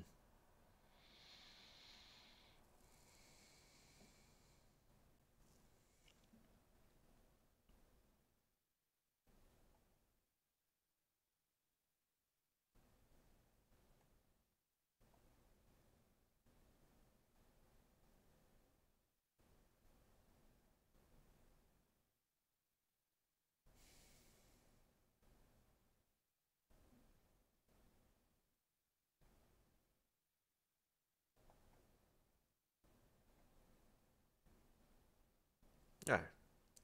Ah.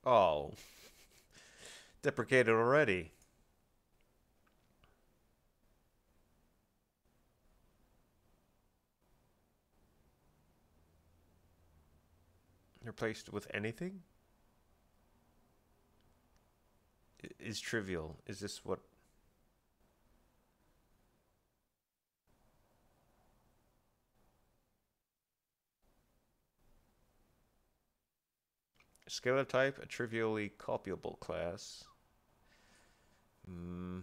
Oh, deprecated already. Replaced with anything? It is trivial. Is this what? Scalar type, a trivially copyable class. Mm.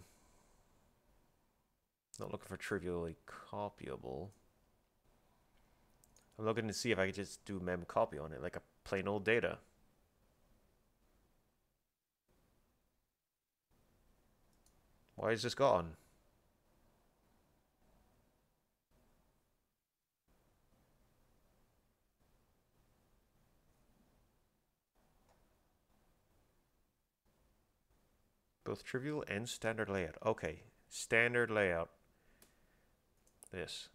Not looking for trivially copyable. I'm looking to see if I could just do mem copy on it, like a plain old data. Why is this gone? both trivial and standard layout. Okay, standard layout. This.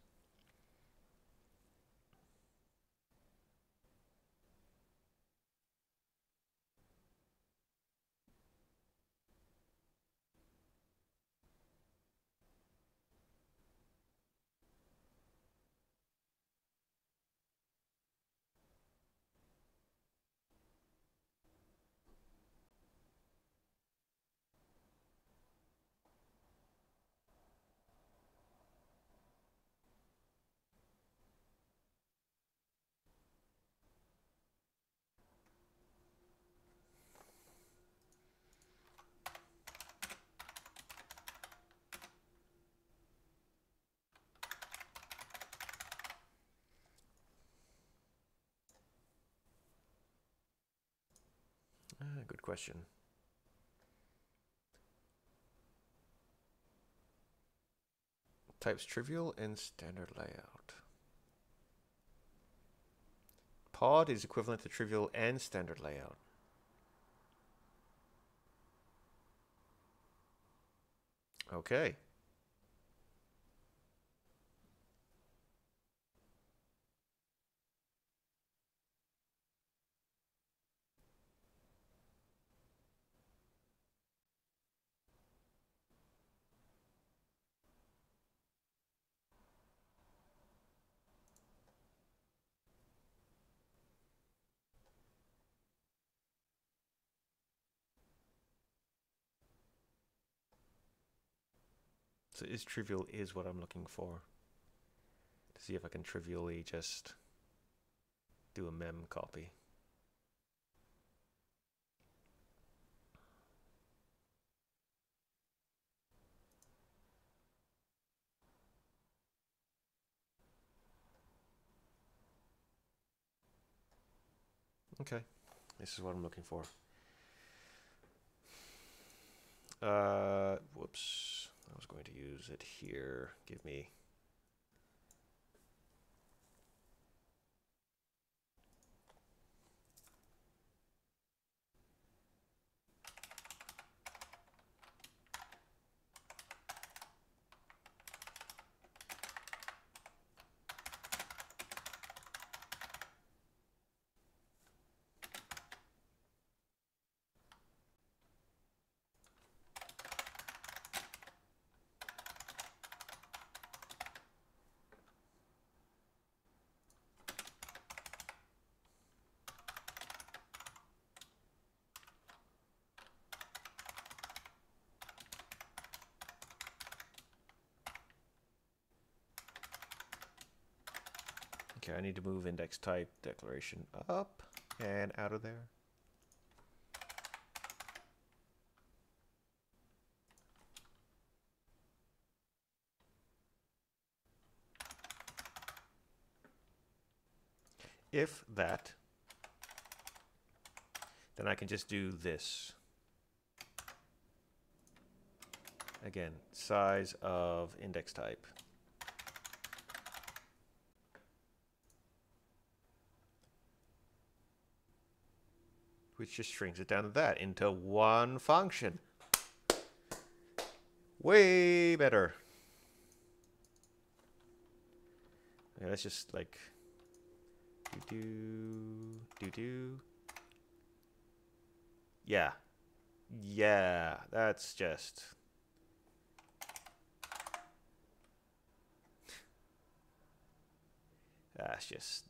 Good question. Types trivial and standard layout. Pod is equivalent to trivial and standard layout. Okay. So is trivial is what I'm looking for, to see if I can trivially just do a mem copy. Okay, this is what I'm looking for. Uh, whoops. I was going to use it here. Give me I need to move index type declaration up and out of there. If that, then I can just do this. Again, size of index type. Which just shrinks it down to that, into one function. Way better. Okay, let's just like do do do do. Yeah, yeah. That's just. That's just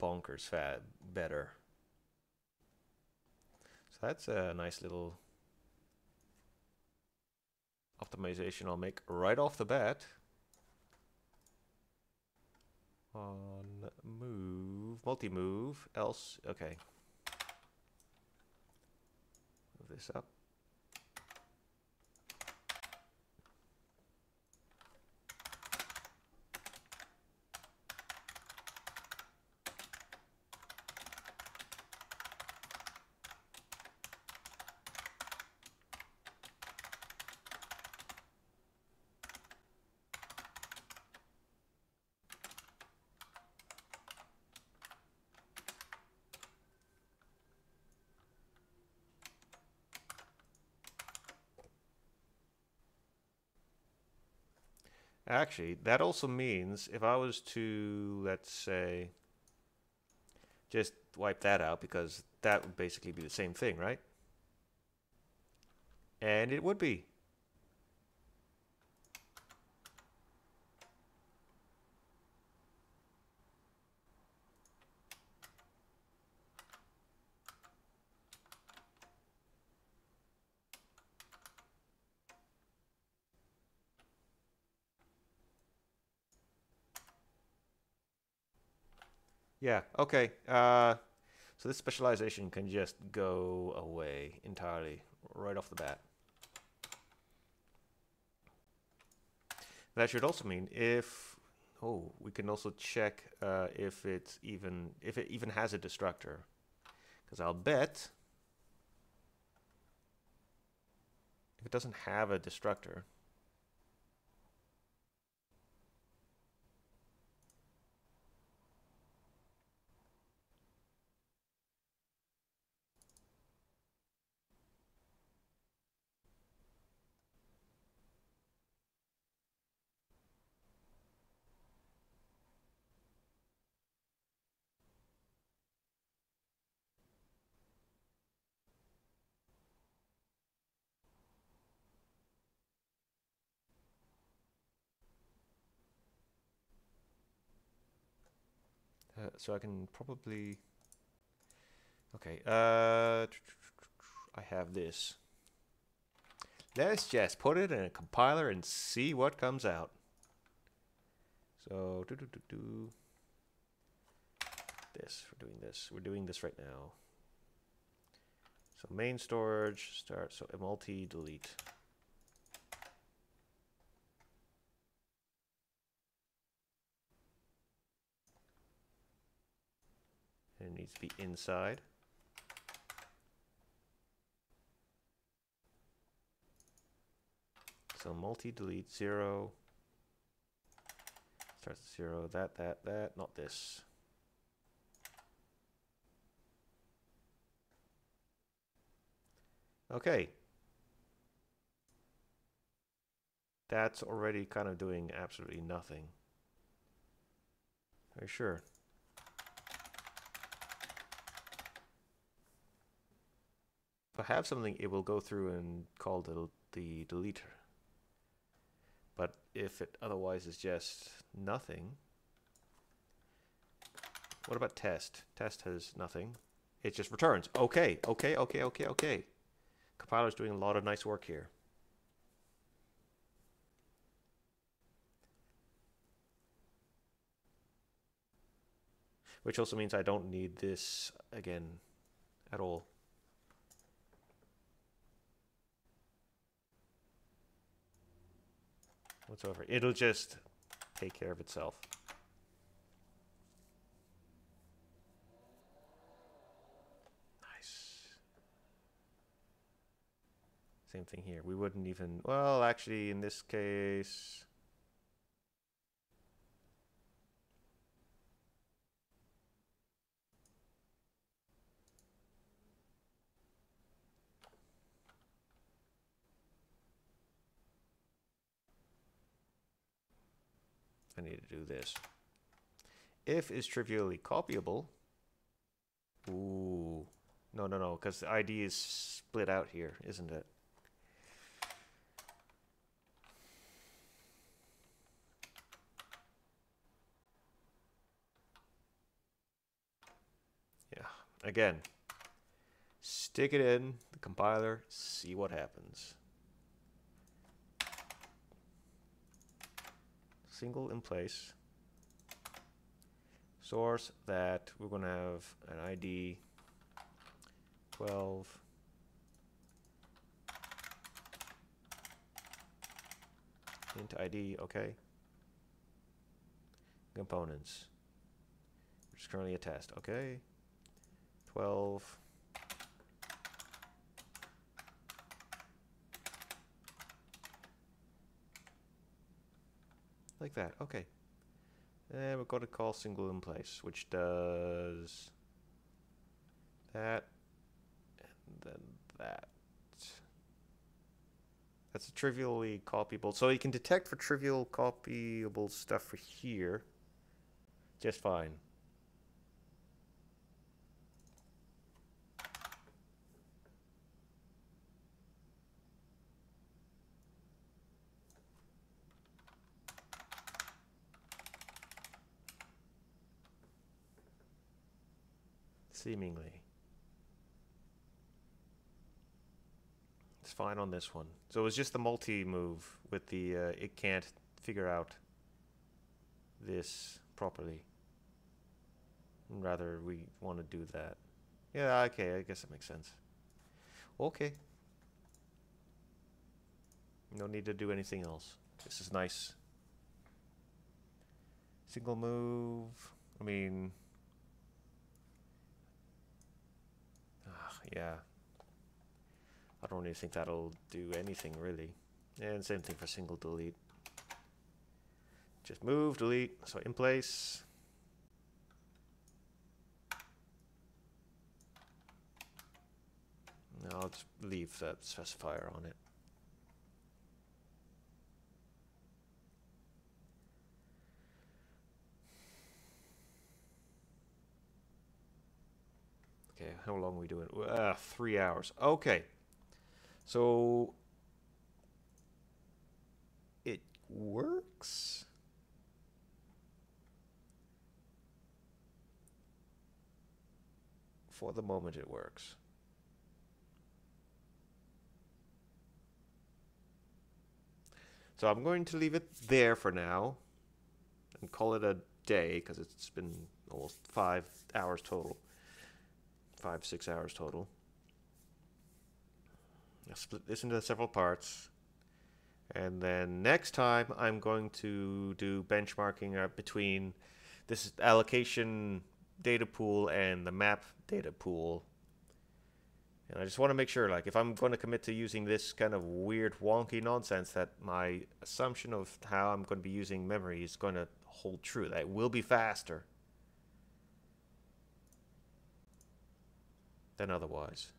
bonkers fat better. So that's a nice little optimization I'll make right off the bat on move, multi-move, else, okay. Move this up. Actually, that also means if I was to, let's say, just wipe that out, because that would basically be the same thing, right? And it would be. Yeah, okay. Uh, so this specialization can just go away entirely right off the bat. That should also mean if, oh, we can also check uh, if it's even, if it even has a destructor. Because I'll bet if it doesn't have a destructor, Uh, so I can probably, okay, uh, I have this. Let's just put it in a compiler and see what comes out. So, do, do, do, do. This, we're doing this, we're doing this right now. So main storage, start, so multi delete. It needs to be inside. So multi-delete zero. Starts at zero, that, that, that, not this. Okay. That's already kind of doing absolutely nothing. Are you sure? If I have something, it will go through and call the, the deleter. But if it otherwise is just nothing, what about test? Test has nothing. It just returns. Okay, okay, okay, okay, okay. Compiler's doing a lot of nice work here. Which also means I don't need this again at all. Whatsoever. It'll just take care of itself. Nice. Same thing here. We wouldn't even, well, actually in this case, I need to do this. If is trivially copyable. Ooh. No, no, no, because the I D is split out here, isn't it? Yeah. Again, stick it in the compiler, see what happens. Single in place, source that we're going to have an I D twelve, int I D, okay, components, which is currently a test, okay, twelve, like that, okay. And we're going to call single in place, which does that and then that. That's a trivially copyable. So you can detect for trivial copyable stuff for here just fine. Seemingly. It's fine on this one. So it was just the multi-move with the, uh, it can't figure out this properly. Rather, we want to do that. Yeah, okay, I guess that makes sense. Okay. No need to do anything else. This is nice. Single move. I mean... yeah, I don't really think that'll do anything really. And same thing for single delete. Just move, delete, so in place. Now I'll just leave that specifier on it. Okay, how long are we doing? Uh, three hours. Okay. So it works. For the moment it works. So I'm going to leave it there for now and call it a day because it's been almost five hours total. Five, six hours total. I'll split this into several parts. And then next time I'm going to do benchmarking up between this allocation data pool and the map data pool. And I just want to make sure, like, if I'm going to commit to using this kind of weird wonky nonsense, that my assumption of how I'm going to be using memory is going to hold true. That it will be faster than otherwise.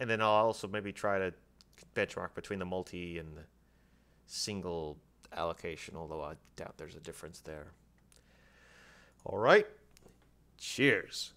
And then I'll also maybe try to benchmark between the multi and the single allocation, although I doubt there's a difference there. All right, cheers.